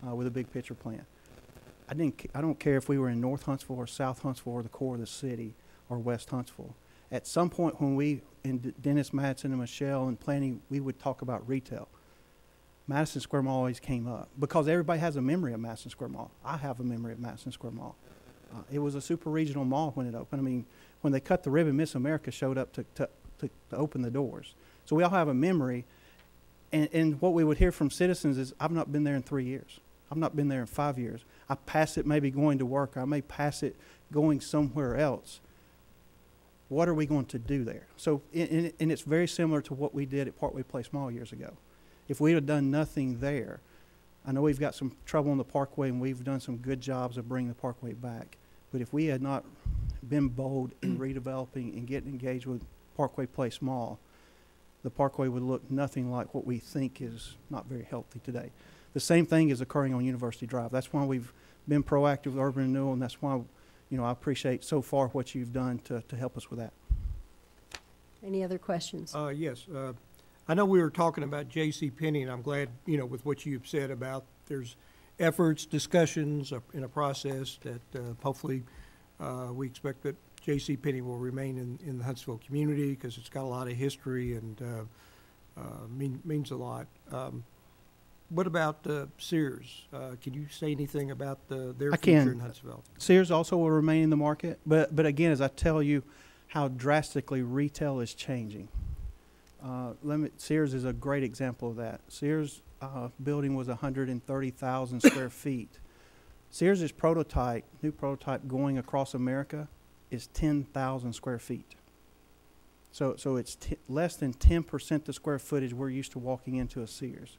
with a big picture plan. I don't care if we were in North Huntsville or South Huntsville or the core of the city or West Huntsville. At some point when we, and Dennis Madsen and Michelle and planning, we would talk about retail. Madison Square Mall always came up because everybody has a memory of Madison Square Mall. I have a memory of Madison Square Mall. It was a super regional mall when it opened. I mean, when they cut the ribbon, Miss America showed up to open the doors. So we all have a memory. And what we would hear from citizens is, I've not been there in 3 years. I've not been there in 5 years. I pass it maybe going to work. I may pass it going somewhere else. What are we going to do there? So, and it's very similar to what we did at Parkway Place Mall years ago. If we had done nothing there, I know we've got some trouble on the Parkway, and we've done some good jobs of bringing the Parkway back. But if we had not been bold in redeveloping and getting engaged with Parkway Place Mall, the Parkway would look nothing like what we think is not very healthy today. The same thing is occurring on University Drive. That's why we've been proactive with urban renewal, and that's why, you know, I appreciate so far what you've done to help us with that. Any other questions? Yes. I know we were talking about JCPenney, and I'm glad, you know, with what you've said about there's efforts, discussions in a process that hopefully we expect that JCPenney will remain in the Huntsville community because it's got a lot of history and means a lot. What about Sears? Can you say anything about their future in Huntsville? Sears also will remain in the market, but again, as I tell you, how drastically retail is changing. Sears is a great example of that. Sears building was 130,000 square feet. Sears' prototype, new prototype going across America, is 10,000 square feet. So it's less than 10% the square footage we're used to walking into a Sears.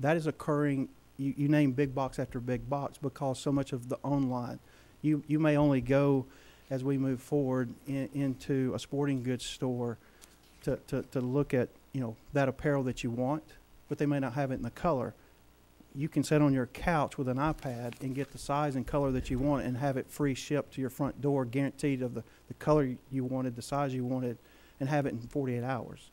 That is occurring, you name big box after big box, because so much of the online. You may only go, as we move forward, into a sporting goods store to look at, you know, that apparel that you want, but they may not have it in the color. You can sit on your couch with an iPad and get the size and color that you want and have it free shipped to your front door, guaranteed of the color you wanted, the size you wanted, and have it in 48 hours.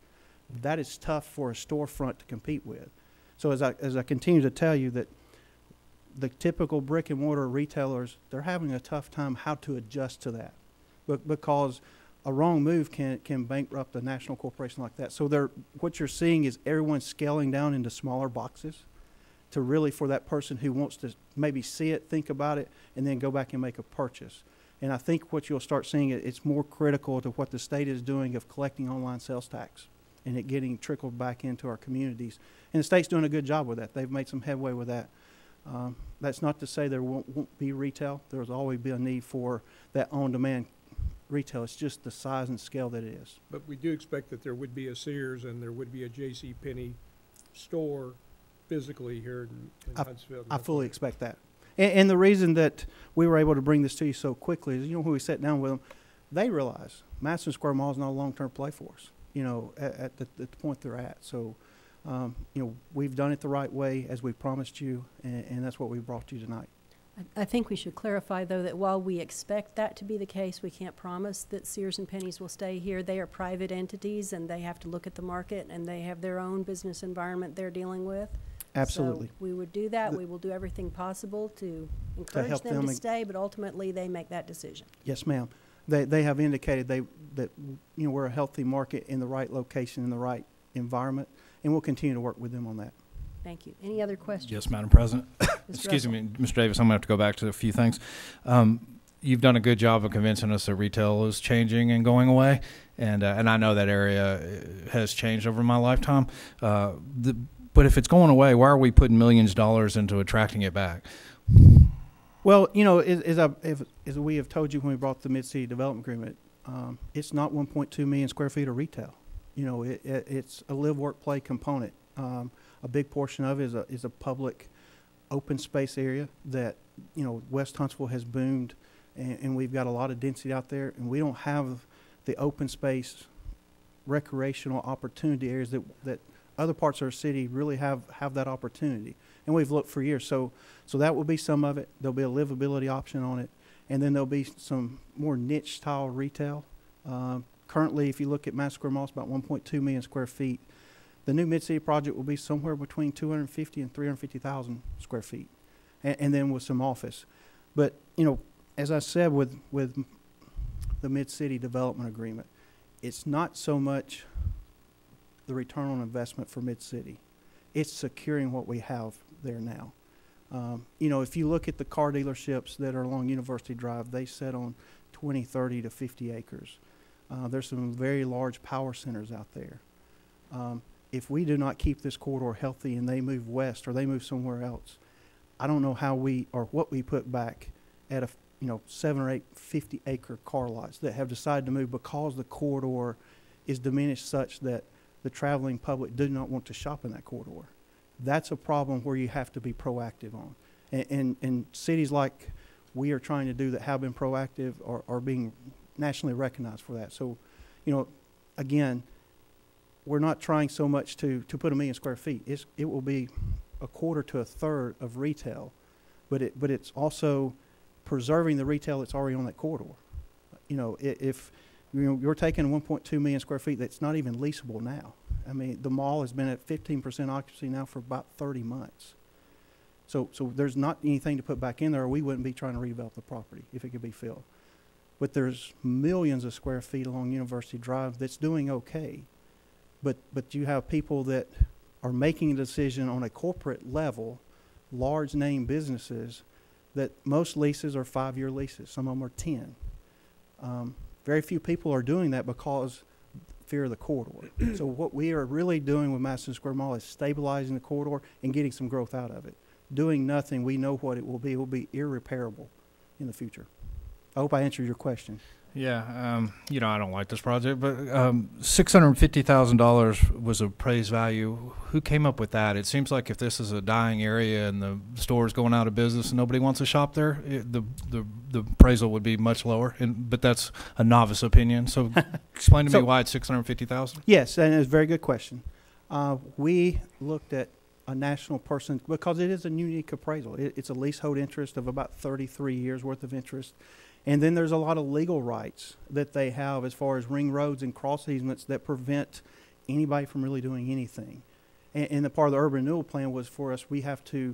That is tough for a storefront to compete with. So as I continue to tell you that the typical brick and mortar retailers, they're having a tough time how to adjust to that, because a wrong move can bankrupt a national corporation like that. So what you're seeing is everyone scaling down into smaller boxes to really, for that person who wants to maybe see it, think about it, and then go back and make a purchase. And I think what you'll start seeing, it's more critical to what the state is doing of collecting online sales tax and it getting trickled back into our communities. And the state's doing a good job with that. They've made some headway with that. That's not to say there won't be retail. There's always be a need for that on-demand retail. It's just the size and scale that it is. But we do expect that there would be a Sears and there would be a JCPenney store physically here in Huntsville. I fully expect that. And the reason that we were able to bring this to you so quickly is, you know, when we sat down with them, they realize Madison Square Mall is not a long-term play for us, you know, at the point they're at. So, you know, we've done it the right way as we promised you, and that's what we brought to you tonight. I think we should clarify, though, that while we expect that to be the case, we can't promise that Sears and Penney's will stay here. They are private entities, and they have to look at the market, and they have their own business environment they're dealing with. Absolutely. So we would do that. We will do everything possible to encourage them to stay, but ultimately they make that decision. Yes, ma'am. They have indicated that, you know, we're a healthy market in the right location, in the right environment, and we'll continue to work with them on that. Thank you. Any other questions? Yes, Madam President. Excuse me, Mr. Davis, I'm going to have to go back to a few things. You've done a good job of convincing us that retail is changing and going away, and I know that area has changed over my lifetime. But if it's going away, why are we putting millions of dollars into attracting it back? Well, you know, as we have told you when we brought the Mid-City Development Agreement, it's not 1.2 million square feet of retail. You know, it's a live, work, play component. A big portion of it is a public open space area that, you know, West Huntsville has boomed, and we've got a lot of density out there, and we don't have the open space recreational opportunity areas that other parts of our city really have that opportunity, and we've looked for years. So that will be some of it. There'll be a livability option on it, and then there'll be some more niche style retail. Currently, if you look at Madison Square Mall, it's about 1.2 million square feet. The new Mid-City project will be somewhere between 250 and 350,000 square feet, and then with some office. But, you know, as I said with the Mid-City Development Agreement, it's not so much the return on investment for Mid-City. It's securing what we have there now. You know, if you look at the car dealerships that are along University Drive, they sit on 20, 30 to 50 acres. There's some very large power centers out there. If we do not keep this corridor healthy and they move west or they move somewhere else, I don't know how we or what we put back at a, you know, 7 or 8 50-acre car lots that have decided to move because the corridor is diminished such that the traveling public do not want to shop in that corridor. That's a problem where you have to be proactive on. And cities like we are trying to do that have been proactive are being nationally recognized for that. So, you know, again, we're not trying so much to put a million square feet. It will be a quarter to a third of retail, but it's also preserving the retail that's already on that corridor. You know, if you know, you're taking 1.2 million square feet that's not even leasable now. I mean, the mall has been at 15% occupancy now for about 30 months. So there's not anything to put back in there, or we wouldn't be trying to redevelop the property if it could be filled. But there's millions of square feet along University Drive that's doing okay. But you have people that are making a decision on a corporate level, large name businesses, that most leases are 5-year leases. Some of them are 10. Very few people are doing that because fear of the corridor. So what we are really doing with Madison Square Mall is stabilizing the corridor and getting some growth out of it. Doing nothing, we know what it will be. It will be irreparable in the future. I hope I answered your question. Yeah, you know, I don't like this project, but $650,000 was appraised value. Who came up with that? It seems like if this is a dying area and the store's going out of business and nobody wants to shop there, the appraisal would be much lower. And but that's a novice opinion. So explain to me why it's $650,000. Yes, and it's a very good question. We looked at a national person because it is a unique appraisal. It's a leasehold interest of about 33 years worth of interest. And then there's a lot of legal rights that they have as far as ring roads and cross easements that prevent anybody from really doing anything. And the part of the urban renewal plan was for us, we have to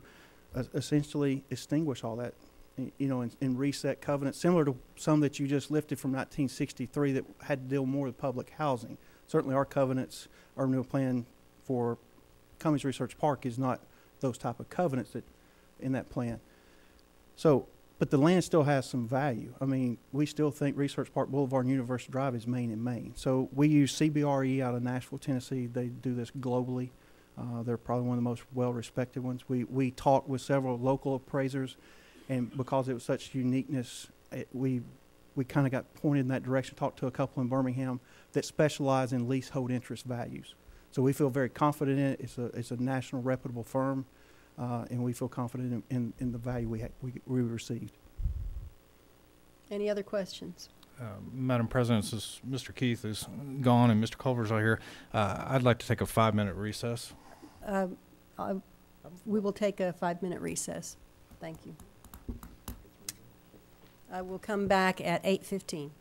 essentially extinguish all that, you know, and reset covenants, similar to some that you just lifted from 1963 that had to deal more with public housing. Certainly our covenants, urban renewal plan for Cummings Research Park is not those type of covenants that in that plan. So, but the land still has some value. I mean, we still think Research Park Boulevard and University Drive is main and main. So we use CBRE out of Nashville, Tennessee. They do this globally. They're probably one of the most well-respected ones. We talked with several local appraisers, and because it was such uniqueness, we kind of got pointed in that direction. Talked to a couple in Birmingham that specialize in leasehold interest values. So we feel very confident in it. It's a national reputable firm. And we feel confident in the value we received. Any other questions? Madam President, since Mr. Keith is gone and Mr. Culver's out here, I'd like to take a 5-minute recess. We will take a 5-minute recess. Thank you. I will come back at 8:15.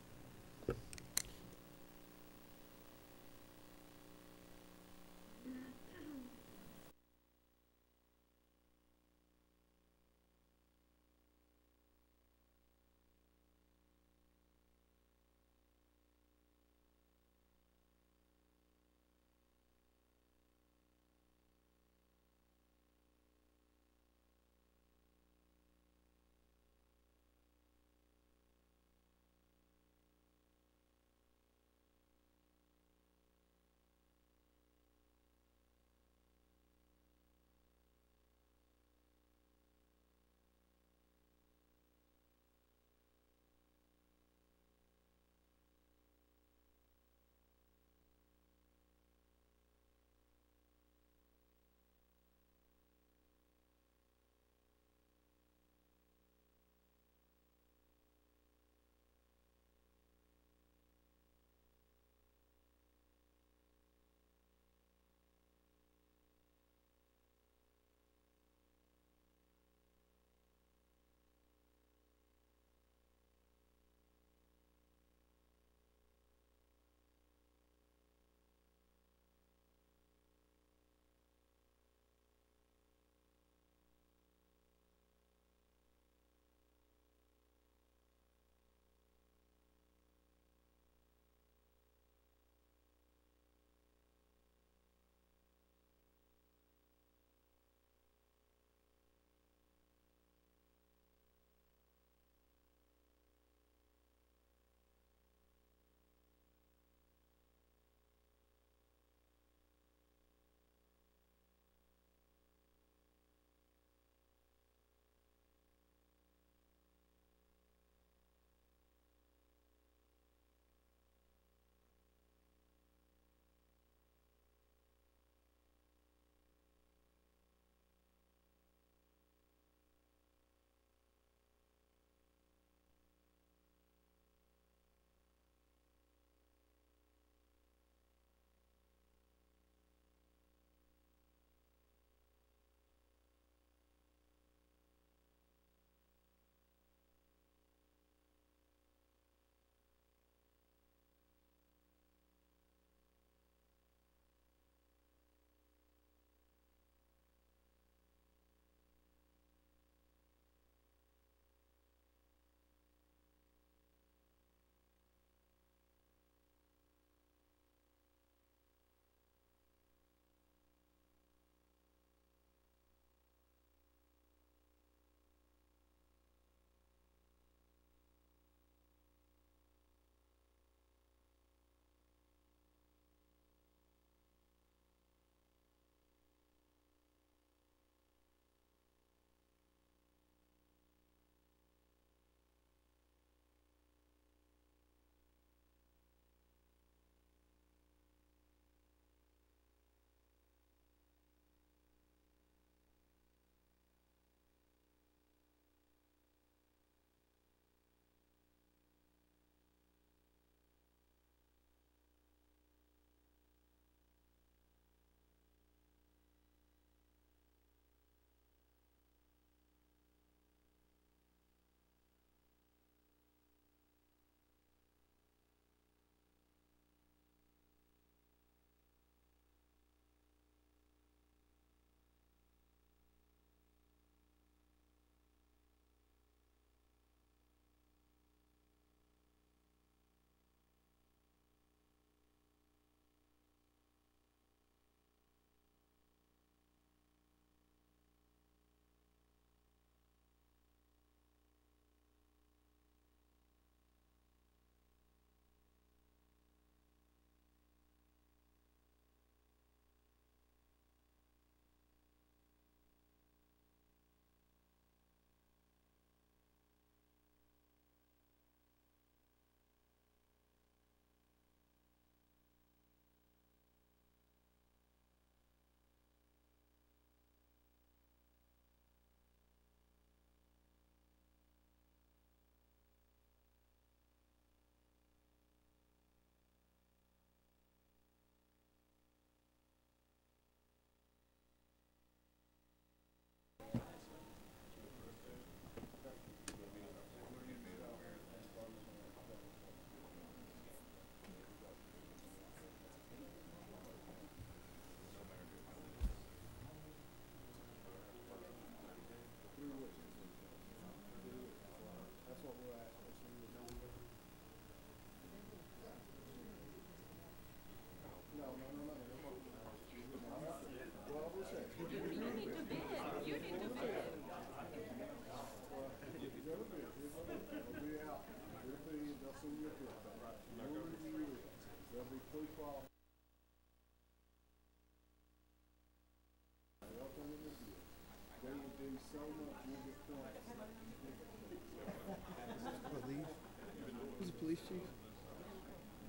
Who's the police chief?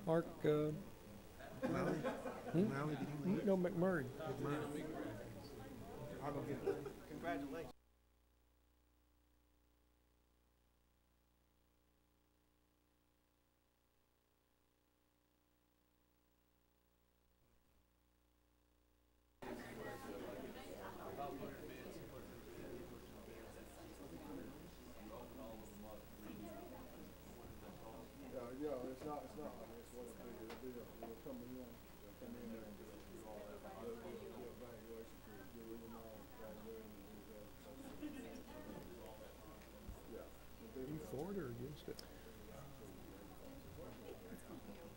Mark, Riley? No, McMurray. I'll go get it. Congratulations.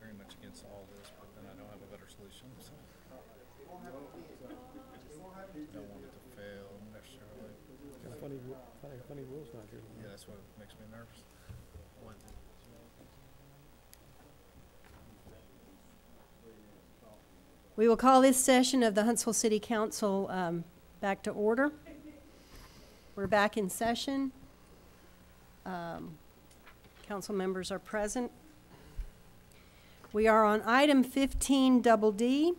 Very much against all this, but then I don't have a better solution, so don't want it to fail necessarily. Kind of funny rules not here. Yeah, that's what makes me nervous. We will call this session of the Huntsville City Council back to order. We're back in session. Council members are present. We are on item 15DD.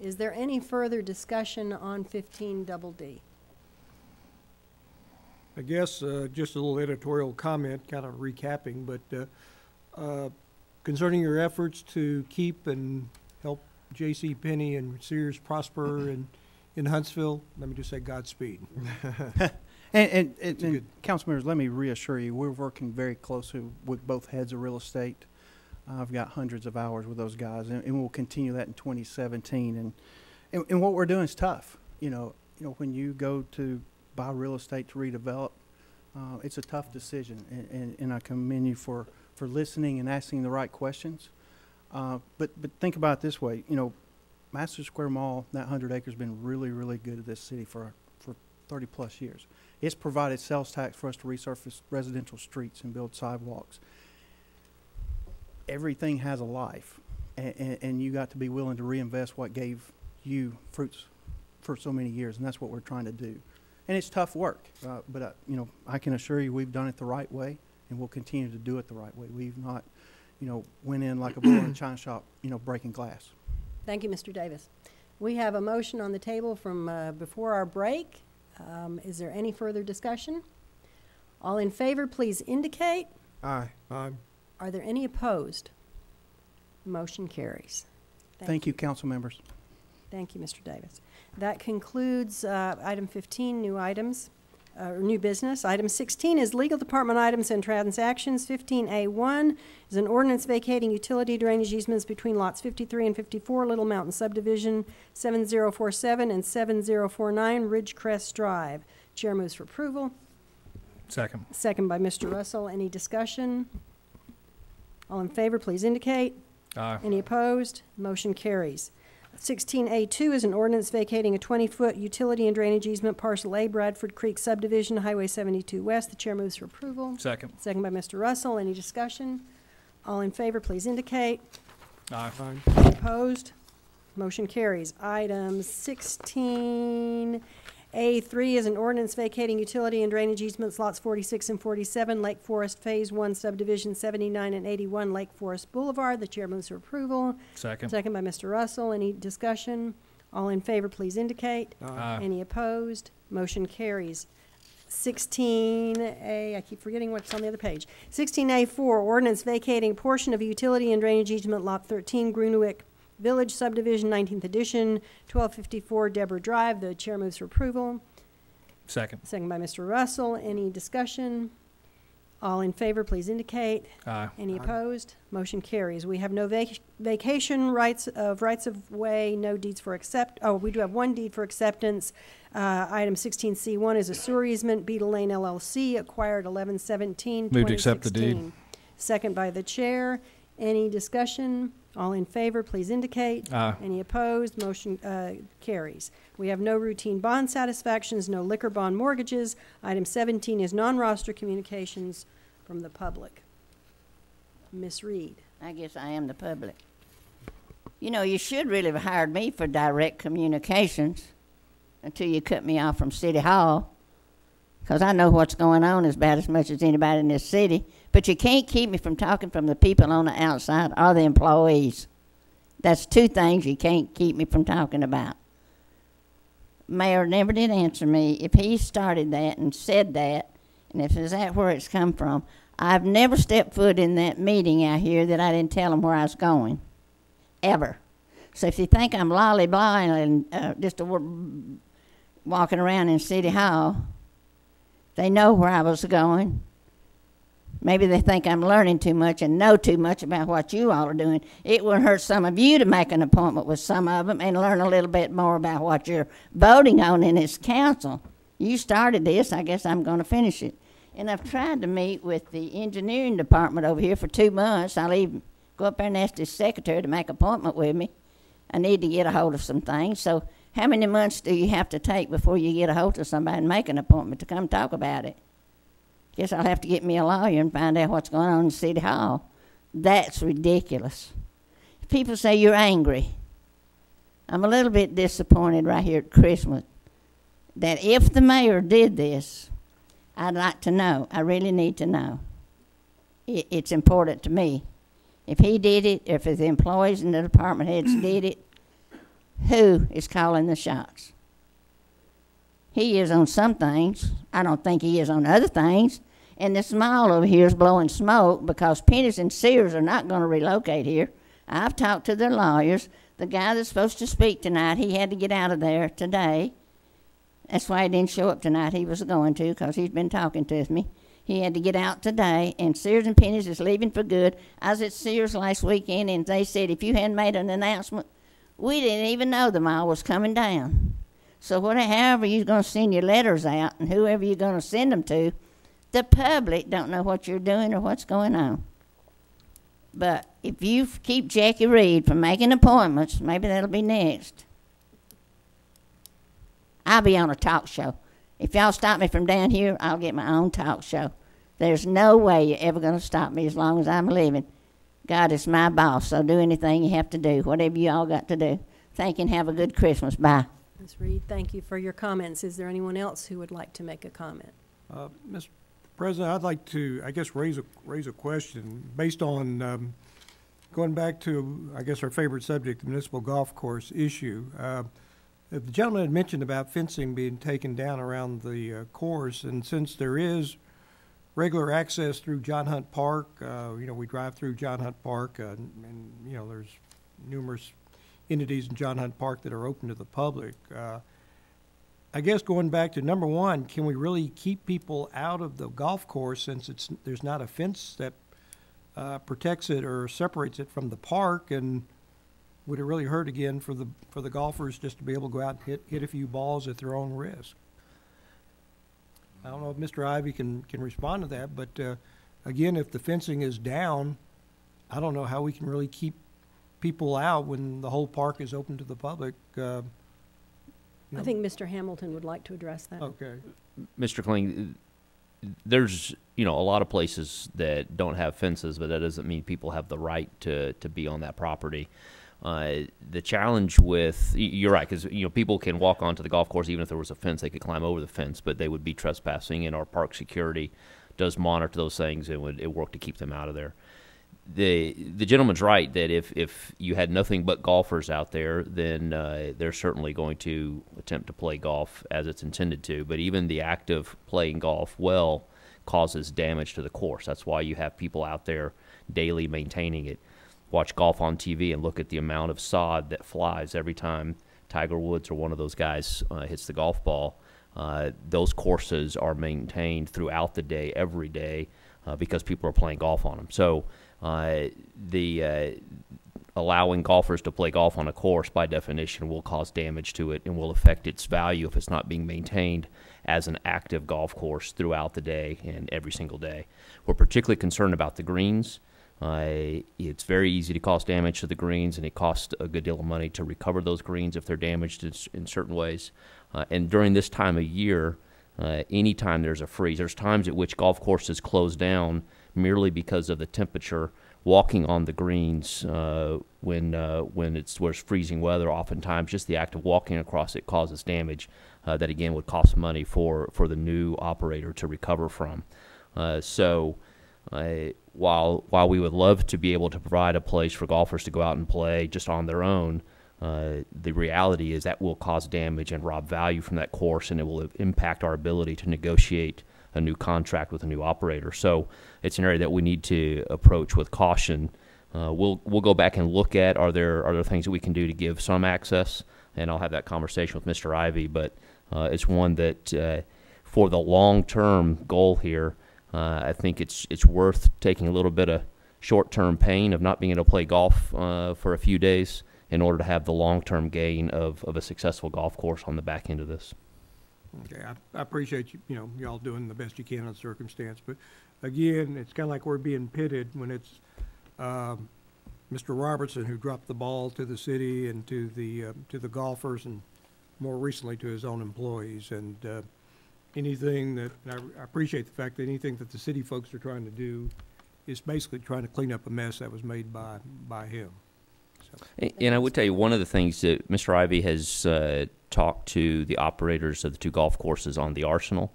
Is there any further discussion on 15DD? I guess just a little editorial comment, kind of recapping, but concerning your efforts to keep and help JCPenney and Sears prosper in Huntsville, let me just say Godspeed. And council members, let me reassure you, we're working very closely with both heads of real estate. I've got hundreds of hours with those guys, and we'll continue that in 2017. And what we're doing is tough. You know, when you go to buy real estate to redevelop, it's a tough decision. And I commend you for listening and asking the right questions. But think about it this way. You know, Master Square Mall, that 100 acres, has been really, really good to this city for 30-plus years. It's provided sales tax for us to resurface residential streets and build sidewalks. Everything has a life, and you got to be willing to reinvest what gave you fruits for so many years, and that's what we're trying to do. And it's tough work, but you know, I can assure you we've done it the right way, and we'll continue to do it the right way. We've not, you know, went in like a bull in a china shop, you know, breaking glass. Thank you, Mr. Davis. We have a motion on the table from before our break. Is there any further discussion? All in favor, please indicate. Aye. Aye. Are there any opposed? Motion carries. Thank you, council members. Thank you, Mr. Davis. That concludes item 15, new items, or new business. Item 16 is legal department items and transactions. 15A1 is an ordinance vacating utility drainage easements between lots 53 and 54, Little Mountain Subdivision, 7047 and 7049, Ridgecrest Drive. Chair moves for approval. Second. Second by Mr. Russell. Any discussion? All in favor, please indicate. Aye. Any opposed? Motion carries. 16A2 is an ordinance vacating a 20-foot utility and drainage easement parcel A, Bradford Creek Subdivision, Highway 72 West. The chair moves for approval. Second. Second by Mr. Russell. Any discussion? All in favor, please indicate. Aye. Any opposed? Motion carries. Item 16A3 is an ordinance vacating utility and drainage easements lots 46 and 47, Lake Forest Phase 1 Subdivision 79 and 81, Lake Forest Boulevard. The chair moves for approval. Second. Second by Mr. Russell. Any discussion? All in favor, please indicate. Aye. Any opposed? Motion carries. 16A, I keep forgetting what's on the other page. 16A4, ordinance vacating portion of a utility and drainage easement lot 13, Grunwick Village Subdivision, 19th Edition, 1254 Deborah Drive. The chair moves for approval. Second. Second by Mr. Russell. Any discussion? All in favor, please indicate. Aye. Any opposed? Motion carries. We have no vacation rights of way, no deeds for accept. Oh, we do have one deed for acceptance. Item 16C1 is a sewer easement, Beetle Lane LLC, acquired 11/17/2016. Move to accept the deed. Second by the chair. Any discussion? All in favor, please indicate. Aye. Any opposed? Motion carries. We have no routine bond satisfactions, no liquor bond mortgages. Item 17 is non-roster communications from the public. Ms. Reed. I guess I am the public. You know, you should really have hired me for direct communications. until you cut me off from City Hall, because I know what's going on as bad as much as anybody in this city. But you can't keep me from talking from the people on the outside or the employees. That's two things you can't keep me from talking about. Mayor never did answer me. If he started that and said that, and if is that where it's come from, I've never stepped foot in that meeting out here that I didn't tell him where I was going, ever. So if you think I'm lolly-blind and just walking around in City Hall, they know where I was going. Maybe they think I'm learning too much and know too much about what you all are doing. It wouldn't hurt some of you to make an appointment with some of them and learn a little bit more about what you're voting on in this council. You started this. I guess I'm going to finish it. And I've tried to meet with the engineering department over here for 2 months. I'll even go up there and ask his secretary to make an appointment with me. I need to get a hold of some things. So how many months do you have to take before you get a hold of somebody and make an appointment to come talk about it? Guess I'll have to get me a lawyer and find out what's going on in City Hall. That's ridiculous. People say you're angry. I'm a little bit disappointed right here at Christmas that if the mayor did this, I'd like to know. I really need to know. It's important to me. If he did it, if the employees and the department heads did it, who is calling the shots? He is on some things. I don't think he is on other things. And this mall over here is blowing smoke because Penny's and Sears are not going to relocate here. I've talked to their lawyers. The guy that's supposed to speak tonight, he had to get out of there today. That's why he didn't show up tonight. He was going to because he's been talking to me. He had to get out today, and Sears and Penny's is leaving for good. I was at Sears last weekend, and they said if you hadn't made an announcement, we didn't even know the mall was coming down. So however you're going to send your letters out and whoever you're going to send them to, the public don't know what you're doing or what's going on. But if you keep Jackie Reed from making appointments, maybe that'll be next. I'll be on a talk show. If y'all stop me from down here, I'll get my own talk show. There's no way you're ever going to stop me as long as I'm living. God is my boss, so do anything you have to do, whatever you all got to do. Thank you and have a good Christmas. Bye. Ms. Reed, thank you for your comments. Is there anyone else who would like to make a comment? Mr. President, I'd like to, I guess, raise a question based on going back to, I guess, our favorite subject, the municipal golf course issue. The gentleman had mentioned about fencing being taken down around the course, and since there is regular access through John Hunt Park, you know, we drive through John Hunt Park, and you know, there's numerous entities in John Hunt Park that are open to the public. I guess going back to number one, can we really keep people out of the golf course since there's not a fence that protects it or separates it from the park? And would it really hurt again for the golfers just to be able to go out and hit a few balls at their own risk? I don't know if Mr. Ivey can respond to that, but again, if the fencing is down, I don't know how we can really keep people out when the whole park is open to the public. I think Mr. Hamilton would like to address that. Okay. Mr. Kling, there's, you know, a lot of places that don't have fences, but that doesn't mean people have the right to be on that property. The challenge with, you're right, because, you know, people can walk onto the golf course. Even if there was a fence, they could climb over the fence, but they would be trespassing, and our park security does monitor those things and would work to keep them out of there. The gentleman's right that if you had nothing but golfers out there, then they're certainly going to attempt to play golf as it's intended to. But even the act of playing golf well causes damage to the course. That's why you have people out there daily maintaining it. Watch golf on TV and look at the amount of sod that flies every time Tiger Woods or one of those guys hits the golf ball. Those courses are maintained throughout the day, every day, because people are playing golf on them. So allowing golfers to play golf on a course, by definition, will cause damage to it and will affect its value if it's not being maintained as an active golf course throughout the day and every single day. We're particularly concerned about the greens. It's very easy to cause damage to the greens, and it costs a good deal of money to recover those greens if they're damaged in certain ways. And during this time of year, anytime there's a freeze, there's times at which golf courses close down merely because of the temperature walking on the greens when it's where it's freezing weather. Oftentimes, just the act of walking across it causes damage that again would cost money for the new operator to recover from. While we would love to be able to provide a place for golfers to go out and play just on their own, the reality is that will cause damage and rob value from that course, and it will impact our ability to negotiate a new contract with a new operator. So it's an area that we need to approach with caution. We'll go back and look at are there things that we can do to give some access, and I'll have that conversation with Mr. Ivey. But it's one that for the long-term goal here, I think it's worth taking a little bit of short-term pain of not being able to play golf for a few days in order to have the long-term gain of a successful golf course on the back end of this. Okay, I appreciate you all doing the best you can on the circumstance, but again, it's kind of like we're being pitted when it's Mr. Robertson who dropped the ball to the city and to the golfers, and more recently to his own employees. And anything that, and I appreciate the fact that anything that the city folks are trying to do is basically trying to clean up a mess that was made by him. So. And I would tell you one of the things that Mr. Ivey has talked to the operators of the two golf courses on the Arsenal.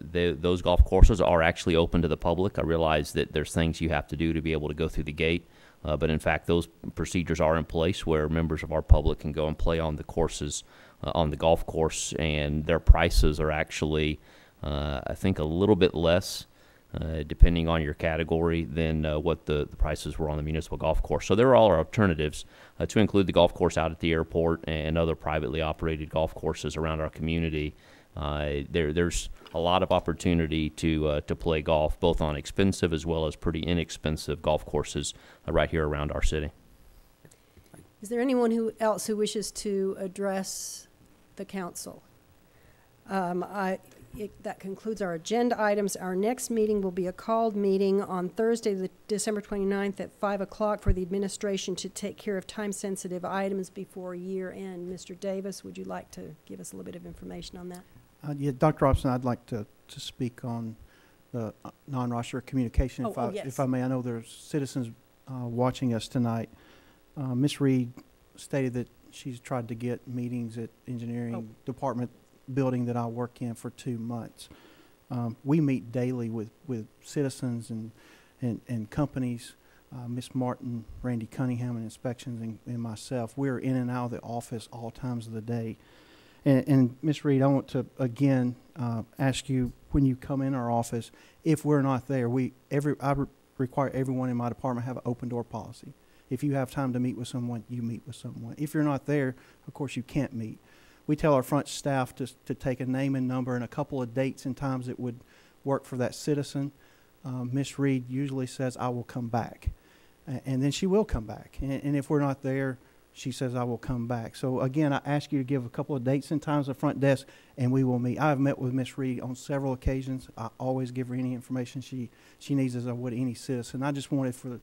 Those golf courses are actually open to the public. I realize that there's things you have to do to be able to go through the gate, but in fact those procedures are in place where members of our public can go and play on the courses, on the golf course, and their prices are actually, I think, a little bit less, depending on your category, than what the prices were on the municipal golf course. So there are alternatives to include the golf course out at the airport and other privately operated golf courses around our community. There's a lot of opportunity to play golf, both on expensive as well as pretty inexpensive golf courses right here around our city. Is there anyone else who wishes to address the council? That concludes our agenda items. Our next meeting will be a called meeting on Thursday, December 29th at 5 o'clock for the administration to take care of time-sensitive items before year end. Mr. Davis, would you like to give us a little bit of information on that? Yeah, Dr. Robson, I'd like to speak on the non-roster communication, if I may. I know there's citizens watching us tonight. Ms. Reed stated that she's tried to get meetings at engineering department building that I work in for 2 months. We meet daily with citizens and companies. Ms. Martin, Randy Cunningham, and inspections, and myself. We're in and out of the office all times of the day. And Ms. Reed, I want to again ask you, when you come in our office, if we're not there, I require everyone in my department have an open door policy. If you have time to meet with someone, you meet with someone. If you're not there, of course you can't meet. We tell our front staff to take a name and number and a couple of dates and times that would work for that citizen. Ms. Reed usually says, I will come back. And then she will come back. And if we're not there, she says, I will come back. So again, I ask you to give a couple of dates and times at the front desk, and we will meet. I've met with Ms. Reed on several occasions. I always give her any information she needs, as I would any citizen. I just wanted for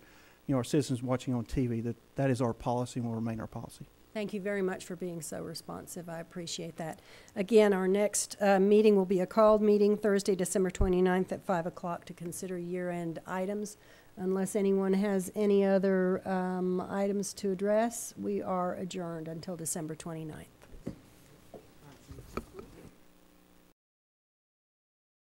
our citizens watching on TV, that is our policy and will remain our policy. Thank you very much for being so responsive. I appreciate that. Again, our next meeting will be a called meeting Thursday, December 29th at 5 o'clock to consider year-end items. Unless anyone has any other items to address, we are adjourned until December 29th.